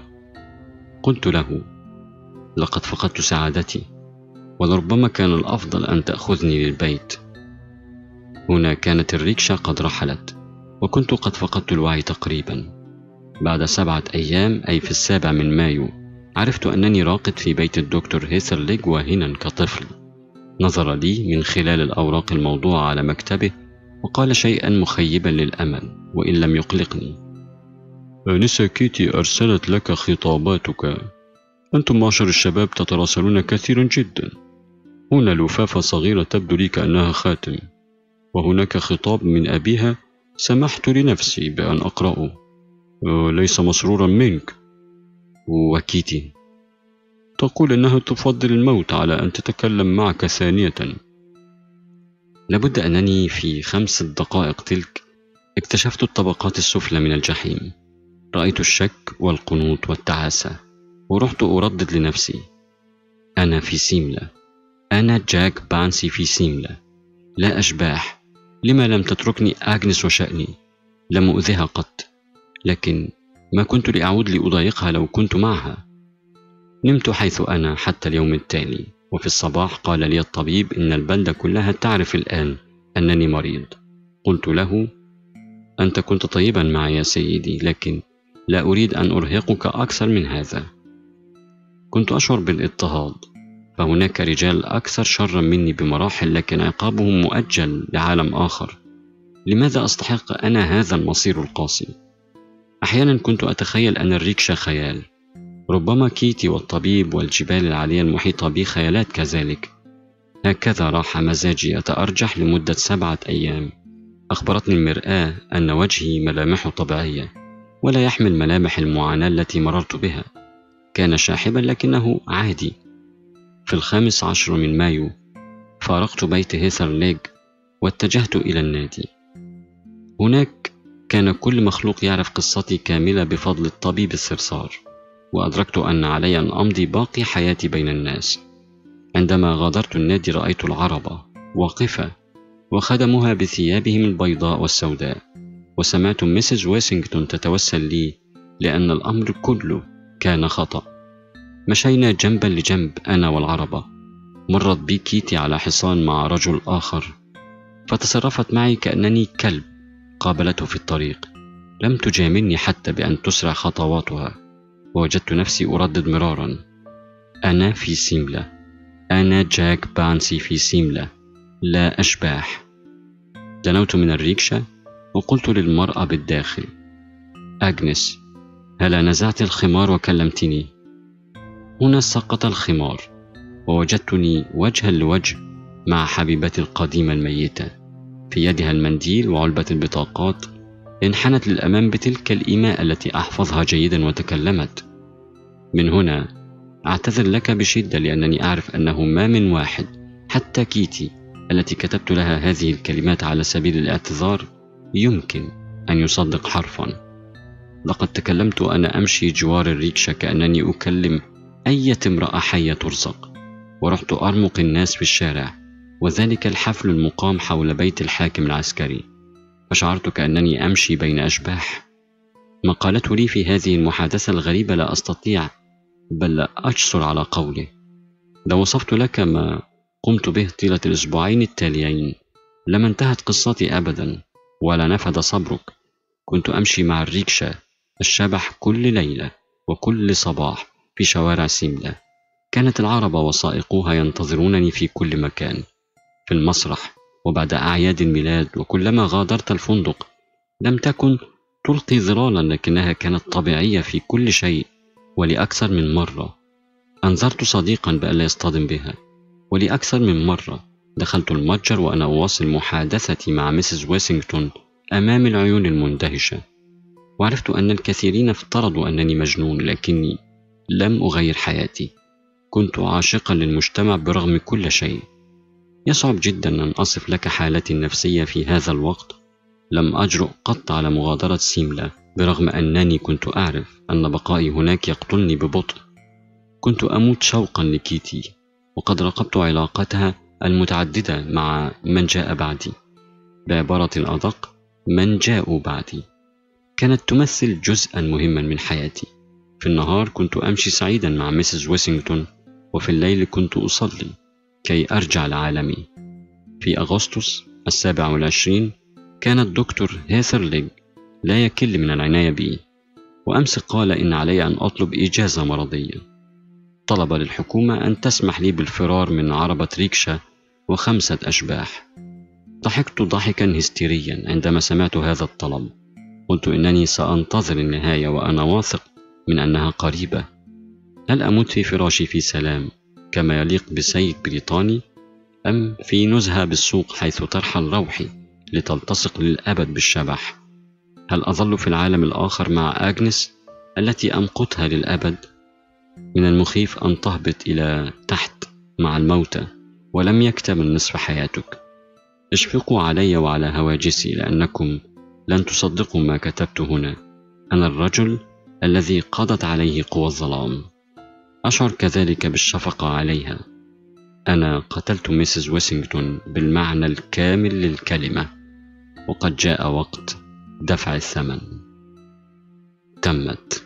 قلت له لقد فقدت سعادتي، ولربما كان الأفضل أن تأخذني للبيت. هنا كانت الريكشا قد رحلت، وكنت قد فقدت الوعي تقريبا. بعد 7 أيام، أي في 7 من مايو، عرفت أنني راقد في بيت الدكتور هيثرليج واهنا كطفل. نظر لي من خلال الأوراق الموضوعة على مكتبه وقال شيئا مخيبا للأمل وإن لم يقلقني. آنسة كيتي أرسلت لك خطاباتك، أنتم معشر الشباب تتراسلون كثيرا جدا. هنا لفافة صغيرة تبدو لي كأنها خاتم، وهناك خطاب من أبيها سمحت لنفسي بأن أقرأه، ليس مسرورا منك. وكيتي تقول أنها تفضل الموت على أن تتكلم معك ثانية. لابد أنني في 5 دقائق تلك اكتشفت الطبقات السفلى من الجحيم. رأيت الشك والقنوط والتعاسة، ورحت أردد لنفسي أنا في سيملا، أنا جاك بانسي في سيملا، لا أشباح. لما لم تتركني آجنس وشأني؟ لم أؤذها قط، لكن ما كنت لأعود لأضايقها لو كنت معها. نمت حيث أنا حتى اليوم التالي، وفي الصباح قال لي الطبيب إن البلدة كلها تعرف الآن أنني مريض. قلت له أنت كنت طيبا معي يا سيدي، لكن لا أريد أن أرهقك أكثر من هذا. كنت أشعر بالاضطهاد، فهناك رجال أكثر شرا مني بمراحل، لكن عقابهم مؤجل لعالم آخر. لماذا أستحق أنا هذا المصير القاسي؟ أحيانا كنت أتخيل أن الريكشا خيال، ربما كيتي والطبيب والجبال العالية المحيطة بي خيالات كذلك. هكذا راح مزاجي يتأرجح لمدة 7 أيام. أخبرتني المرآة أن وجهي ملامحه طبيعية ولا يحمل ملامح المعاناة التي مررت بها. كان شاحبا لكنه عادي. في 15 من مايو فارقت بيت هيثرليج واتجهت إلى النادي. هناك كان كل مخلوق يعرف قصتي كاملة بفضل الطبيب السرسار، وأدركت أن علي أن أمضي باقي حياتي بين الناس. عندما غادرت النادي رأيت العربة واقفة وخدمها بثيابهم البيضاء والسوداء، وسمعت ميسيس ويسينغتون تتوسل لي لأن الأمر كله كان خطأ. مشينا جنبا لجنب أنا والعربة. مرت بي كيتي على حصان مع رجل آخر، فتصرفت معي كأنني كلب قابلته في الطريق. لم تجاملني حتى بأن تسرع خطواتها، ووجدت نفسي أردد مرارا أنا في سيملا، أنا جاك بانسي في سيملا، لا أشباح. دنوت من الريكشا وقلت للمرأة بالداخل آجنس، هلا نزعت الخمار وكلمتني؟ هنا سقط الخمار، ووجدتني وجها لوجه مع حبيبتي القديمة الميتة، في يدها المنديل وعلبة البطاقات. انحنت للأمام بتلك الإيماء التي أحفظها جيدا وتكلمت. من هنا أعتذر لك بشدة، لأنني أعرف أنه ما من واحد، حتى كيتي التي كتبت لها هذه الكلمات على سبيل الاعتذار، يمكن أن يصدق حرفا. لقد تكلمت وأنا أمشي جوار الريكشا كأنني أكلم أي امرأة حية ترزق، ورحت أرمق الناس في الشارع، وذلك الحفل المقام حول بيت الحاكم العسكري. فشعرت كأنني أمشي بين أشباح. ما قالته لي في هذه المحادثة الغريبة لا أستطيع بل لا أجسر على قوله. لو وصفت لك ما قمت به طيلة الأسبوعين التاليين لما انتهت قصتي أبدا، ولا نفد صبرك، كنت أمشي مع الريكشا الشبح كل ليلة وكل صباح في شوارع سيملا. كانت العرب وسائقوها ينتظرونني في كل مكان، في المسرح وبعد أعياد الميلاد. وكلما غادرت الفندق لم تكن تلقي ظلالا، لكنها كانت طبيعية في كل شيء. ولأكثر من مرة أنذرت صديقا بألا يصطدم بها، ولأكثر من مرة دخلت المتجر وأنا أواصل محادثتي مع مسز ويسينغتون أمام العيون المندهشة. وعرفت أن الكثيرين افترضوا أنني مجنون، لكني لم أغير حياتي. كنت عاشقا للمجتمع برغم كل شيء. يصعب جدا أن أصف لك حالتي النفسية في هذا الوقت. لم أجرؤ قط على مغادرة سيملا برغم أنني كنت أعرف أن بقائي هناك يقتلني ببطء. كنت أموت شوقا لكيتي، وقد راقبت علاقتها المتعددة مع من جاء بعدي، بعبارة أدق من جاءوا بعدي. كانت تمثل جزءا مهما من حياتي. في النهار كنت أمشي سعيدا مع ميسيس ويسينغتون، وفي الليل كنت أصلي كي أرجع لعالمي. في أغسطس 27 كان الدكتور هيثرليج لا يكل من العناية بي، وأمس قال إن علي أن أطلب إجازة مرضية. طلب للحكومة أن تسمح لي بالفرار من عربة ريكشا و5 أشباح. ضحكت ضحكا هستيريا عندما سمعت هذا الطلب. قلت إنني سأنتظر النهاية وأنا واثق من أنها قريبة. هل أموت في فراشي في سلام كما يليق بسيد بريطاني، أم في نزهة بالسوق حيث ترحل روحي لتلتصق للأبد بالشبح؟ هل أظل في العالم الآخر مع آجنس التي أمقتها للأبد؟ من المخيف أن تهبط إلى تحت مع الموتى ولم يكتمل نصف حياتك. اشفقوا علي وعلى هواجسي، لأنكم لن تصدقوا ما كتبت هنا. أنا الرجل الذي قضت عليه قوى الظلام. أشعر كذلك بالشفقة عليها. أنا قتلت ميسيس ويسينغتون بالمعنى الكامل للكلمة، وقد جاء وقت دفع الثمن. تمت.